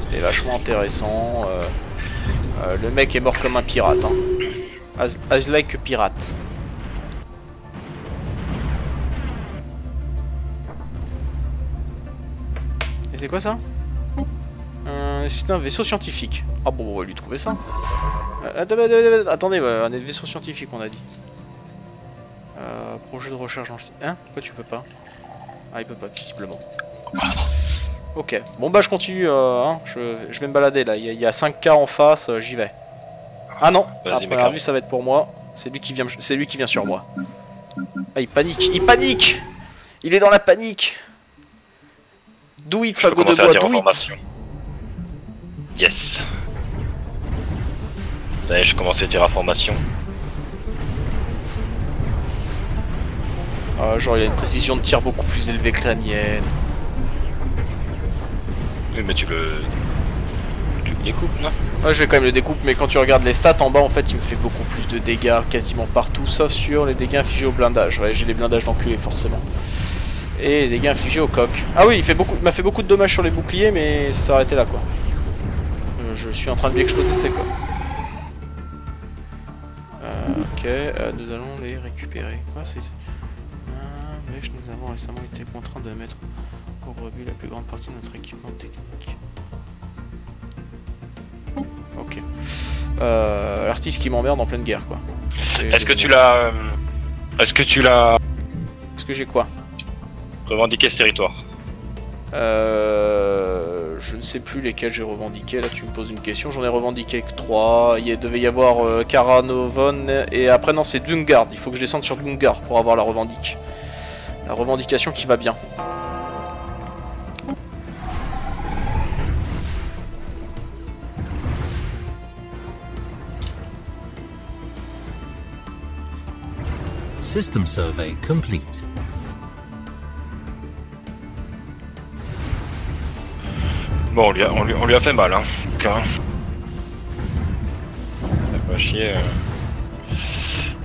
C'était vachement intéressant. Euh... Euh, le mec est mort comme un pirate, hein. As, as like a pirate. Et c'est quoi ça? euh, C'est un vaisseau scientifique. Ah bon, on va lui trouver ça. Euh, attendez, attendez, attendez, on est vaisseau scientifique, on a dit. Euh, projet de recherche dans le site. Hein? Pourquoi tu peux pas? Ah, il peut pas, visiblement. Ok, bon bah je continue, euh, hein. je, je vais me balader là, il y, y a cinq K en face, euh, j'y vais. Ah non, à première vue ça va être pour moi, c'est lui qui vient, c'est lui qui vient sur moi. Ah il panique, il panique. Il est dans la panique. Do it, fagot de bois, do it. Yes. Ça y est, je commence à tirer à formation. Ah, genre il a une précision de tir beaucoup plus élevée que la mienne. Mais tu le... tu le découpes, non? Ouais, je vais quand même le découper, mais quand tu regardes les stats en bas, en fait, il me fait beaucoup plus de dégâts quasiment partout, sauf sur les dégâts infligés au blindage. Ouais, j'ai des blindages d'enculé, forcément. Et les dégâts infligés au coq. Ah oui, il fait beaucoup... m'a fait beaucoup de dommages sur les boucliers, mais ça s'est arrêté là, quoi. Euh, je suis en train de lui exploser ses coques. Euh, ok, euh, nous allons les récupérer. Quoi, c'est... Nous avons récemment été contraints de mettre au rebut la plus grande partie de notre équipement technique. Ok. Euh, L'artiste qui m'emmerde en pleine guerre, quoi. Est-ce que, euh... est que tu l'as... Est-ce que tu l'as... Est-ce que j'ai quoi? Revendiqué ce territoire? Euh... Je ne sais plus lesquels j'ai revendiqué. Là, tu me poses une question. J'en ai revendiqué que trois. Il devait y avoir euh, Caravane et après, non, c'est Dungard. Il faut que je descende sur Dungard pour avoir la revendique. La revendication qui va bien. System survey complete. Bon, on lui a, on lui, on lui a fait mal, hein. Ça a pas chier. Euh...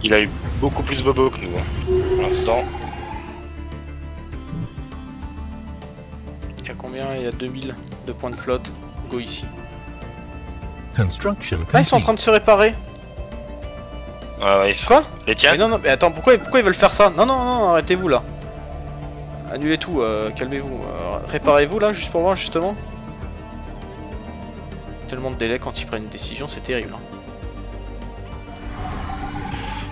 Il a eu beaucoup plus bobo que nous, hein. Pour l'instant. Il y a combien? Il y a deux mille de points de flotte. Go ici. Construction. Ah, ils sont en train de se réparer. Ouais, ouais, ils sont... Quoi? Les tiens? Mais non, non, mais attends, pourquoi, pourquoi ils veulent faire ça? Non, non, non, arrêtez-vous là. Annulez tout, euh, calmez-vous. Euh, Réparez-vous là, juste pour voir, justement. Tellement de délai quand ils prennent une décision, c'est terrible.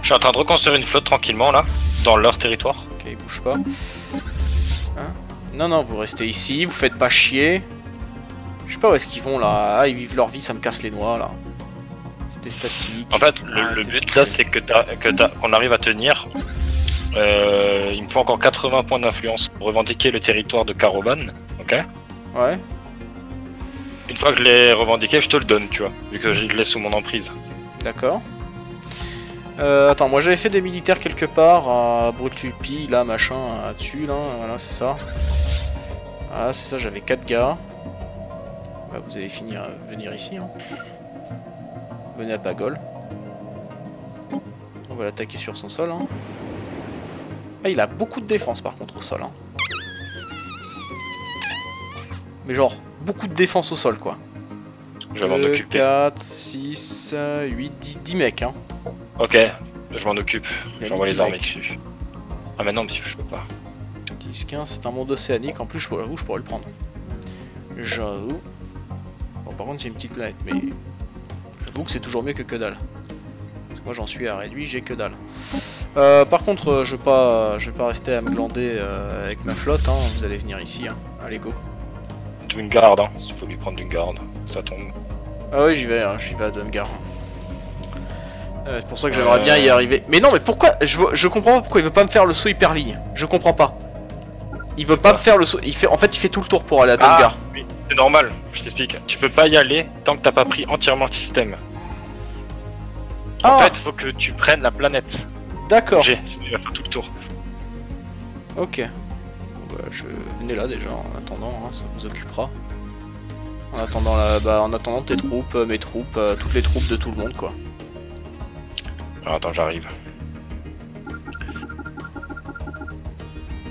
Je suis en train de reconstruire une flotte tranquillement là, dans leur territoire. Ok, ils bougent pas. Hein? Non, non, vous restez ici, vous faites pas chier. Je sais pas où est-ce qu'ils vont là, ah, ils vivent leur vie, ça me casse les noix là. C'était statique. En fait, le, ah, le but là, c'est que qu'on arrive à tenir. Euh, il me faut encore quatre-vingts points d'influence pour revendiquer le territoire de Carovane, ok? Ouais. Une fois que je l'ai revendiqué, je te le donne, tu vois, vu que je l'ai sous mon emprise. D'accord. Euh, attends, moi j'avais fait des militaires quelque part, à Brutupi, là, machin, à Tulle, là, voilà, c'est ça. Voilà, c'est ça, j'avais quatre gars. Bah, vous allez finir, venir ici. Hein. Venez à Pagol. On va l'attaquer sur son sol. Hein. Ah, il a beaucoup de défense par contre au sol. Hein. Mais genre, beaucoup de défense au sol quoi. Je vais m'en occuper. quatre, six, huit, dix, dix mecs. Hein. Ok, je m'en occupe. J'envoie les armées dessus. Ah, mais non, monsieur, je peux pas. dix, quinze, c'est un monde océanique. En plus, je pourrais, je pourrais le prendre. J'avoue. Par contre, c'est une petite planète, mais j'avoue que c'est toujours mieux que que dalle. Parce que moi, j'en suis à réduit, j'ai que dalle. Euh, par contre, euh, je vais pas, je vais pas rester à me glander euh, avec ma flotte. Hein. Vous allez venir ici. Hein. Allez go. Dungard, hein. Il faut lui prendre Dungard. Ça tombe. Ah oui, j'y vais. Hein. J'y vais à Dungard. Euh, c'est pour ça que j'aimerais euh... bien y arriver. Mais non, mais pourquoi je, je comprends pas pourquoi il veut pas me faire le saut hyperligne. Je comprends pas. Il veut pas me faire le saut. Il fait, en fait, il fait tout le tour pour aller à Dungard. Ah, oui. C'est normal, je t'explique. Tu peux pas y aller tant que t'as pas pris entièrement le système. En ah. fait, faut que tu prennes la planète. D'accord. J'ai, il va faire tout le tour. Ok. Bon, bah, je venais là déjà en attendant, hein, ça vous occupera. En attendant, la... bah, en attendant tes troupes, mes troupes, euh, toutes les troupes de tout le monde quoi. Alors, attends, j'arrive.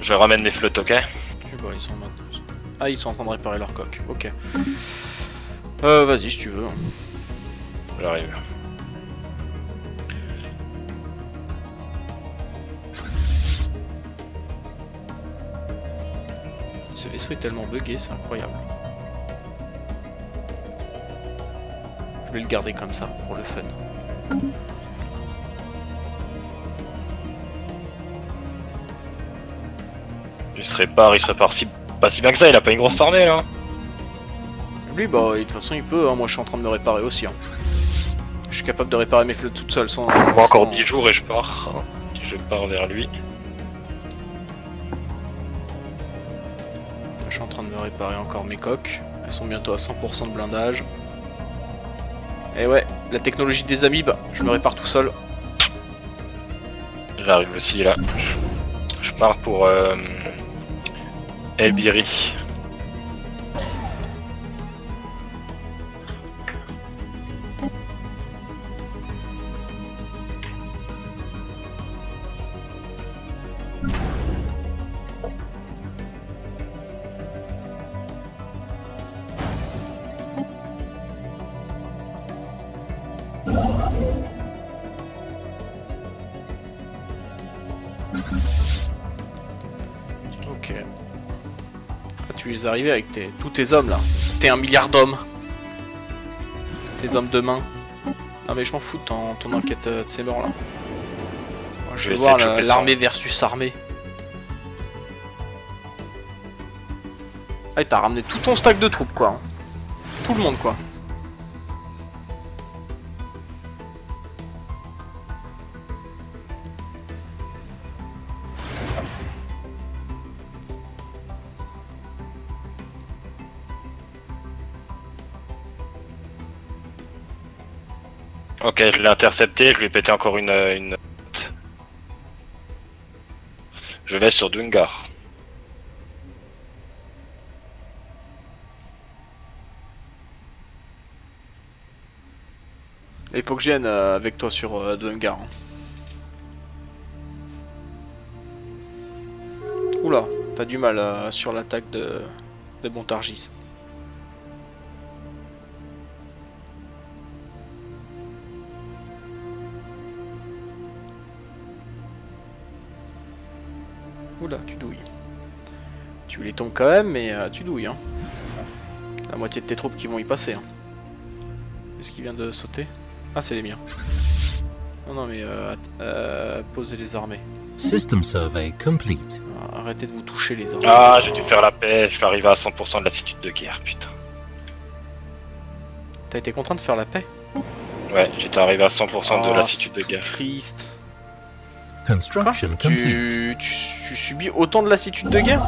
Je ramène mes flottes, ok? Je sais pas, ils sont maintenant. Ah, ils sont en train de réparer leur coque, ok. Euh, vas-y si tu veux. J'arrive. Ce vaisseau est tellement buggé, c'est incroyable. Je vais le garder comme ça, pour le fun. Il se répare, il se répare si... Pas si bien que ça, il a pas une grosse armée là. Lui bah de toute façon il peut, hein. Moi je suis en train de me réparer aussi. Hein. Je suis capable de réparer mes flottes toute seule sans... Moi sans... encore dix jours et je pars. Je pars vers lui. Je suis en train de me réparer encore mes coques. Elles sont bientôt à cent pour cent de blindage. Et ouais, la technologie des amibes, je me répare tout seul. J'arrive aussi là. Je pars pour... Euh... Elbiri. Ok. Tu les arrivés avec tes, tous tes hommes là. T'es un milliard d'hommes. Tes hommes de main. Non mais je m'en fous de ton, ton enquête de ces morts là. Moi, je vais voir l'armée versus armée. Ah, t'as ramené tout ton stack de troupes quoi. Tout le monde quoi. Ok, je l'ai intercepté, je lui ai pété encore une, une... Je vais sur Dungard. Il faut que je vienne avec toi sur Dungard. Oula, t'as du mal sur l'attaque de, de Bontargis. Oula, tu douilles. Tu les tombes quand même, mais euh, tu douilles. Hein. La moitié de tes troupes qui vont y passer. Hein. Est-ce qu'il vient de sauter? Ah, c'est les miens. Non, non, mais euh, euh, posez les armées. System survey complete. Ah, arrêtez de vous toucher les armées. Ah, j'ai dû faire la paix. Je suis arrivé à cent pour cent de lassitude de guerre, putain. T'as été contraint de faire la paix? Ouais, j'étais arrivé à cent pour cent de lassitude de guerre. Triste. Construction complete. Tu, tu, tu subis autant de lassitude de guerre?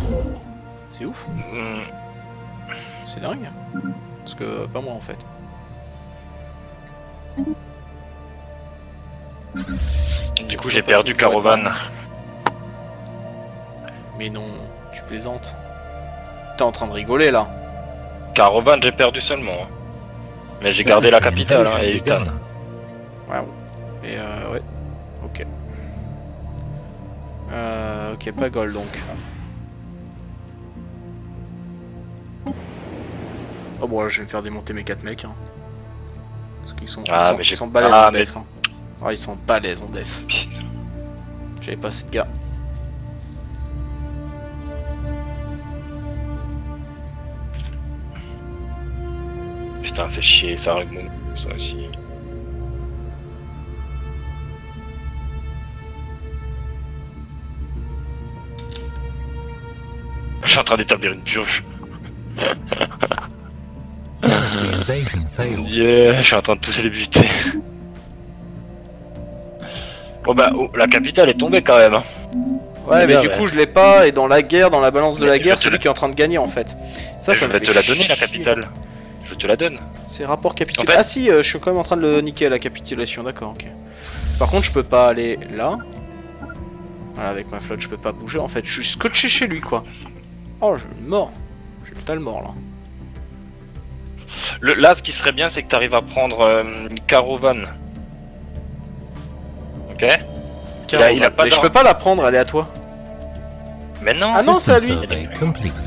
C'est ouf. Mm. C'est dingue. Parce que pas moi en fait. Du coup j'ai perdu Carovane. Mais non, tu plaisantes. T'es en train de rigoler là. Carovane j'ai perdu seulement. Mais j'ai gardé la capitale hein, et Utan. Waouh. Et euh ouais. Ok. Euh ok, pas goal donc. Oh bon là je vais me faire démonter mes quatre mecs hein. Parce qu'ils sont, ah, sont, sont balèzes ah, en mais... def hein. Ah ils sont balèzes en def. J'avais pas assez de gars. Putain fait chier, ça arrive bon ça aussi. Je suis en train d'établir une purge. Yeah, je suis en train de tous les buter. Bon bah oh, la capitale est tombée quand même hein. Ouais mais, mais du ouais. coup je l'ai pas et dans la guerre, dans la balance mais de la guerre c'est lui qui est en train de gagner en fait. Ça, ça je vais te la donner la capitale. Je te la donne. C'est rapport capitulation. En fait... Ah si euh, je suis quand même en train de le niquer à la capitulation, d'accord ok. Par contre je peux pas aller là. Voilà, avec ma flotte je peux pas bouger en fait, je suis scotché chez lui quoi. Oh je suis mort. Je suis total mort là. Le, là, ce qui serait bien, c'est que tu arrives à prendre euh, Carovane. Ok. Carovane. Il a, il a pas mais je peux pas la prendre, elle est à toi. Mais non. Ah non, c'est à lui.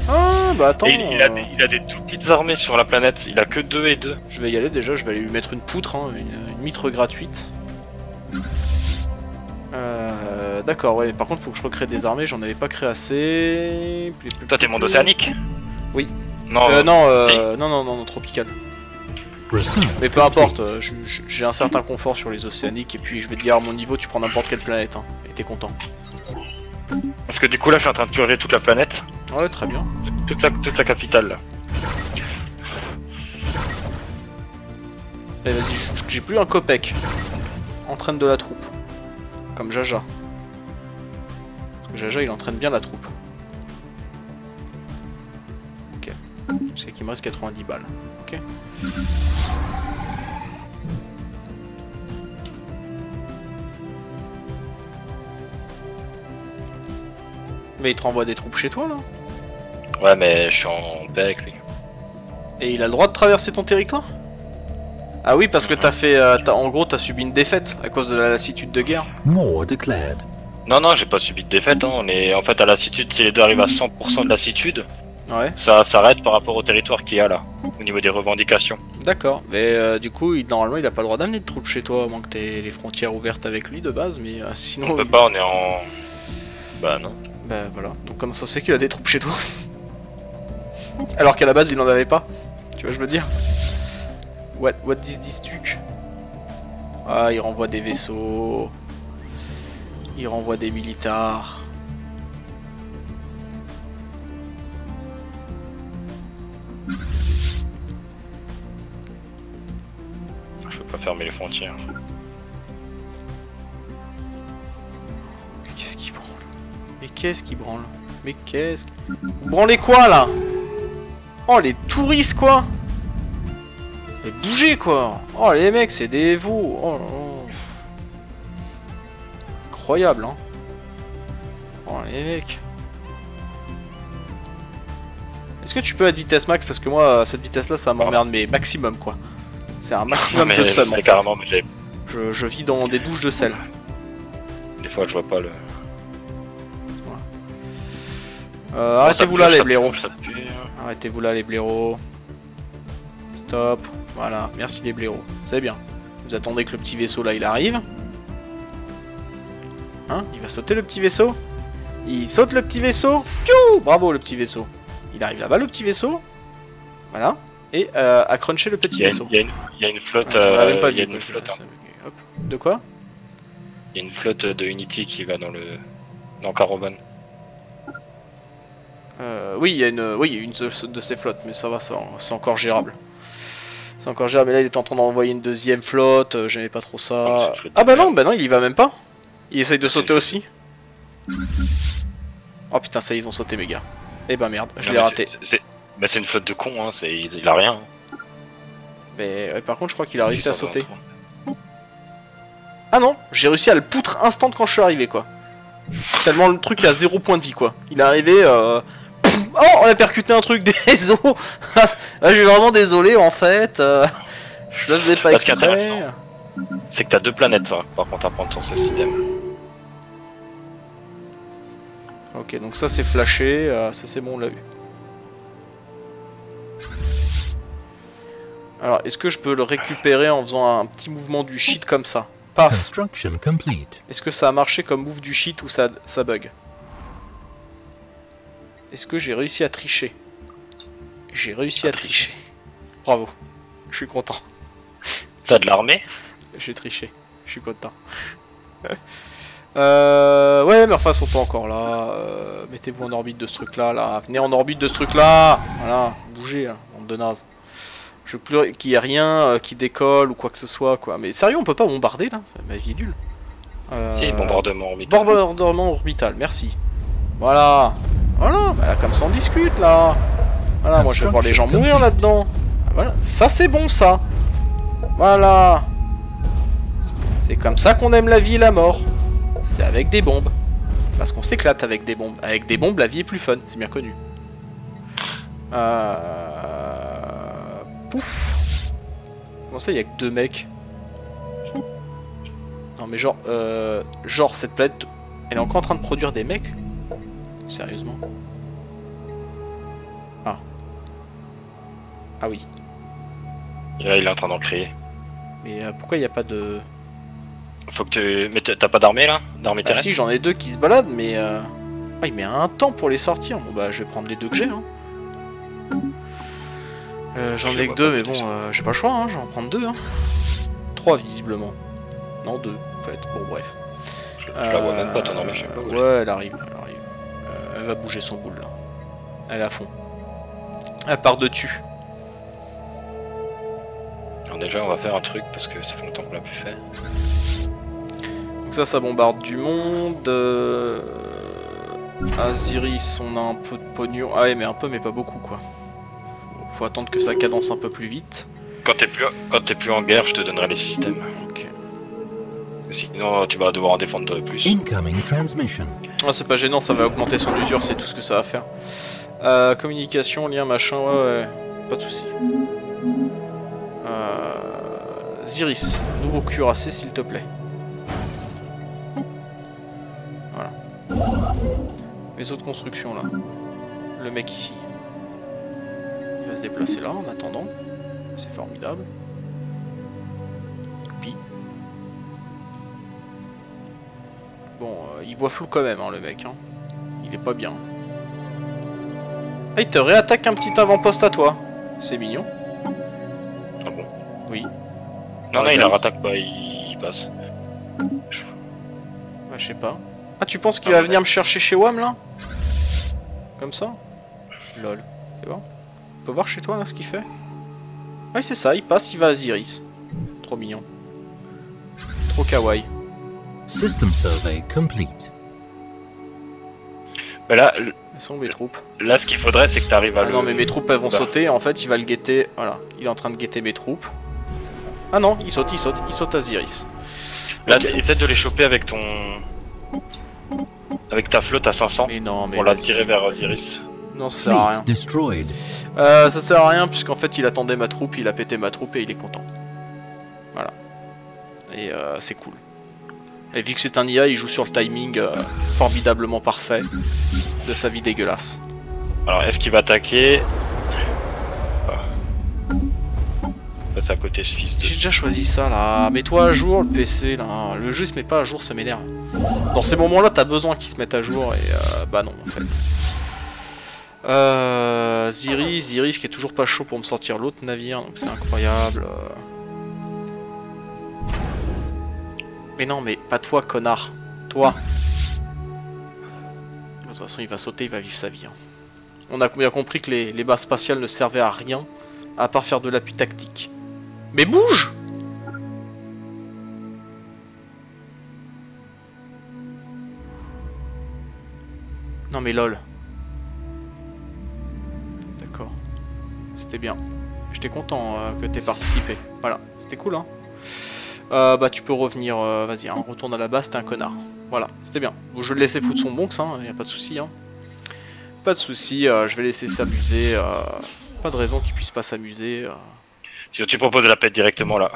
Ah bah attends. Il, il, a des, il a des toutes petites armées sur la planète. Il a que deux et deux. Je vais y aller déjà. Je vais aller lui mettre une poutre, hein, une, une mitre gratuite. Euh, D'accord. Ouais. Par contre, faut que je recrée des armées. J'en avais pas créé assez. Plus, plus, Toi, t'es monde océanique. Oui. Non, euh, non, euh, si. non, non, non, non, tropical. Mais peu importe, j'ai un certain confort sur les océaniques et puis je vais te dire à mon niveau tu prends n'importe quelle planète hein, et t'es content. Parce que du coup là je suis en train de purger toute la planète. Ouais très bien. Toute la, toute la capitale là. Allez vas-y, j'ai plus un copec. Entraîne de la troupe. Comme Jaja. Parce que Jaja il entraîne bien la troupe. C'est qu'il me reste quatre-vingt-dix balles. Ok. Mais il te renvoie des troupes chez toi là? Ouais mais je suis en paix avec lui. Et il a le droit de traverser ton territoire? Ah oui parce que t'as fait... Euh, as, en gros t'as subi une défaite à cause de la lassitude de guerre. War declared. Non non j'ai pas subi de défaite hein. On est en fait à lassitude, si les deux arrivent à cent pour cent de lassitude. Ouais. Ça s'arrête par rapport au territoire qu'il y a là, au niveau des revendications. D'accord, mais euh, du coup, il, normalement, il a pas le droit d'amener de troupes chez toi, à moins que t'aies les frontières ouvertes avec lui de base, mais euh, sinon... On peut il... pas, on est en... Bah non. Bah voilà, donc comment ça se fait qu'il a des troupes chez toi? Alors qu'à la base, il en avait pas, tu vois, je veux dire. What, what is this truc? Ah, il renvoie des vaisseaux... Il renvoie des militaires... Fermer les frontières. Mais qu'est-ce qui branle? Mais qu'est-ce qui branle? Mais qu'est-ce qui... Vous branlez quoi là? Oh les touristes quoi! Mais bougez quoi! Oh les mecs c'est des veaux! Oh, oh. Incroyable hein! Oh les mecs! Est-ce que tu peux à vitesse max? Parce que moi à cette vitesse là ça m'emmerde mais maximum quoi. C'est un maximum mais de seum en fait. Carrément, mais je, je vis dans des douches de sel. Des fois je vois pas le... Voilà. Euh, Arrêtez-vous là les blaireaux. Arrêtez-vous là les blaireaux. Stop. Voilà, merci les blaireaux. C'est bien. Vous attendez que le petit vaisseau là il arrive. Hein? Il va sauter le petit vaisseau? Il saute le petit vaisseau. Piou! Bravo le petit vaisseau. Il arrive là-bas le petit vaisseau. Voilà. Et euh, à cruncher le petit il y a vaisseau. Il y, y a une flotte. Ah, euh, même pas il y a une flotte. Hein. Hop. De quoi? Il y a une flotte de Unity qui va dans le dans Carovane. Euh, oui, il y a une, oui, une de ces flottes, mais ça va, c'est encore gérable. C'est encore gérable. Mais là, il est en train d'envoyer une deuxième flotte. Euh, J'aimais pas trop ça. Ah bah non, bah non, il y va même pas. Il essaye de sauter aussi. Oh putain, ça ils ont sauté mes gars. Eh ben merde, je l'ai raté. Bah c'est une flotte de con, hein. Il a rien. Mais ouais, par contre, je crois qu'il a réussi à sauter. Ah non, j'ai réussi à le poutre instant quand je suis arrivé quoi. Tellement le truc a zéro point de vie quoi. Il est arrivé. Euh... Oh, on a percuté un truc, désolé. Je suis vraiment désolé en fait. Euh... Je le faisais pas exprès. C'est que t'as deux planètes hein, par contre à prendre sur ce système. Ok, donc ça c'est flashé, euh, ça c'est bon, on l'a eu. Alors, est-ce que je peux le récupérer en faisant un petit mouvement du shit comme ça? Paf! Est-ce que ça a marché comme move du shit ou ça, ça bug? Est-ce que j'ai réussi à tricher? J'ai réussi à tricher. Bravo, je suis content. T'as de l'armée? J'ai triché, je suis content. Euh, ouais, mais enfin, ils sont pas encore là. Euh, Mettez-vous en orbite de ce truc-là, là. Venez en orbite de ce truc-là. Voilà, bougez, hein, bande de nazes. Je veux plus qu'il y ait rien euh, qui décolle ou quoi que ce soit, quoi. Mais sérieux, on peut pas bombarder, là. Ma vie est nulle. Euh, si, bombardement orbital. Bombardement orbital, merci. Voilà. Voilà, bah, là, comme ça, on discute, là. Voilà, moi, je vais voir les gens mourir là-dedans. Voilà, ça, c'est bon, ça. Voilà. C'est comme ça qu'on aime la vie et la mort. C'est avec des bombes. Parce qu'on s'éclate avec des bombes. Avec des bombes, la vie est plus fun, c'est bien connu. Euh... Pouf. Comment ça, il n'y a que deux mecs? Non mais genre, euh... genre cette planète, elle est encore en train de produire des mecs? Sérieusement? Ah. Ah oui. Là, il est en train d'en créer. Mais euh, pourquoi il n'y a pas de... Faut que tu... Mais t'as pas d'armée là? D'armée terrestre? Ah si, j'en ai deux qui se baladent, mais... Euh... Ah, il met un temps pour les sortir. Bon bah, je vais prendre les deux que j'ai. Hein. Euh, j'en ai que deux, mais bon, euh, j'ai pas le choix, hein. Je vais en prendre deux. Hein. Trois, visiblement. Non, deux, en fait. Bon, bref. Je, je euh... la vois même pas, ton armée, je sais pas. Ouais, elle arrive, elle arrive. Euh, elle va bouger son boule, là. Elle est à fond. Elle part de dessus. Alors déjà, on va faire un truc, parce que ça fait longtemps qu'on l'a plus fait. Donc ça, ça bombarde du monde. Euh... À Ziris, on a un peu de pognon. Ah ouais, mais un peu, mais pas beaucoup, quoi. Faut, faut attendre que ça cadence un peu plus vite. Quand t'es plus, quand t'es plus en guerre, je te donnerai les systèmes. Ok. Sinon, tu vas devoir en défendre plus. Incoming transmission. Ah, c'est pas gênant, ça va augmenter son usure, c'est tout ce que ça va faire. Euh, communication, lien, machin, ouais, ouais. Pas de soucis. Euh... Ziris, nouveau cuirassé, s'il te plaît. Voilà. Mes autres constructions là. Le mec ici. Il va se déplacer là en attendant. C'est formidable. Puis. Bon, euh, il voit flou quand même hein, le mec. Hein. Il est pas bien. Ah, il te réattaque un petit avant-poste à toi. C'est mignon. Ah bon? Oui. Non, non, il la rattaque pas, il passe. Bah, je sais pas. Ah, tu penses qu'il va venir me chercher chez W A M là? Comme ça? Lol. C'est bon. On peut voir chez toi là ce qu'il fait? Ah, c'est ça, il passe, il va à Ziris. Trop mignon. Trop kawaii. System survey complete. Mais là, elles sont mes troupes. Là, ce qu'il faudrait, c'est que tu arrives à. Ah le... Non, mais mes troupes, elles vont bah. sauter. En fait, il va le guetter. Voilà, il est en train de guetter mes troupes. Ah non, il saute, il saute, il saute à Ziris. Là, okay. Essaie de les choper avec ton. Avec ta flotte à cinq cents, mais non, mais on l'a tiré vers Osiris. Non, ça sert à rien. Euh, ça sert à rien, puisqu'en fait il attendait ma troupe, il a pété ma troupe et il est content. Voilà. Et euh, c'est cool. Et vu que c'est un I A, il joue sur le timing euh, formidablement parfait de sa vie dégueulasse. Alors, est-ce qu'il va attaquer? passe à côté ce fils de... J'ai déjà choisi ça là, mets-toi à jour le P C là, le jeu il se met pas à jour, ça m'énerve. Dans ces moments là t'as besoin qu'il se mette à jour et euh, bah non en fait. Euh, Ziris, Ziris qui est toujours pas chaud pour me sortir l'autre navire, donc c'est incroyable. Mais non mais pas toi connard, toi. De toute façon il va sauter, il va vivre sa vie. Hein. On a bien compris que les, les bases spatiales ne servaient à rien, à part faire de l'appui tactique. Mais bouge! Non mais lol. D'accord. C'était bien. J'étais content euh, que t'aies participé. Voilà, c'était cool hein. Euh, bah tu peux revenir, euh, vas-y, hein, retourne à la base, t'es un connard. Voilà, c'était bien. Je vais le laisser foutre son bonx, hein, y a pas de souci. Hein. Pas de souci, euh, je vais laisser s'amuser. Euh, pas de raison qu'il puisse pas s'amuser. Euh. Si tu proposes de la paix directement là.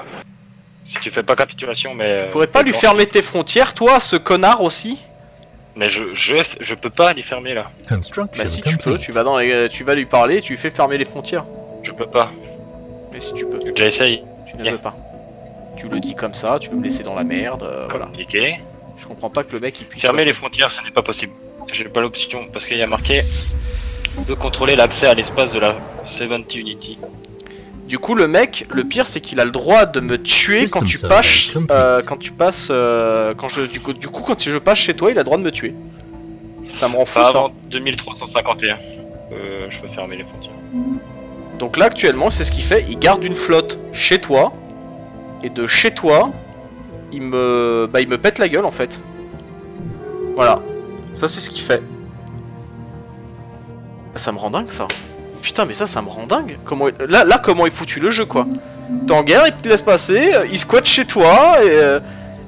Si tu fais pas capitulation, mais. Tu pourrais pas lui fermer tes frontières, toi, ce connard aussi? Mais je, je je peux pas les fermer là. Bah si tu peux, tu vas dans les, tu vas lui parler, tu lui fais fermer les frontières. Je peux pas. Mais si tu peux. J'ai essayé. Tu ne yeah. peux pas. Tu le dis comme ça, tu veux me laisser dans la merde. Euh, voilà. Okay. Je comprends pas que le mec il puisse. Fermer passer. Les frontières, ce n'est pas possible. J'ai pas l'option parce qu'il y a marqué de contrôler l'accès à l'espace de la soixante-dix Unity. Du coup, le mec, le pire, c'est qu'il a le droit de me tuer quand tu, passes, euh, quand tu passes. Euh, quand je, du, coup, du coup, quand je passe chez toi, il a le droit de me tuer. Ça me rend fou. Pas avant ça. deux mille trois cent cinquante et un. Euh, je peux fermer les frontières. Donc là, actuellement, c'est ce qu'il fait. Il garde une flotte chez toi. Et de chez toi, il me, bah, il me pète la gueule en fait. Voilà. Ça c'est ce qu'il fait. Ça me rend dingue ça. Putain mais ça ça me rend dingue. Comment là là comment est foutu le jeu quoi. T'es en guerre, il te laisse passer, il squatte chez toi et euh,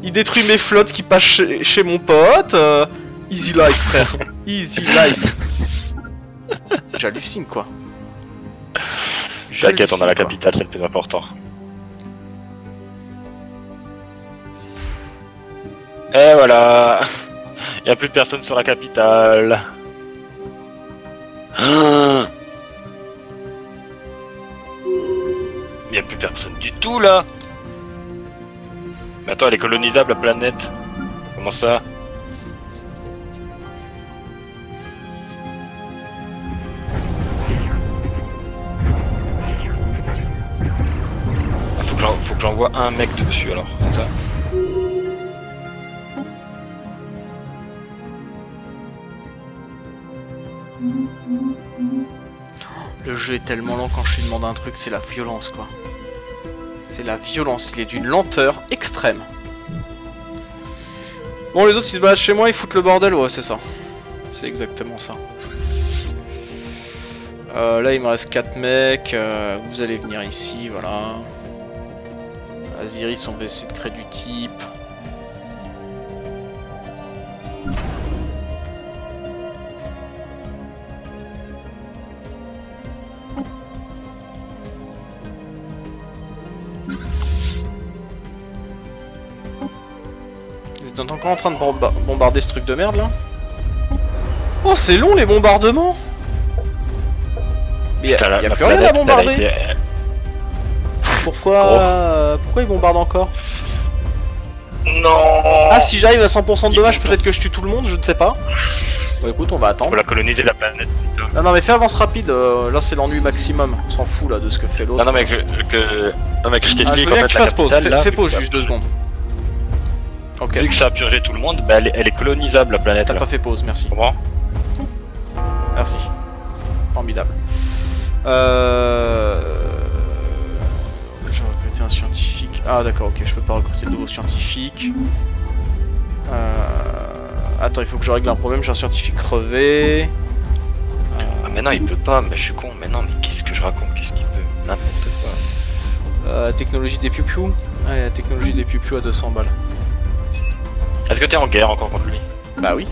il détruit mes flottes qui passent chez, chez mon pote. Euh, easy life frère. Easy life. J'hallucine quoi. T'inquiète, on a la capitale, c'est le plus important. Et voilà. Il n'y a plus personne sur la capitale. Il n'y a plus personne du tout là. Mais attends, elle est colonisable la planète. Comment ça? Ah, faut que j'envoie un mec dessus alors, c'est ça? Le jeu est tellement lent quand je lui demande un truc, c'est la violence quoi. C'est la violence, il est d'une lenteur extrême. Bon, les autres ils se battent chez moi, ils foutent le bordel, ouais c'est ça. C'est exactement ça. Euh, là il me reste quatre mecs, euh, vous allez venir ici, voilà. Aziris on va essayer de créer du type. T'es encore en train de bombarder ce truc de merde là? Oh c'est long les bombardements. Mais y'a a plus rien à bombarder été... Pourquoi euh, pourquoi ils bombardent encore? Non. Ah si j'arrive à cent pour cent de dommages peut-être que je tue tout le monde, je ne sais pas. Bon écoute on va attendre. On va coloniser la planète plutôt. Non non mais fais avance rapide, euh, là c'est l'ennui maximum, on s'en fout là de ce que fait l'autre. Non non mais que, que... non mais que je t'explique ah, en fait que tu fasses pause, là, fais pause juste deux secondes. Okay. Vu que ça a purgé tout le monde, bah elle, est, elle est colonisable la planète. T'as pas fait pause, merci. Comment ? Merci. Formidable. Euh... J'ai recruté un scientifique. Ah d'accord, ok, je peux pas recruter de nouveaux scientifiques. Euh... Attends, il faut que je règle un problème, j'ai un scientifique crevé. Euh... Ah mais non, il peut pas, mais je suis con. Mais non, mais qu'est-ce que je raconte? Qu'est-ce qu'il peut? N'importe quoi. Euh, technologie des pioupiou. Allez, la technologie des pioupiou à deux cents balles. Est-ce que t'es en guerre encore contre lui? Bah oui.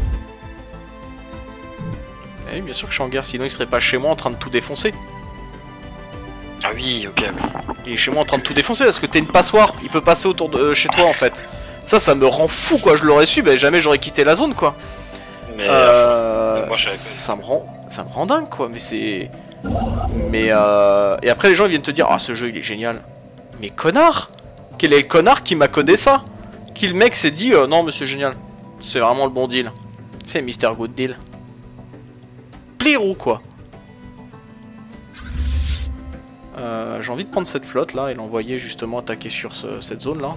Eh oui, bien sûr que je suis en guerre, sinon il serait pas chez moi en train de tout défoncer. Ah oui, ok. Il est chez moi en train de tout défoncer parce que t'es une passoire, il peut passer autour de euh, chez toi en fait. Ça, ça me rend fou quoi, je l'aurais su, bah jamais j'aurais quitté la zone quoi. Mais euh, moi, je ça me rend, ça me rend dingue quoi, mais c'est... Mais euh... Et après les gens ils viennent te dire, ah ce jeu il est génial. Mais connard! Quel est le connard qui m'a codé ça? Qui le mec s'est dit euh, non mais c'est génial. C'est vraiment le bon deal. C'est Mister Good Deal. Plaire ou quoi? euh, J'ai envie de prendre cette flotte là et l'envoyer justement attaquer sur ce, cette zone là.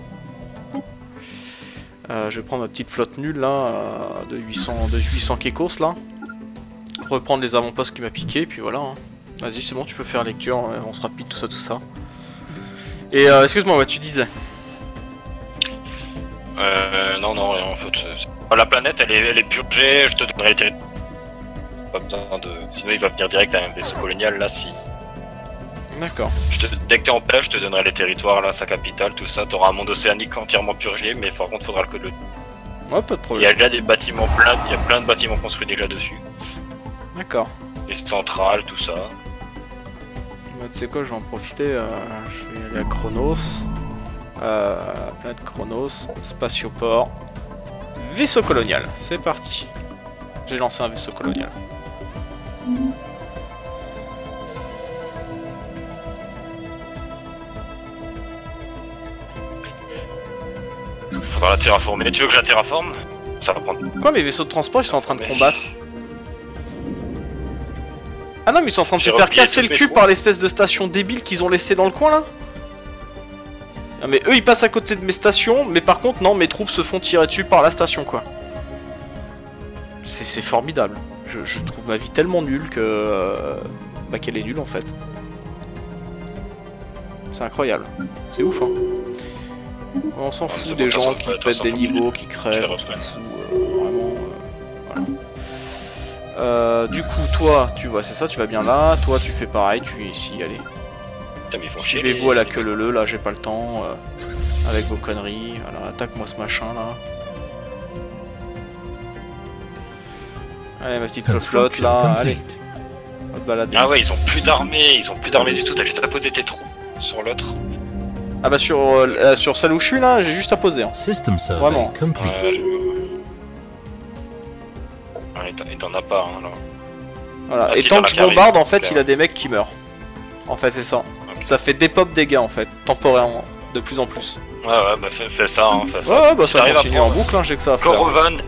Euh, je vais prendre ma petite flotte nulle là, euh, de huit cents kekos là. Reprendre les avant-postes qui m'a piqué, puis voilà. Hein. Vas-y, c'est bon, tu peux faire lecture, on se rapide, tout ça, tout ça. Et euh, excuse-moi, bah, tu disais. Euh, non, non, en fait, la planète elle est, elle est purgée, je te donnerai les territoires. Pas besoin de. Sinon, il va venir direct à un vaisseau colonial là, si. D'accord. Te... Dès que t'es en paix, je te donnerai les territoires, là, sa capitale, tout ça. T'auras un monde océanique entièrement purgé, mais par contre, faudra le coder. Ouais, pas de problème. Il y a déjà des bâtiments pleins, il y a plein de bâtiments construits déjà dessus. D'accord. Les centrales, tout ça. Bah, tu sais quoi, je vais en profiter. Euh, je vais aller à Chronos. Euh, planète Chronos, spatioport, vaisseau colonial. C'est parti. J'ai lancé un vaisseau colonial. Mmh. Faudra la terraformer. Tu veux que je la terraforme? Ça va prendre. Quoi, mes vaisseaux de transport ils sont en train de mais... combattre? Ah non, mais ils sont en train de se faire casser le cul par l'espèce de station débile qu'ils ont laissé dans le coin là. Non, mais eux ils passent à côté de mes stations, mais par contre, non, mes troupes se font tirer dessus par la station quoi. C'est formidable. Je, je trouve ma vie tellement nulle que. Euh, bah, qu'elle est nulle en fait. C'est incroyable. C'est ouf hein. On s'en fout bon, des gens qui pètent des niveaux, qui crèvent, on s'en fout euh, vraiment. Euh, voilà. Euh, du coup, toi, tu vois, c'est ça, tu vas bien là. Toi, tu fais pareil, tu es ici, allez. Suivez-vous à la queue leu leu, là, j'ai pas le temps. Euh, avec vos conneries, voilà, attaque-moi ce machin là. Allez, ma petite flotte là, allez. On va te balader. Ah ouais, ils ont plus d'armée, ils ont plus d'armée du tout, t'as juste à poser tes troupes sur l'autre. Ah bah sur, euh, sur celle où je suis là, j'ai juste à poser. Hein. Vraiment. Et t'en as pas, hein, là. Voilà, ah, et si tant que je bombarde, en fait, il a des mecs qui meurent. En fait, c'est ça. Okay. Ça fait des pop dégâts, en fait, temporairement, de plus en plus. Ouais, ouais, bah fais, fais ça, hein, fais ça. Ouais, ouais, bah si ça continue en boucle, hein, j'ai que ça à faire. Carovane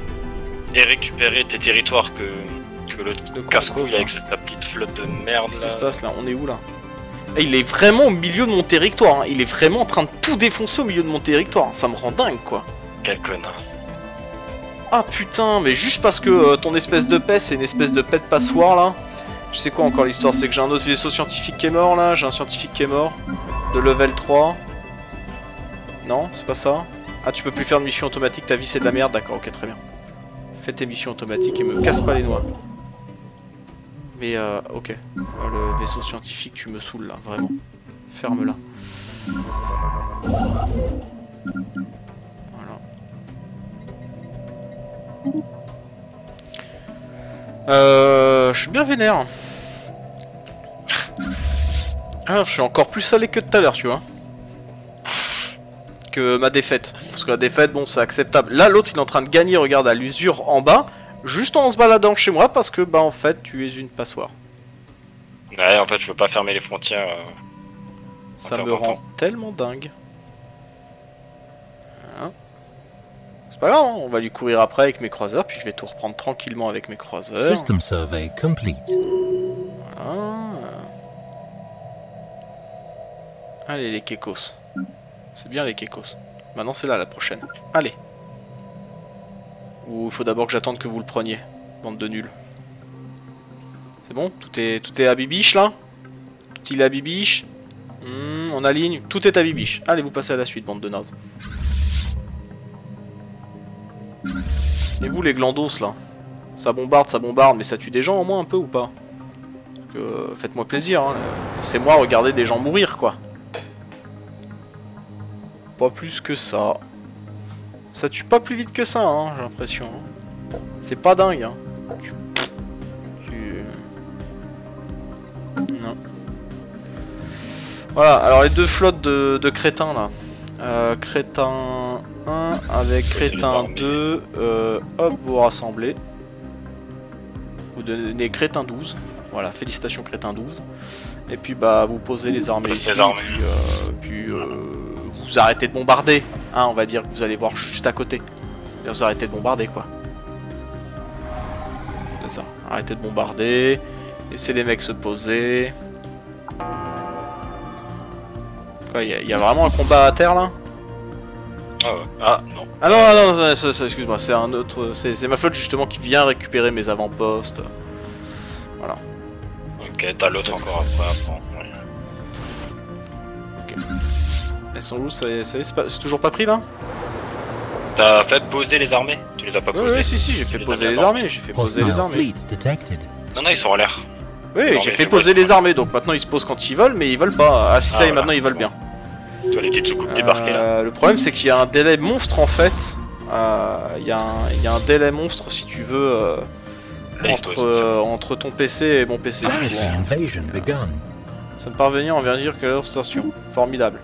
et récupérer tes territoires que, que le, le Casco, avec sa petite flotte de merde. Qu'est-ce qui se passe, là? On est où, là? Il est vraiment au milieu de mon territoire, hein. Il est vraiment en train de tout défoncer au milieu de mon territoire, ça me rend dingue, quoi. Quel connard. Ah putain, mais juste parce que euh, ton espèce de paix, c'est une espèce de paix de passoire, là. Je sais quoi encore l'histoire, c'est que j'ai un autre vaisseau scientifique qui est mort, là. J'ai un scientifique qui est mort, de level trois. Non, c'est pas ça. Ah, tu peux plus faire de mission automatique, ta vie c'est de la merde, d'accord, ok, très bien. Fais tes missions automatiques et me casse pas les noix. Mais euh, ok, le vaisseau scientifique, tu me saoules, là, vraiment. Ferme-la. Euh, je suis bien vénère. Alors, je suis encore plus salé que tout à l'heure, tu vois. Que ma défaite. Parce que la défaite, bon, c'est acceptable. Là, l'autre, il est en train de gagner, regarde, à l'usure en bas. Juste en se baladant chez moi, parce que, bah, en fait, tu es une passoire. Ouais, en fait, je peux pas fermer les frontières. Euh, Ça me rend temps. tellement dingue. Hein. C'est pas grave, on va lui courir après avec mes croiseurs, puis je vais tout reprendre tranquillement avec mes croiseurs. System survey complete. Voilà. Allez les kekos. C'est bien les kekos. Maintenant c'est là la prochaine. Allez. Ou il faut d'abord que j'attende que vous le preniez. Bande de nuls. C'est bon, tout est tout est à bibiche là. Tout il est à bibiche. Mmh, on aligne, tout est à bibiche. Allez vous passez à la suite, bande de nazes. Et vous les glandos là, ça bombarde, ça bombarde, mais ça tue des gens au moins un peu ou pas? euh, Faites-moi plaisir, hein. Laissez-moi regarder des gens mourir quoi. Pas plus que ça. Ça tue pas plus vite que ça, hein, j'ai l'impression. C'est pas dingue, hein. Tu... tu... Non. Voilà, alors les deux flottes de, de crétins là. Euh, crétin un avec crétin deux, euh, hop, vous rassemblez. Vous donnez crétin douze, Voilà, félicitations crétin douze. Et puis bah vous posez les armées ici, les armées. puis, euh, puis euh, vous arrêtez de bombarder. Hein, on va dire que vous allez voir juste à côté. Et vous arrêtez de bombarder quoi. C'est ça, arrêtez de bombarder. Laissez les mecs se poser. Quoi, il y, y a vraiment un combat à terre là? Euh, ah non. Ah non, ah, non, excuse-moi, c'est un autre. C'est ma flotte justement qui vient récupérer mes avant-postes. Voilà. Ok, t'as l'autre encore après. Bon, oui. Ok. Elles sont où? C'est toujours pas pris là? T'as fait poser les armées? Tu les as pas posées? Oui, oui, si, si, j'ai fait poser les armées. J'ai fait poser les armées. Non, non, ils sont en l'air. Oui, j'ai fait poser les armées, donc maintenant ils se posent quand ils veulent, mais ils veulent pas. Ah, si, ça, et maintenant ils veulent bien. Toi, les petites soucoupes débarquées là. Le problème, c'est qu'il y a un délai monstre en fait. Il y a un délai monstre si tu veux. Entre, euh, entre ton P C et mon P C. Ah, euh, ça me parvenir en verdir que leur station. Formidable.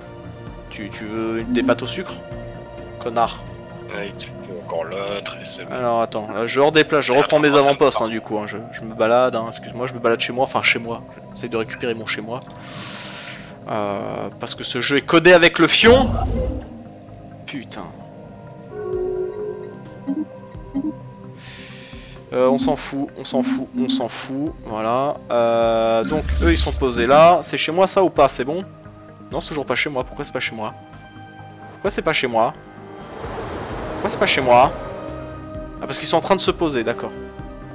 Tu, tu veux des pâtes au sucre? Connard. Ouais, tu peux encore l'autre. Alors attends, là, je hors des plages, je reprends mes avant-postes hein, du coup. Hein, je, je me balade, hein, excuse-moi, je me balade chez moi, enfin chez moi. J'essaie de récupérer mon chez moi. Euh, parce que ce jeu est codé avec le fion. Putain. Euh, on s'en fout, on s'en fout, on s'en fout, voilà. Euh, donc eux ils sont posés là. C'est chez moi ça ou pas? C'est bon? Non, c'est toujours pas chez moi. Pourquoi c'est pas chez moi? Pourquoi c'est pas chez moi? Pourquoi c'est pas chez moi? Ah parce qu'ils sont en train de se poser, d'accord.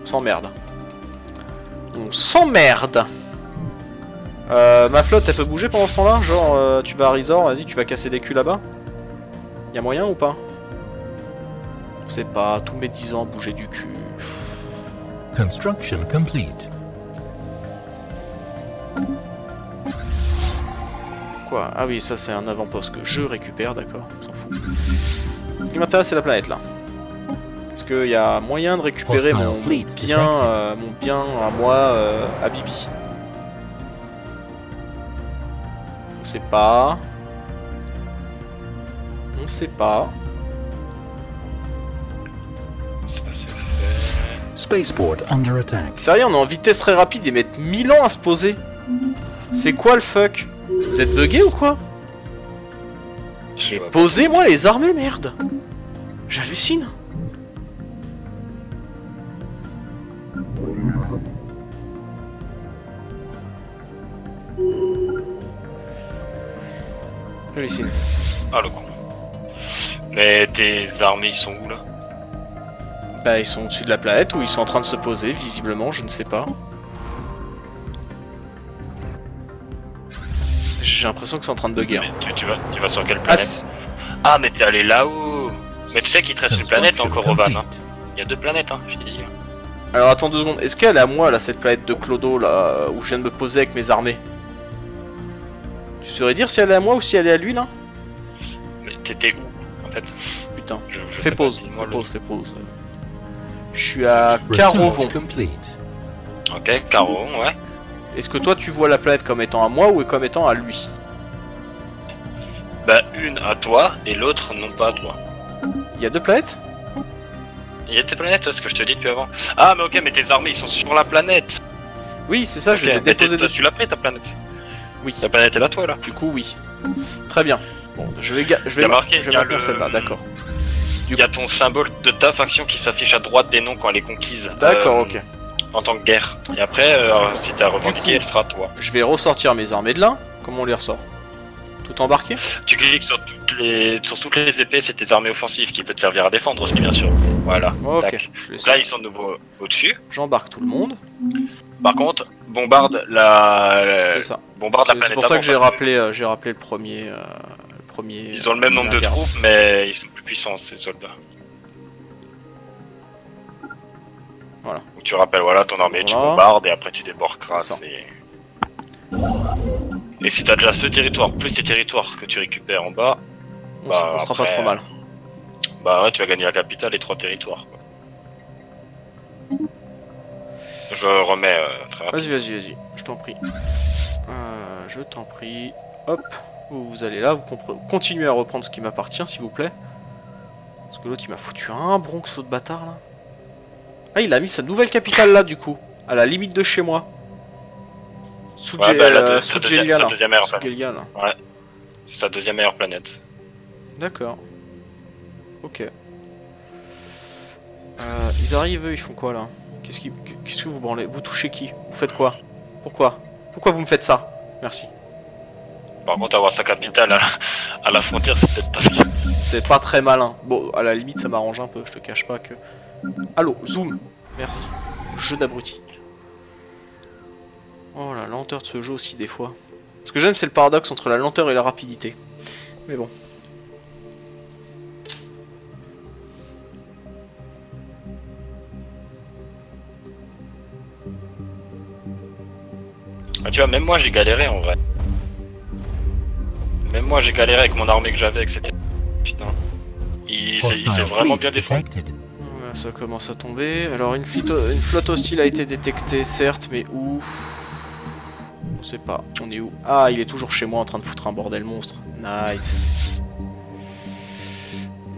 On s'emmerde. On s'emmerde. Euh, ma flotte elle peut bouger pendant ce temps-là? Genre euh, tu vas à Resort, vas-y tu vas casser des culs là-bas? Y'a moyen ou pas? Je sais pas, tous mes dix ans bouger du cul. Construction complete. Quoi? Ah oui, ça c'est un avant-poste que je récupère, d'accord, on s'en fout. Ce qui m'intéresse c'est la planète là. Est-ce qu'il y a moyen de récupérer mon, mon, bien, euh, mon bien à moi euh, à Bibi? On sait pas. On sait pas. C'est pas sûr. Spaceport under attack. Sérieux, on est en vitesse très rapide et mettre mille ans à se poser. C'est quoi le fuck? Vous êtes buggé ou quoi? Posez-moi les armées, merde. J'hallucine. J'hallucine. Ah le con. Mais tes armées, ils sont où là? Bah ils sont au-dessus de la planète ou ils sont en train de se poser, visiblement, je ne sais pas. J'ai l'impression que c'est en train de bugger. Mais tu, tu, vas, tu vas sur quelle planète? Ah, ah mais t'es allé là-haut. Mais tu sais qu'il te reste une planète encore au van. Hein. Il y a deux planètes, hein, je t'ai dit. Alors attends deux secondes, est-ce qu'elle est à moi là, cette planète de Clodo là, où je viens de me poser avec mes armées? Tu saurais dire si elle est à moi ou si elle est à lui là? Mais t'étais où en fait? Putain, je, je fais pause, fais pause, fais pause. Je suis à Carovane. Ok, Carovane, ouais. Est-ce que toi tu vois la planète comme étant à moi ou comme étant à lui? Bah une à toi et l'autre non pas à toi. Il y a deux planètes? Il y a deux planètes, c'est ce que je te dis depuis avant. Ah mais ok, mais tes armées ils sont sur la planète. Oui c'est ça, okay, je les ai déposées dessus. Tu l'as pris ta planète? Oui. La planète est à toi là. Du coup oui. Très bien. Bon, je vais je vais marquer le... celle-là, d'accord. Il y a ton symbole de ta faction qui s'affiche à droite des noms quand elle est conquise. D'accord, euh, ok. En tant que guerre. Et après, euh, si t'as revendiqué, elle sera à toi. Je vais ressortir mes armées de là. Comment on les ressort? Tout embarqué? Tu cliques sur toutes les, sur toutes les épées, c'est tes armées offensives qui peut te servir à défendre aussi, bien sûr. Voilà. Ok. Là, ils sont de nouveau au-dessus. J'embarque tout le monde. Par contre, bombarde la. C'est ça. Bombarde la planète. C'est pour ça que j'ai rappelé, euh, j'ai rappelé le premier. Euh... Premier, ils ont le même nombre de troupes, mais ils sont plus puissants, ces soldats. Voilà. Donc tu rappelles, voilà ton armée, voilà. Tu bombardes et après tu débordes crasse. Et... et si t'as déjà ce territoire, plus tes territoires que tu récupères en bas, on, bah, on sera après... pas trop mal. Bah ouais, tu vas gagner la capitale et trois territoires. Quoi. Je remets euh, très rapidement. Vas-y, vas-y, vas-y, je t'en prie. Euh, je t'en prie. Hop. Vous allez là, vous continuez à reprendre ce qui m'appartient, s'il vous plaît. Parce que l'autre, il m'a foutu un bronxo de bâtard, là. Ah, il a mis sa nouvelle capitale, là, du coup. À la limite de chez moi. Sugélia, ouais, bah, euh, Sugélia, là. Sugélia, là. Ouais. C'est sa deuxième meilleure planète. D'accord. Ok. Euh, ils arrivent, eux, ils font quoi là? Qu'est-ce qui... Qu'est-ce que vous branlez? Vous touchez qui? Vous faites quoi? Pourquoi? Pourquoi vous me faites ça? Merci. Par contre, avoir sa capitale à la, à la frontière, c'est peut-être pas ça. C'est pas très malin. Bon, à la limite, ça m'arrange un peu. Je te cache pas que... Allô, zoom. Merci. Jeu d'abruti. Oh, la lenteur de ce jeu aussi, des fois. Ce que j'aime, c'est le paradoxe entre la lenteur et la rapidité. Mais bon. Ah, tu vois, même moi, j'ai galéré, en vrai. Même moi j'ai galéré avec mon armée que j'avais, et cetera. Putain. Il s'est vraiment bien défendu. Ouais, ça commence à tomber. Alors une, une flotte hostile a été détectée, certes, mais où? On sait pas. On est où? Ah, il est toujours chez moi en train de foutre un bordel monstre. Nice.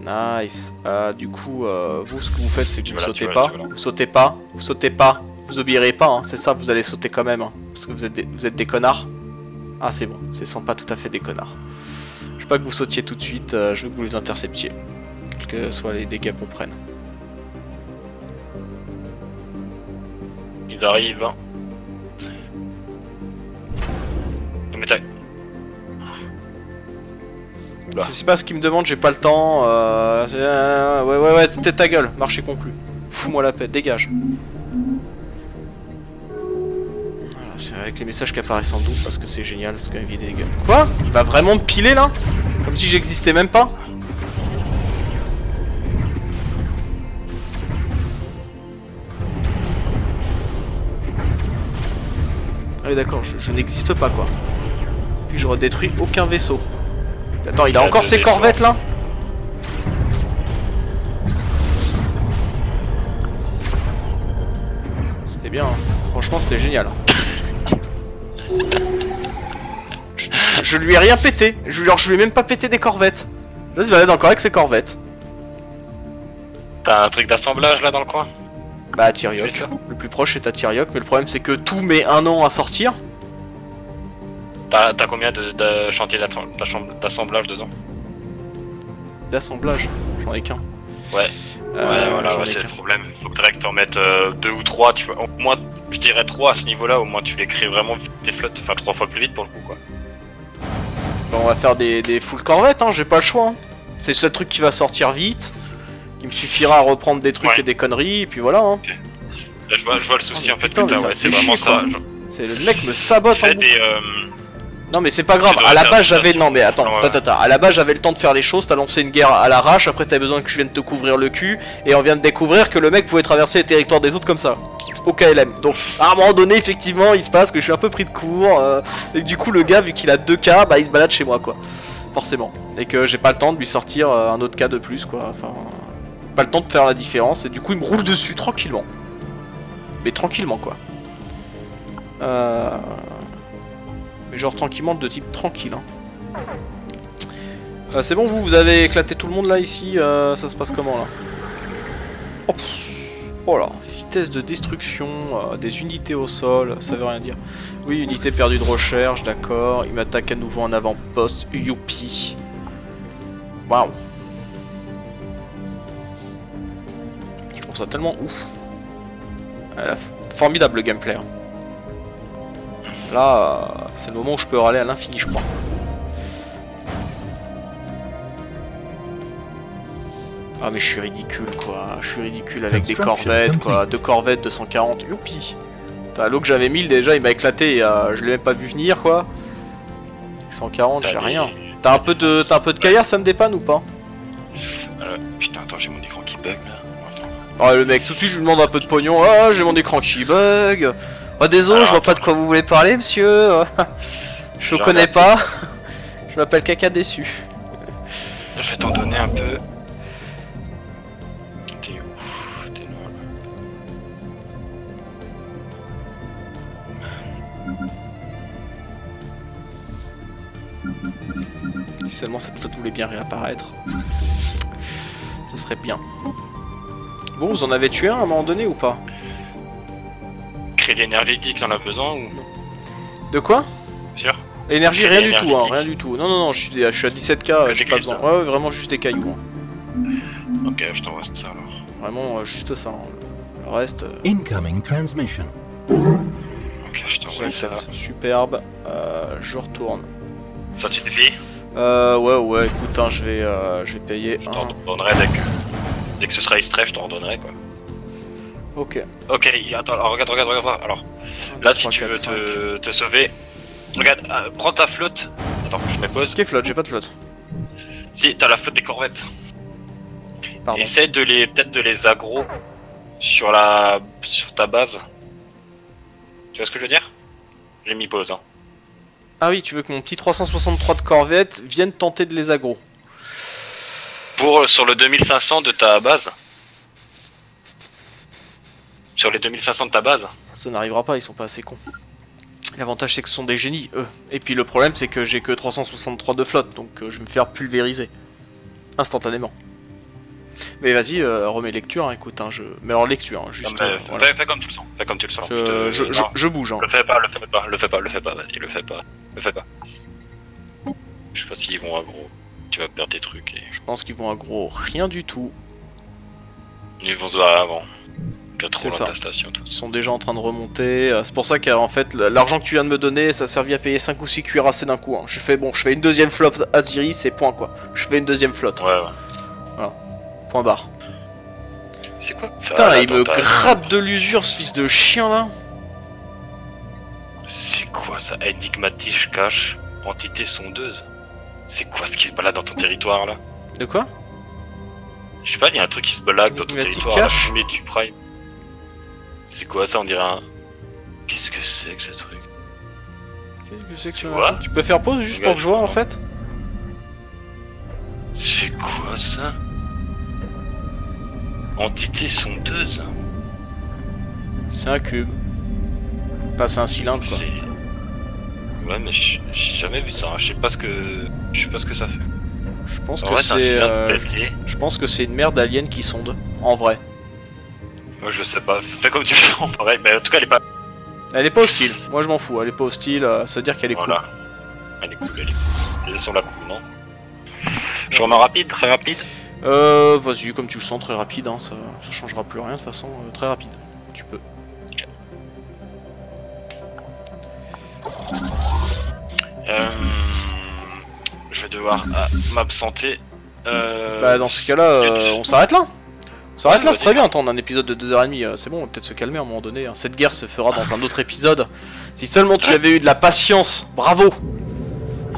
Nice. Ah, du coup, euh, vous, ce que vous faites, c'est que vous sautez pas. Vous sautez pas. Vous sautez pas. Vous obéirez pas, hein. C'est ça, vous allez sauter quand même. Hein. Parce que vous êtes des, vous êtes des connards. Ah c'est bon, ce sont pas tout à fait des connards. Je veux pas que vous sautiez tout de suite, euh, je veux que vous les interceptiez. Quels que soient les dégâts qu'on prenne. Ils arrivent. Hein. Je sais pas ce qu'ils me demandent, j'ai pas le temps. Euh... Euh, ouais ouais ouais, c'était ta gueule, marché conclu. Fous-moi la paix, dégage. Avec les messages qui apparaissent en double parce que c'est génial, c'est quand même des dégâts. Quoi? Il va vraiment me piler là? Comme si j'existais même pas? Ah oui d'accord, je, je n'existe pas quoi. Puis je redétruis aucun vaisseau. Attends, il a encore ses corvettes là? C'était bien, hein. Franchement c'était génial. Je, je, je lui ai rien pété, je, genre, je lui ai même pas pété des corvettes. Là il va aller encore avec ses corvettes. T'as un truc d'assemblage là dans le coin? Bah à Tyriok, le plus proche est à Tyriok, mais le problème c'est que tout met un an à sortir. T'as combien de, de chantiers d'assemblage dedans? D'assemblage? J'en ai qu'un. Ouais. Ouais, euh, voilà, ouais, c'est le problème. Faut que direct t'en mettes euh, deux ou trois, tu vois. Au moins, je dirais trois à ce niveau-là, au moins tu les crées vraiment vite tes flottes. Enfin, trois fois plus vite pour le coup, quoi. Bon, on va faire des, des full corvettes, hein, j'ai pas le choix. Hein. C'est ce truc qui va sortir vite, qui me suffira à reprendre des trucs ouais. et des conneries, et puis voilà. Hein. Okay. Là, je vois, je vois le souci, oh, en fait, putain, putain, ouais, c'est vraiment ça. C'est le mec me sabote en des, euh... Non, mais c'est pas grave, à la base j'avais. Non, mais attends, attends, attends, attends. À la base j'avais le temps de faire les choses, t'as lancé une guerre à l'arrache, après t'as besoin que je vienne te couvrir le cul, et on vient de découvrir que le mec pouvait traverser les territoires des autres comme ça, au K L M. Donc, à un moment donné, effectivement, il se passe que je suis un peu pris de court, euh, et que du coup, le gars, vu qu'il a deux cas, bah il se balade chez moi, quoi. Forcément. Et que j'ai pas le temps de lui sortir euh, un autre cas de plus, quoi. Enfin, pas le temps de faire la différence, et du coup, il me roule dessus tranquillement. Mais tranquillement, quoi. Euh. Mais genre tranquillement de type tranquille. Hein. Euh, c'est bon vous, vous avez éclaté tout le monde là ici, euh, ça se passe comment là? Oh, oh là, vitesse de destruction, euh, des unités au sol, ça veut rien dire. Oui, unité perdue de recherche, d'accord, il m'attaque à nouveau en avant-poste, youpi. Waouh. Je trouve ça tellement ouf. Elle a formidable gameplay. Hein. Là, c'est le moment où je peux râler à l'infini, je crois. Ah mais je suis ridicule, quoi. Je suis ridicule avec des corvettes, quoi. Deux corvettes, deux cent quarante, youpi. T'as l'eau que j'avais mille déjà, il m'a éclaté, euh, je l'ai même pas vu venir, quoi. cent quarante, j'ai rien. T'as un peu de t'as un peu de caillasse, ça me dépanne ou pas? euh, Putain, attends, j'ai mon écran qui bug, là. Ah le mec, tout de suite, je lui demande un peu de pognon. Ah, j'ai mon écran qui bug. Oh désolé, je vois pas de quoi vous voulez parler, monsieur. Je vous connais pas. Je m'appelle Caca Déçu. Je vais t'en donner un peu. T'es où? T'es loin. Si seulement cette flotte voulait bien réapparaître, ça serait bien. Bon, vous en avez tué un à un moment donné ou pas? D'énergie qui en a besoin ou non? De quoi? Sûr. L'énergie, rien du tout, hein, rien du tout. Non, non, non, je suis à, je suis à dix-sept K, j'ai pas besoin. Ouais, ouais, vraiment juste des cailloux. Hein. Ok, je t'envoie ça alors. Vraiment, euh, juste ça. Hein. Le reste. Euh... Incoming transmission. Ok, je t'envoie ça. Superbe. Euh, je retourne. Ça, tu te fais? Euh, ouais, ouais, écoute, hein, je vais, euh, je vais payer. Je t'en donnerai dès que... dès que ce sera extrait, je t'en redonnerai quoi. Ok. Ok, attends, alors, regarde, regarde, regarde. Alors, là, si tu veux te, te sauver. Regarde, euh, prends ta flotte. Attends, je me pose. Qui flotte? J'ai pas de flotte. Si, t'as la flotte des corvettes. Pardon. Essaye de les, peut-être de les aggro sur la, sur ta base. Tu vois ce que je veux dire? J'ai mis pause. Hein. Ah oui, tu veux que mon petit trois cent soixante-trois de corvettes vienne tenter de les aggro. Pour sur le deux mille cinq cents de ta base. Sur les deux mille cinq cents de ta base. Ça n'arrivera pas, ils sont pas assez cons. L'avantage c'est que ce sont des génies, eux. Et puis le problème c'est que j'ai que trois cent soixante-trois de flotte, donc euh, je vais me faire pulvériser. Instantanément. Mais vas-y, euh, remets lecture, hein, écoute, hein, je... Mais alors lecture, hein, juste... Non, mais, euh, voilà. Fais comme tu le sens, fais comme tu le sens. Je, te... je, je, je bouge, hein. Le fais pas, le fais pas, le fais pas, le fais pas, vas-y, le fais pas, le fais pas. Je sais pas s'ils vont aggro, tu vas perdre tes trucs et... Je pense qu'ils vont aggro rien du tout. Ils vont se voir avant. C'est ça. Station, ils sont déjà en train de remonter. C'est pour ça qu'en fait l'argent que tu viens de me donner ça servit à payer cinq ou six cuirassés d'un coup. Hein. Je fais bon, je fais une deuxième flotte à Ziris et point quoi. Je fais une deuxième flotte. Ouais, ouais. Voilà. Point barre. C'est quoi? Putain, là, il me gratte de l'usure ce fils de chien là. C'est quoi ça? Énigmatique cache, entité sondeuse. C'est quoi ce qui se balade dans ton territoire là? De quoi? Je sais pas, il y a un truc qui se balade dans ton territoire. La fumée du Prime. C'est quoi ça, on dirait un... Qu'est-ce que c'est que ce truc? Qu'est-ce que c'est que ce machin? Tu peux faire pause juste pour que je vois en fait? C'est quoi ça? Entité sondeuse. C'est un cube. Enfin, c'est un cylindre quoi. Ouais mais j'ai jamais vu ça, je sais pas ce que... Je sais pas ce que ça fait. Je pense que c'est... Je pense que c'est une merde d'aliens qui sonde, en vrai. Moi je sais pas, fais comme tu veux, pareil, mais en tout cas elle est pas... Elle est pas hostile, moi je m'en fous, elle est pas hostile, ça veut dire qu'elle est voilà. Cool. Elle est cool, elle est cool. Ils sont là cool, non? Je remets rapide, très rapide. Euh, vas-y, comme tu le sens, très rapide, hein, ça, ça changera plus rien de toute façon, euh, très rapide, tu peux. Okay. Euh... Je vais devoir euh, m'absenter. Euh... Bah dans ce cas là, euh, on s'arrête là. Ça arrête là, c'est très bien, attends, on a un épisode de deux heures trente, c'est bon, on va peut-être se calmer à un moment donné, cette guerre se fera dans un autre épisode. Si seulement tu avais eu de la patience, bravo.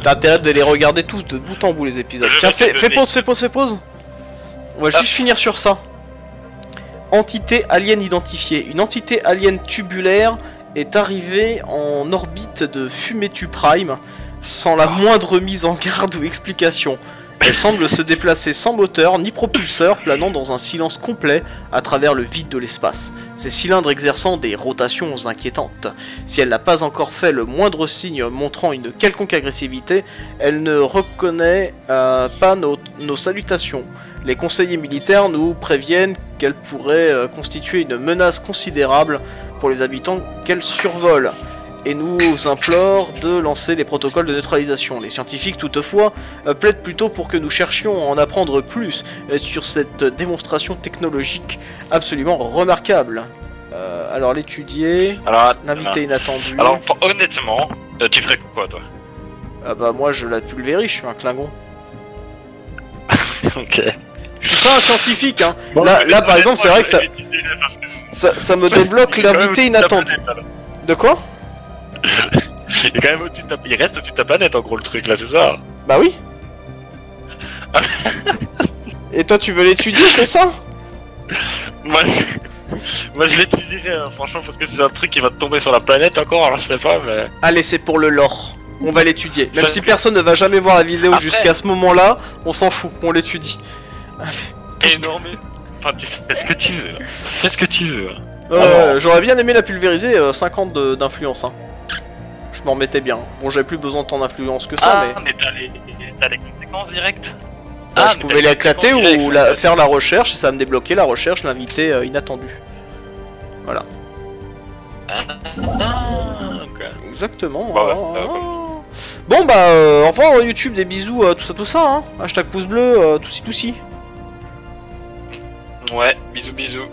T'as intérêt de les regarder tous de bout en bout les épisodes. Tiens, fais, fais pause, fais pause, fais pause. On va juste finir sur ça. Entité alien identifiée. Une entité alien tubulaire est arrivée en orbite de Fumetu Prime, sans la moindre mise en garde ou explication. Elle semble se déplacer sans moteur ni propulseur, planant dans un silence complet à travers le vide de l'espace, ces cylindres exerçant des rotations inquiétantes. Si elle n'a pas encore fait le moindre signe montrant une quelconque agressivité, elle ne reconnaît euh, pas nos, nos salutations. Les conseillers militaires nous préviennent qu'elle pourrait euh, constituer une menace considérable pour les habitants qu'elle survole. Et nous implore de lancer les protocoles de neutralisation. Les scientifiques, toutefois, plaident plutôt pour que nous cherchions à en apprendre plus sur cette démonstration technologique absolument remarquable. Euh, alors, l'étudier, l'invité inattendu... Alors, honnêtement, tu ferais quoi, toi? Ah bah, moi, je la pulvérise, je suis un Klingon. Ok... Je suis pas un scientifique, hein. Bon, là, là par exemple, c'est vrai que ça... ça... Ça me débloque l'invité inattendu. De quoi? Il est quand même au-dessus de ta... Il reste au-dessus de ta planète en gros le truc là, c'est ça? Bah oui. Et toi tu veux l'étudier, c'est ça? Moi je, Moi, je l'étudierai hein, franchement parce que c'est un truc qui va te tomber sur la planète encore, alors je sais pas mais... Allez c'est pour le lore, on va l'étudier. Même je si sais... personne ne va jamais voir la vidéo jusqu'à ce moment là, on s'en fout, on l'étudie. Énorme. Enfin tu fais ce que tu veux, fais ce que tu veux. Euh, oh, j'aurais bien aimé la pulvériser, euh, cinquante d'influence hein. Je m'en mettais bien. Bon, j'avais plus besoin de tant d'influence que ça, ah, mais... mais t'as les... les conséquences directes. Ah, ah je pouvais l'éclater ou la... faire la recherche, et ça va me débloquer la recherche, l'invité euh, inattendu. Voilà. Ah, quoi. Exactement. Bah, hein, ouais, hein, ouais. Bon bah euh, au revoir YouTube, des bisous, euh, tout ça tout ça. Hein. Hashtag pouce bleu, euh, tout si tout si. Ouais, bisous bisous.